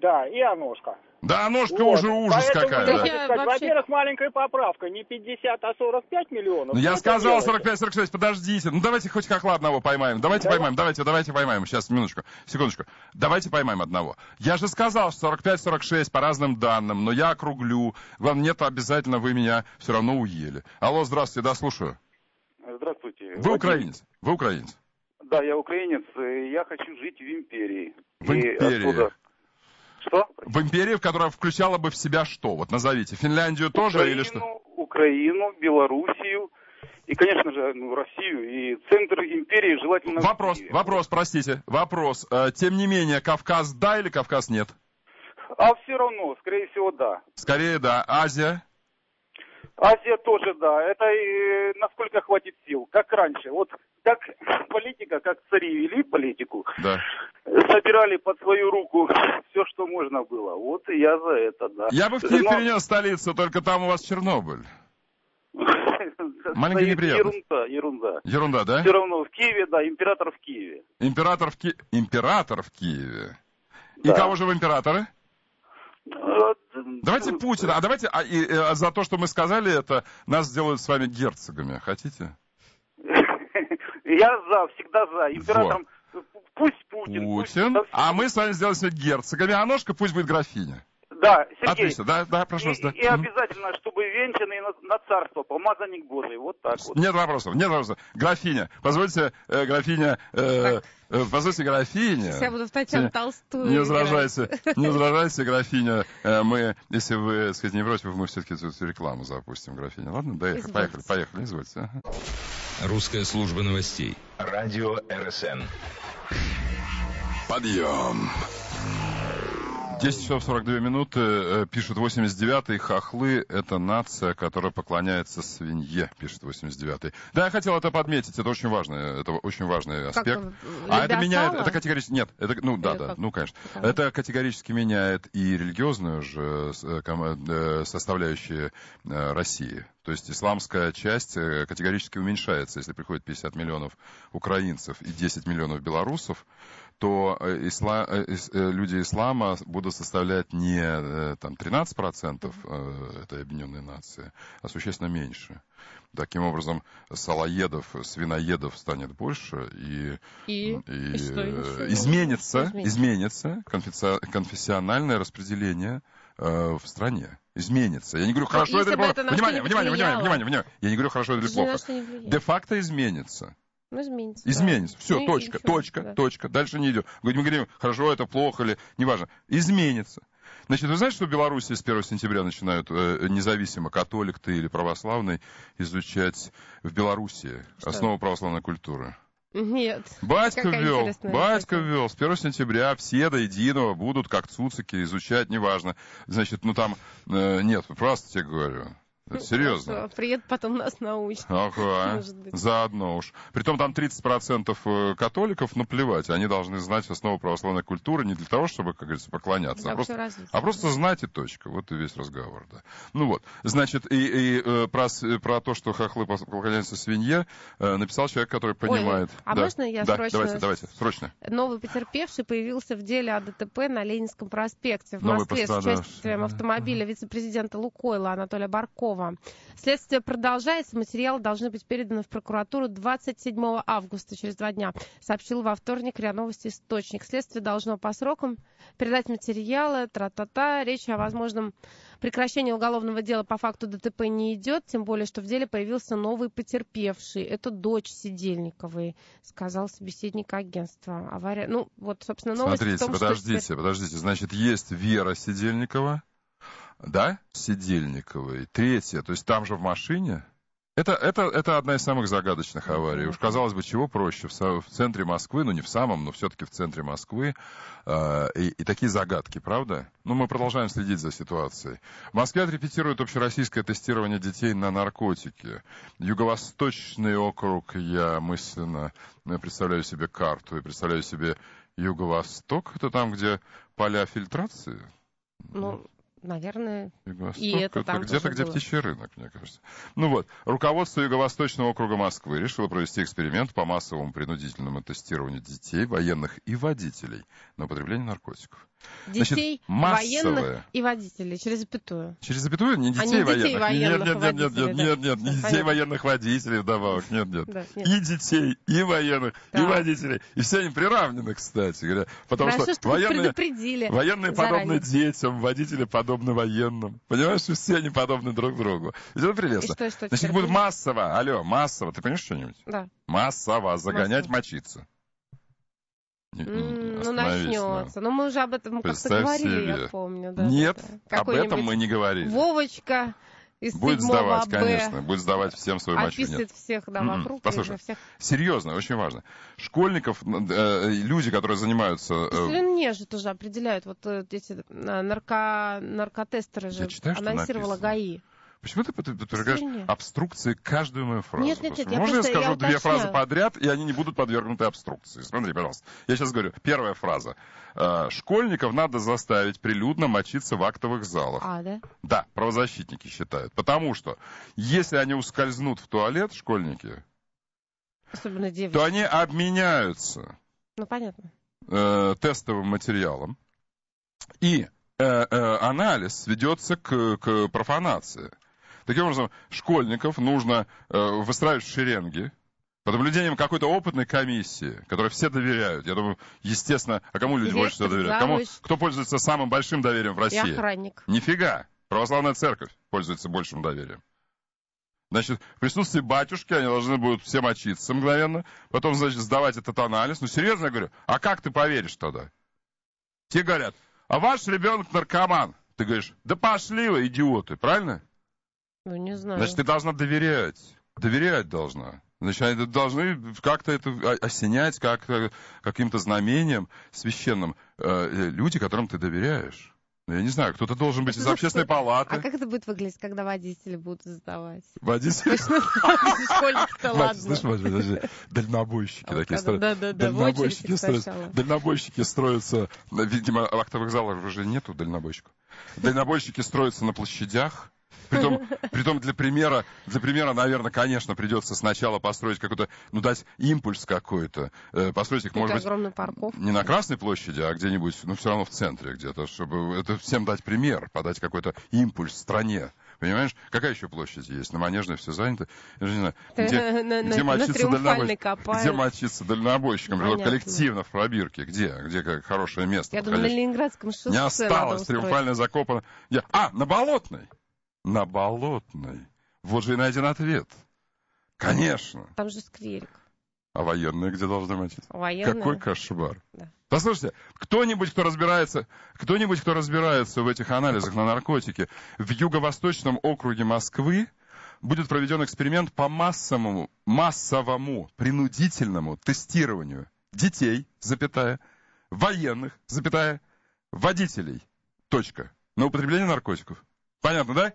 Да, и Оношко. Да, Оношко вот. Уже ужас поэтому, какая. Да. Во-первых, маленькая поправка. Не 50, а 45 миллионов. Ну, я сказал 45-46, подождите. Ну, давайте хоть хохла одного поймаем. Давайте поймаем. Сейчас, минуточку, секундочку. Давайте поймаем одного. Я же сказал, что 45-46 по разным данным, но я округлю. Вам нет, обязательно вы меня все равно уели. Алло, здравствуйте, да, слушаю. Здравствуйте. Вы украинец? Вы украинец? Да, я украинец. Я хочу жить в империи. В империи. Оттуда... Что? В империи, которая включала бы в себя что? Вот назовите. Финляндию тоже Украину, или что? Украину, Белоруссию и, конечно же, Россию. И центр империи желательно... Вопрос, простите. Тем не менее, Кавказ да или Кавказ нет? А все равно, скорее всего, да. Скорее да. Азия? Азия тоже да. Это насколько хватит сил. Как раньше. Вот как политика, как цари вели политику, да. Собирали под свою руку все, что можно было. Вот и я за это, да. Я бы в Киев перенес столицу, только там у вас Чернобыль. Маленькая неприятность. Ерунда, да? Все равно в Киеве, да, император в Киеве. Император в Киеве. И кого же в императоры? Давайте Путина. А давайте за то, что мы сказали это, нас сделают с вами герцогами. Хотите? Я за, всегда за. Императором пусть Путин. А мы с вами сделаем себя герцогами. А Оношко пусть будет графиня. Да, Сергей. Отлично, да, прошу вас. Да. И обязательно, чтобы венчанный на царство, помазанник Божий, вот так вот. Нет вопросов. Графиня, позвольте, графиня. Я буду в Татьяну Толстую. Не возражайте, графиня. Мы, если вы, сказать, не против, мы все-таки эту рекламу запустим, графиня. Ладно, поехали, извольте. Русская служба новостей. Радио РСН. Подъем. 10 часов 42 минуты, пишут 89-й, хохлы — это нация, которая поклоняется свинье, пишет 89-й. Да, я хотел это подметить, это очень важный аспект. А это меняет, это категорически, нет, это, ну да, да, ну конечно. Это категорически меняет и религиозную же составляющую России. То есть исламская часть категорически уменьшается, если приходит 50 миллионов украинцев и 10 миллионов белорусов, то люди ислама будут составлять не там, 13% этой объединенной нации, а существенно меньше. Таким образом, салаедов, свиноедов станет больше и изменится конфессиональное распределение в стране. Изменится. Я не говорю, хорошо это или плохо. Внимание. Я не говорю, хорошо это или плохо. Де-факто изменится. Изменится. Все, точка. Дальше не идет. Мы говорим, хорошо, это плохо или... Неважно. Изменится. Значит, вы знаете, что в Беларуси с 1 сентября начинают независимо, католик ты или православный, изучать в Беларуси основу православной культуры? Нет. Батька ввел. С 1 сентября все до единого будут, как цуцики, изучать, неважно. Значит, нет, просто тебе говорю. Это серьезно. Хорошо, привет, потом нас научат. Ага, заодно уж. Притом там 30% католиков, наплевать, они должны знать основу православной культуры не для того, чтобы, как говорится, поклоняться, просто знать и точка. Вот и весь разговор, да. Ну вот, значит, про то, что хохлы поклоняются свинье, написал человек, который понимает. Можно я срочно? Давайте, срочно. Новый потерпевший появился в деле о ДТП на Ленинском проспекте в Москве с участием автомобиля вице-президента Лукойла Анатолия Баркова. Следствие продолжается. Материалы должны быть переданы в прокуратуру 27 августа, через 2 дня, сообщил во вторник РИА Новости источник. Следствие должно по срокам передать материалы, Речь о возможном прекращении уголовного дела по факту ДТП не идет, тем более, что в деле появился новый потерпевший. Это дочь Сидельниковой, сказал собеседник агентства. Авария... Ну, вот, собственно, новость. Смотрите, подождите. Значит, есть Вера Сидельникова. Да, Сидельниковой. Третья, то есть там же в машине. Это одна из самых загадочных аварий. Уж, казалось бы, чего проще. В центре Москвы, ну не в самом, но все-таки в центре Москвы. И такие загадки, правда? Ну, мы продолжаем следить за ситуацией. В Москве отрепетируют общероссийское тестирование детей на наркотики. Юго-Восточный округ, я мысленно представляю себе карту и представляю себе Юго-Восток. Это там, где поля фильтрации? Наверное, и это там где-то, где птичий рынок, мне кажется. Ну вот, руководство Юго-Восточного округа Москвы решило провести эксперимент по массовому принудительному тестированию детей, военных и водителей на употребление наркотиков. Детей, военных и водителей, через запятую. Через запятую? Не детей военных. Нет, не детей военных водителей вдобавок, нет. И детей, и военных, и водителей. И все они приравнены, кстати говоря. Потому что военные подобны детям, водители подобны военным. Понимаешь, что все они подобны друг другу. Ведь это прелестно. Значит, будут массово, ты понимаешь что-нибудь? Да. Массово загонять, мочиться. Начнется. Но мы уже об этом как-то говорили, себе. Я помню. Да, нет, об этом мы не говорили. Вовочка из 7-го будет сдавать, АБ, конечно. Будет сдавать всем свою мочу. Описывает всех вокруг. Послушай, серьезно, очень важно. Школьников, люди, которые занимаются... Мне же тоже определяют. Вот эти наркотестеры же анонсировала ГАИ. Почему ты подвергаешь обструкции каждую мою фразу? Нет, можно я скажу две фразы подряд, и они не будут подвергнуты обструкции? Смотри, пожалуйста. Я сейчас говорю. Первая фраза. Школьников надо заставить прилюдно мочиться в актовых залах. Да? Да, правозащитники считают. Потому что, если они ускользнут в туалет, школьники, особенно девочки, то они обменяются тестовым материалом. И анализ ведется к профанации. Таким образом, школьников нужно выстраивать в шеренги под наблюдением какой-то опытной комиссии, которой все доверяют. Я думаю, естественно, а кому люди больше всего доверяют? Кому, кто пользуется самым большим доверием в России? И охранник. Нифига. Православная церковь пользуется большим доверием. Значит, в присутствии батюшки они должны будут все мочиться мгновенно, потом, значит, сдавать этот анализ. Ну, серьезно, я говорю, а как ты поверишь тогда? Те говорят, а ваш ребенок наркоман. Ты говоришь, да пошли вы, идиоты, правильно? Ну, не знаю. Значит, ты должна доверять. Доверять должна. Значит, они должны как-то это осенять как-то, каким-то знамением священным. Люди, которым ты доверяешь. Ну, я не знаю, кто-то должен быть из общественной палаты. А как это будет выглядеть, когда водители будут сдавать? Водители? Школьники-то ладно. Дальнобойщики такие строятся. Дальнобойщики строятся... Видимо, актовых залов уже нету дальнобойщиков. Дальнобойщики строятся на площадях. Притом для примера, наверное, конечно, придется сначала построить какой-то, ну, дать импульс какой-то. Построить их, может быть, парковку. Не на Красной площади, а где-нибудь, ну, все равно в центре где-то, чтобы это всем дать пример, подать какой-то импульс стране. Понимаешь? Какая еще площадь есть? На Манежной все занято. Где мочиться дальнобойщикам? Коллективно в пробирке. Где хорошее место? Я думаю, на Ленинградском шоссе. Не осталось, триумфально закопано. На Болотной. На Болотной. Вот же и найден ответ. Конечно. Там же скверик. А военные где должны мочить? Военные? Какой кошмар. Да. Послушайте, кто-нибудь, кто разбирается в этих анализах на наркотики, в Юго-Восточном округе Москвы будет проведен эксперимент по массовому принудительному тестированию детей, военных, водителей, на употребление наркотиков. Понятно, да?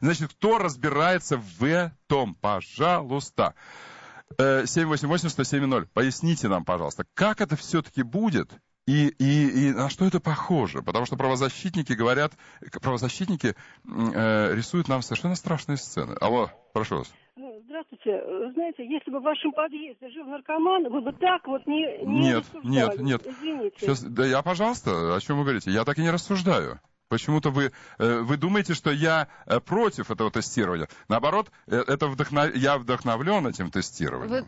Значит, кто разбирается в этом, пожалуйста? 788-107-0. Поясните нам, пожалуйста, как это все-таки будет и на что это похоже? Потому что правозащитники рисуют нам совершенно страшные сцены. Алло, прошу вас. Здравствуйте. Знаете, если бы в вашем подъезде жил наркоман, вы бы так вот не рассуждали. Нет. Извините. Сейчас, пожалуйста, о чем вы говорите? Я так и не рассуждаю. Почему-то вы думаете, что я против этого тестирования. Наоборот, я вдохновлен этим тестированием.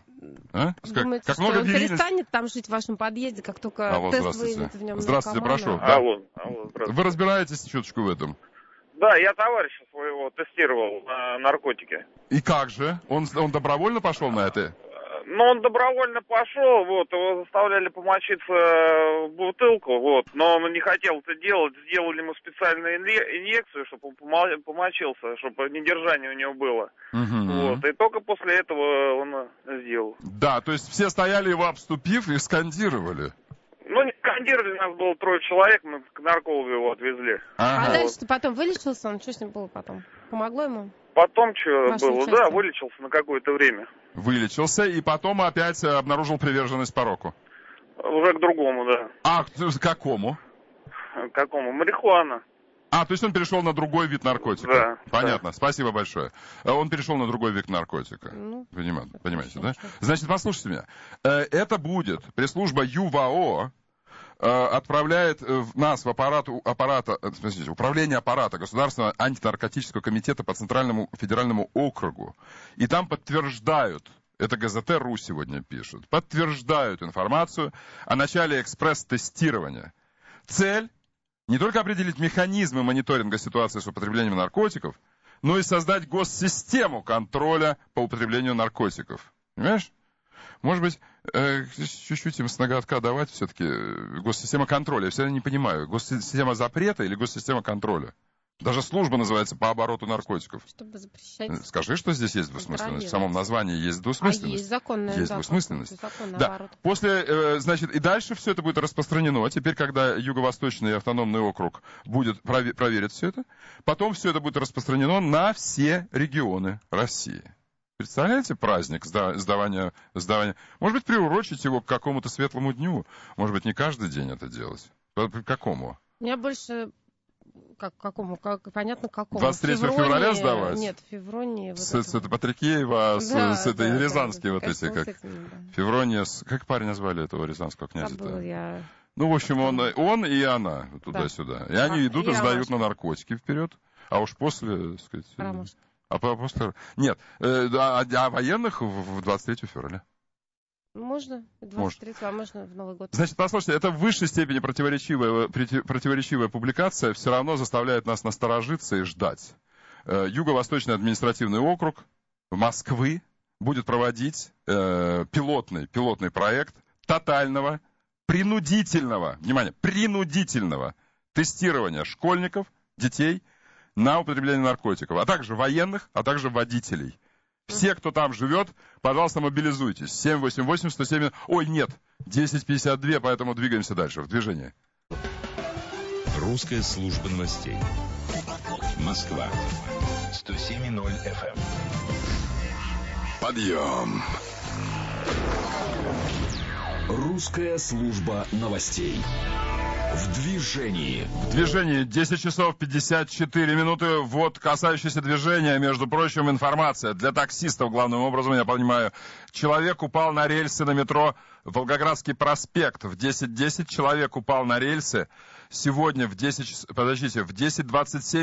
Вы думаете, как много перестанет там жить в вашем подъезде, как только тест выявит в нем наркомана? Здравствуйте, прошу. Да. Алло, здравствуйте. Вы разбираетесь чуточку в этом? Да, я товарища своего тестировал на наркотики. И как же? Он добровольно пошел на это? Ну, он добровольно пошел, его заставляли помочиться в бутылку, но он не хотел это делать, сделали ему специальную инъекцию, чтобы он помочился, чтобы недержание у него было. И только после этого он сделал. Да, то есть все стояли его обступив и скандировали. Ну, не скандировали, нас было 3 человек, мы к наркологу его отвезли. А дальше-то потом вылечился он, что с ним было потом? Помогло ему? Потом что было? Да, вылечился на какое-то время. Вылечился и потом опять обнаружил приверженность пороку. Уже к другому, да. А к какому? Марихуана. То есть он перешел на другой вид наркотика. Да. Понятно, да. Спасибо большое. Он перешел на другой вид наркотика. Понимаете, да? Значит, послушайте меня. Это будет пресс-служба ЮВАО. Отправляет нас в управление аппарата Государственного антинаркотического комитета по Центральному федеральному округу. И там подтверждают, это ГЗТ.ру сегодня пишут, подтверждают информацию о начале экспресс-тестирования. Цель не только определить механизмы мониторинга ситуации с употреблением наркотиков, но и создать госсистему контроля по употреблению наркотиков. Понимаешь? Может быть, чуть-чуть им с ноготка давать все-таки госсистема контроля. Я все равно не понимаю, госсистема запрета или госсистема контроля? Даже служба называется по обороту наркотиков. Чтобы запрещать... Скажи, что здесь есть двусмысленность. В самом названии есть двусмысленность. А есть законная, есть двусмысленность. Да. После, значит, и дальше все это будет распространено. Теперь, когда Юго-Восточный автономный округ будет проверить все это, потом все это будет распространено на все регионы России. Представляете, праздник сдавания. Может быть, приурочить его к какому-то светлому дню. Может быть, не каждый день это делать. К какому? У меня больше... Понятно, какому. 23 февраля сдавать? Нет, Февронии. Вот это Патрикеева, с этой Рязанские вот эти, как... Феврония, как парень назвали этого рязанского князя-то? Я... Ну, в общем, он и она туда-сюда. Да. И они идут и сдают на наркотики вперед, а уж после, так сказать... после... Нет, а военных в 23 февраля. Можно 23-го, а можно в Новый год. Значит, послушайте, это в высшей степени противоречивая публикация все равно заставляет нас насторожиться и ждать. Юго-Восточный административный округ Москвы будет проводить пилотный проект тотального, принудительного, внимание, принудительного тестирования школьников, детей на употребление наркотиков, а также военных, а также водителей. Все, кто там живет, пожалуйста, мобилизуйтесь. 788-107... Ой, нет, 1052, поэтому двигаемся дальше в движении. Русская служба новостей. Москва. 107.0 FM. Подъем. Русская служба новостей. В движении. 10 часов 54 минуты. Вот касающееся движения, между прочим, информация для таксистов, главным образом, я понимаю. Человек упал на рельсы на метро Волгоградский проспект. В 10:10 человек упал на рельсы. Сегодня в 10:27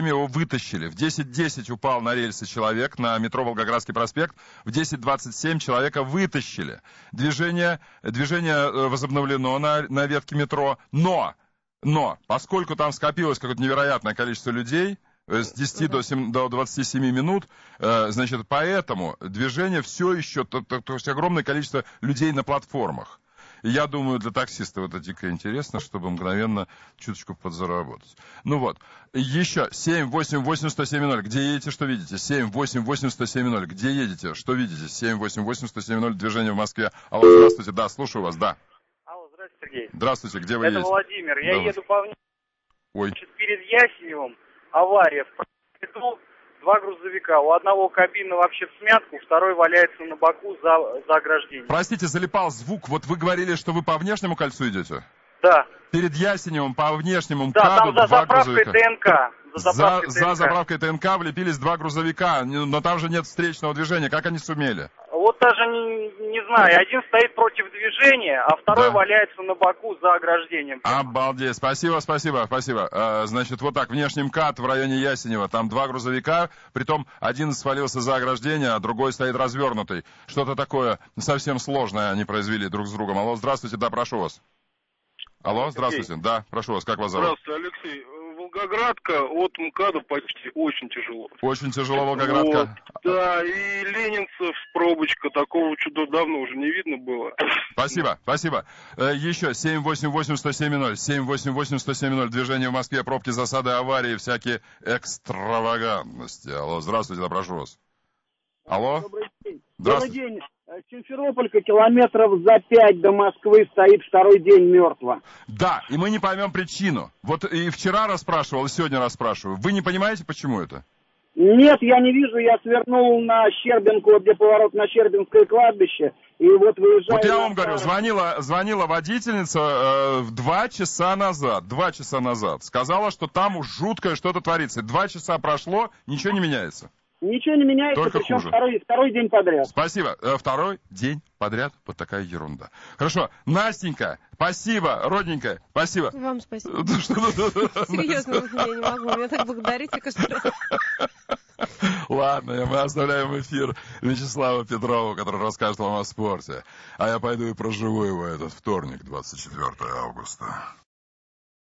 его вытащили. В 10:10 упал на рельсы человек на метро Волгоградский проспект. В 10:27 человека вытащили. Движение возобновлено на ветке метро, но поскольку там скопилось какое-то невероятное количество людей, с 10 до 27 минут, значит, поэтому движение все еще, то есть огромное количество людей на платформах. И я думаю, для таксистов это дико интересно, чтобы мгновенно чуточку подзаработать. Ну вот, еще 788-107-0, где едете, что видите? 788-107-0, где едете, что видите? 788-107-0, движение в Москве. Алло, здравствуйте, да, слушаю вас, да. Сергей. Здравствуйте, где вы едете? Это Владимир, я еду по Значит, перед Ясеневым авария. В правом ряду два грузовика. У одного кабина вообще в смятку, второй валяется на боку за ограждением. Простите, залипал звук. Вот вы говорили, что вы по внешнему кольцу идете? Да. Перед Ясеневым по внешнему МКАДу два грузовика. За заправкой ТНК влепились два грузовика, но там же нет встречного движения. Как они сумели? Вот даже не знаю. Один стоит против движения, а второй валяется на боку за ограждением. Обалдеть. Спасибо. Значит, вот так. Внешний МКАД в районе Ясенева. Там два грузовика, притом один свалился за ограждение, а другой стоит развернутый. Что-то такое совсем сложное они произвели друг с другом. Алло, здравствуйте. Да, прошу вас. Алло, здравствуйте. Алексей. Да, прошу вас. Как вас зовут? Здравствуйте, Алексей. Волгоградка от МКАДа почти очень тяжело. Очень тяжело Волгоградка. Вот, да, и Ленинцев, пробочка, такого чуда давно уже не видно было. Спасибо. Еще 788-107-0, 788-107-0, движение в Москве, пробки, засады, аварии, всякие экстравагантности. Алло, здравствуйте, да, прошу вас. Алло. Добрый день. Симферополька, километров за 5 до Москвы, стоит второй день мертво. Да, и мы не поймем причину. Вот и вчера расспрашивал, и сегодня расспрашиваю. Вы не понимаете, почему это? Нет, я не вижу. Я свернул на Щербинку, где поворот на Щербинское кладбище. И вот выезжаю... Вот я вам говорю, звонила водительница 2 часа назад. Сказала, что там уж жуткое что-то творится. 2 часа прошло, ничего не меняется. Ничего не меняется, только причем хуже. Второй день подряд. Спасибо. Второй день подряд. Вот такая ерунда. Хорошо. Настенька, спасибо. Родненькая, спасибо. Вам спасибо. Серьезно, я не могу. Меня так благодарите каждый раз. Ладно, мы оставляем эфир Вячеслава Петрова, который расскажет вам о спорте. А я пойду и проживу его этот вторник, 24 августа.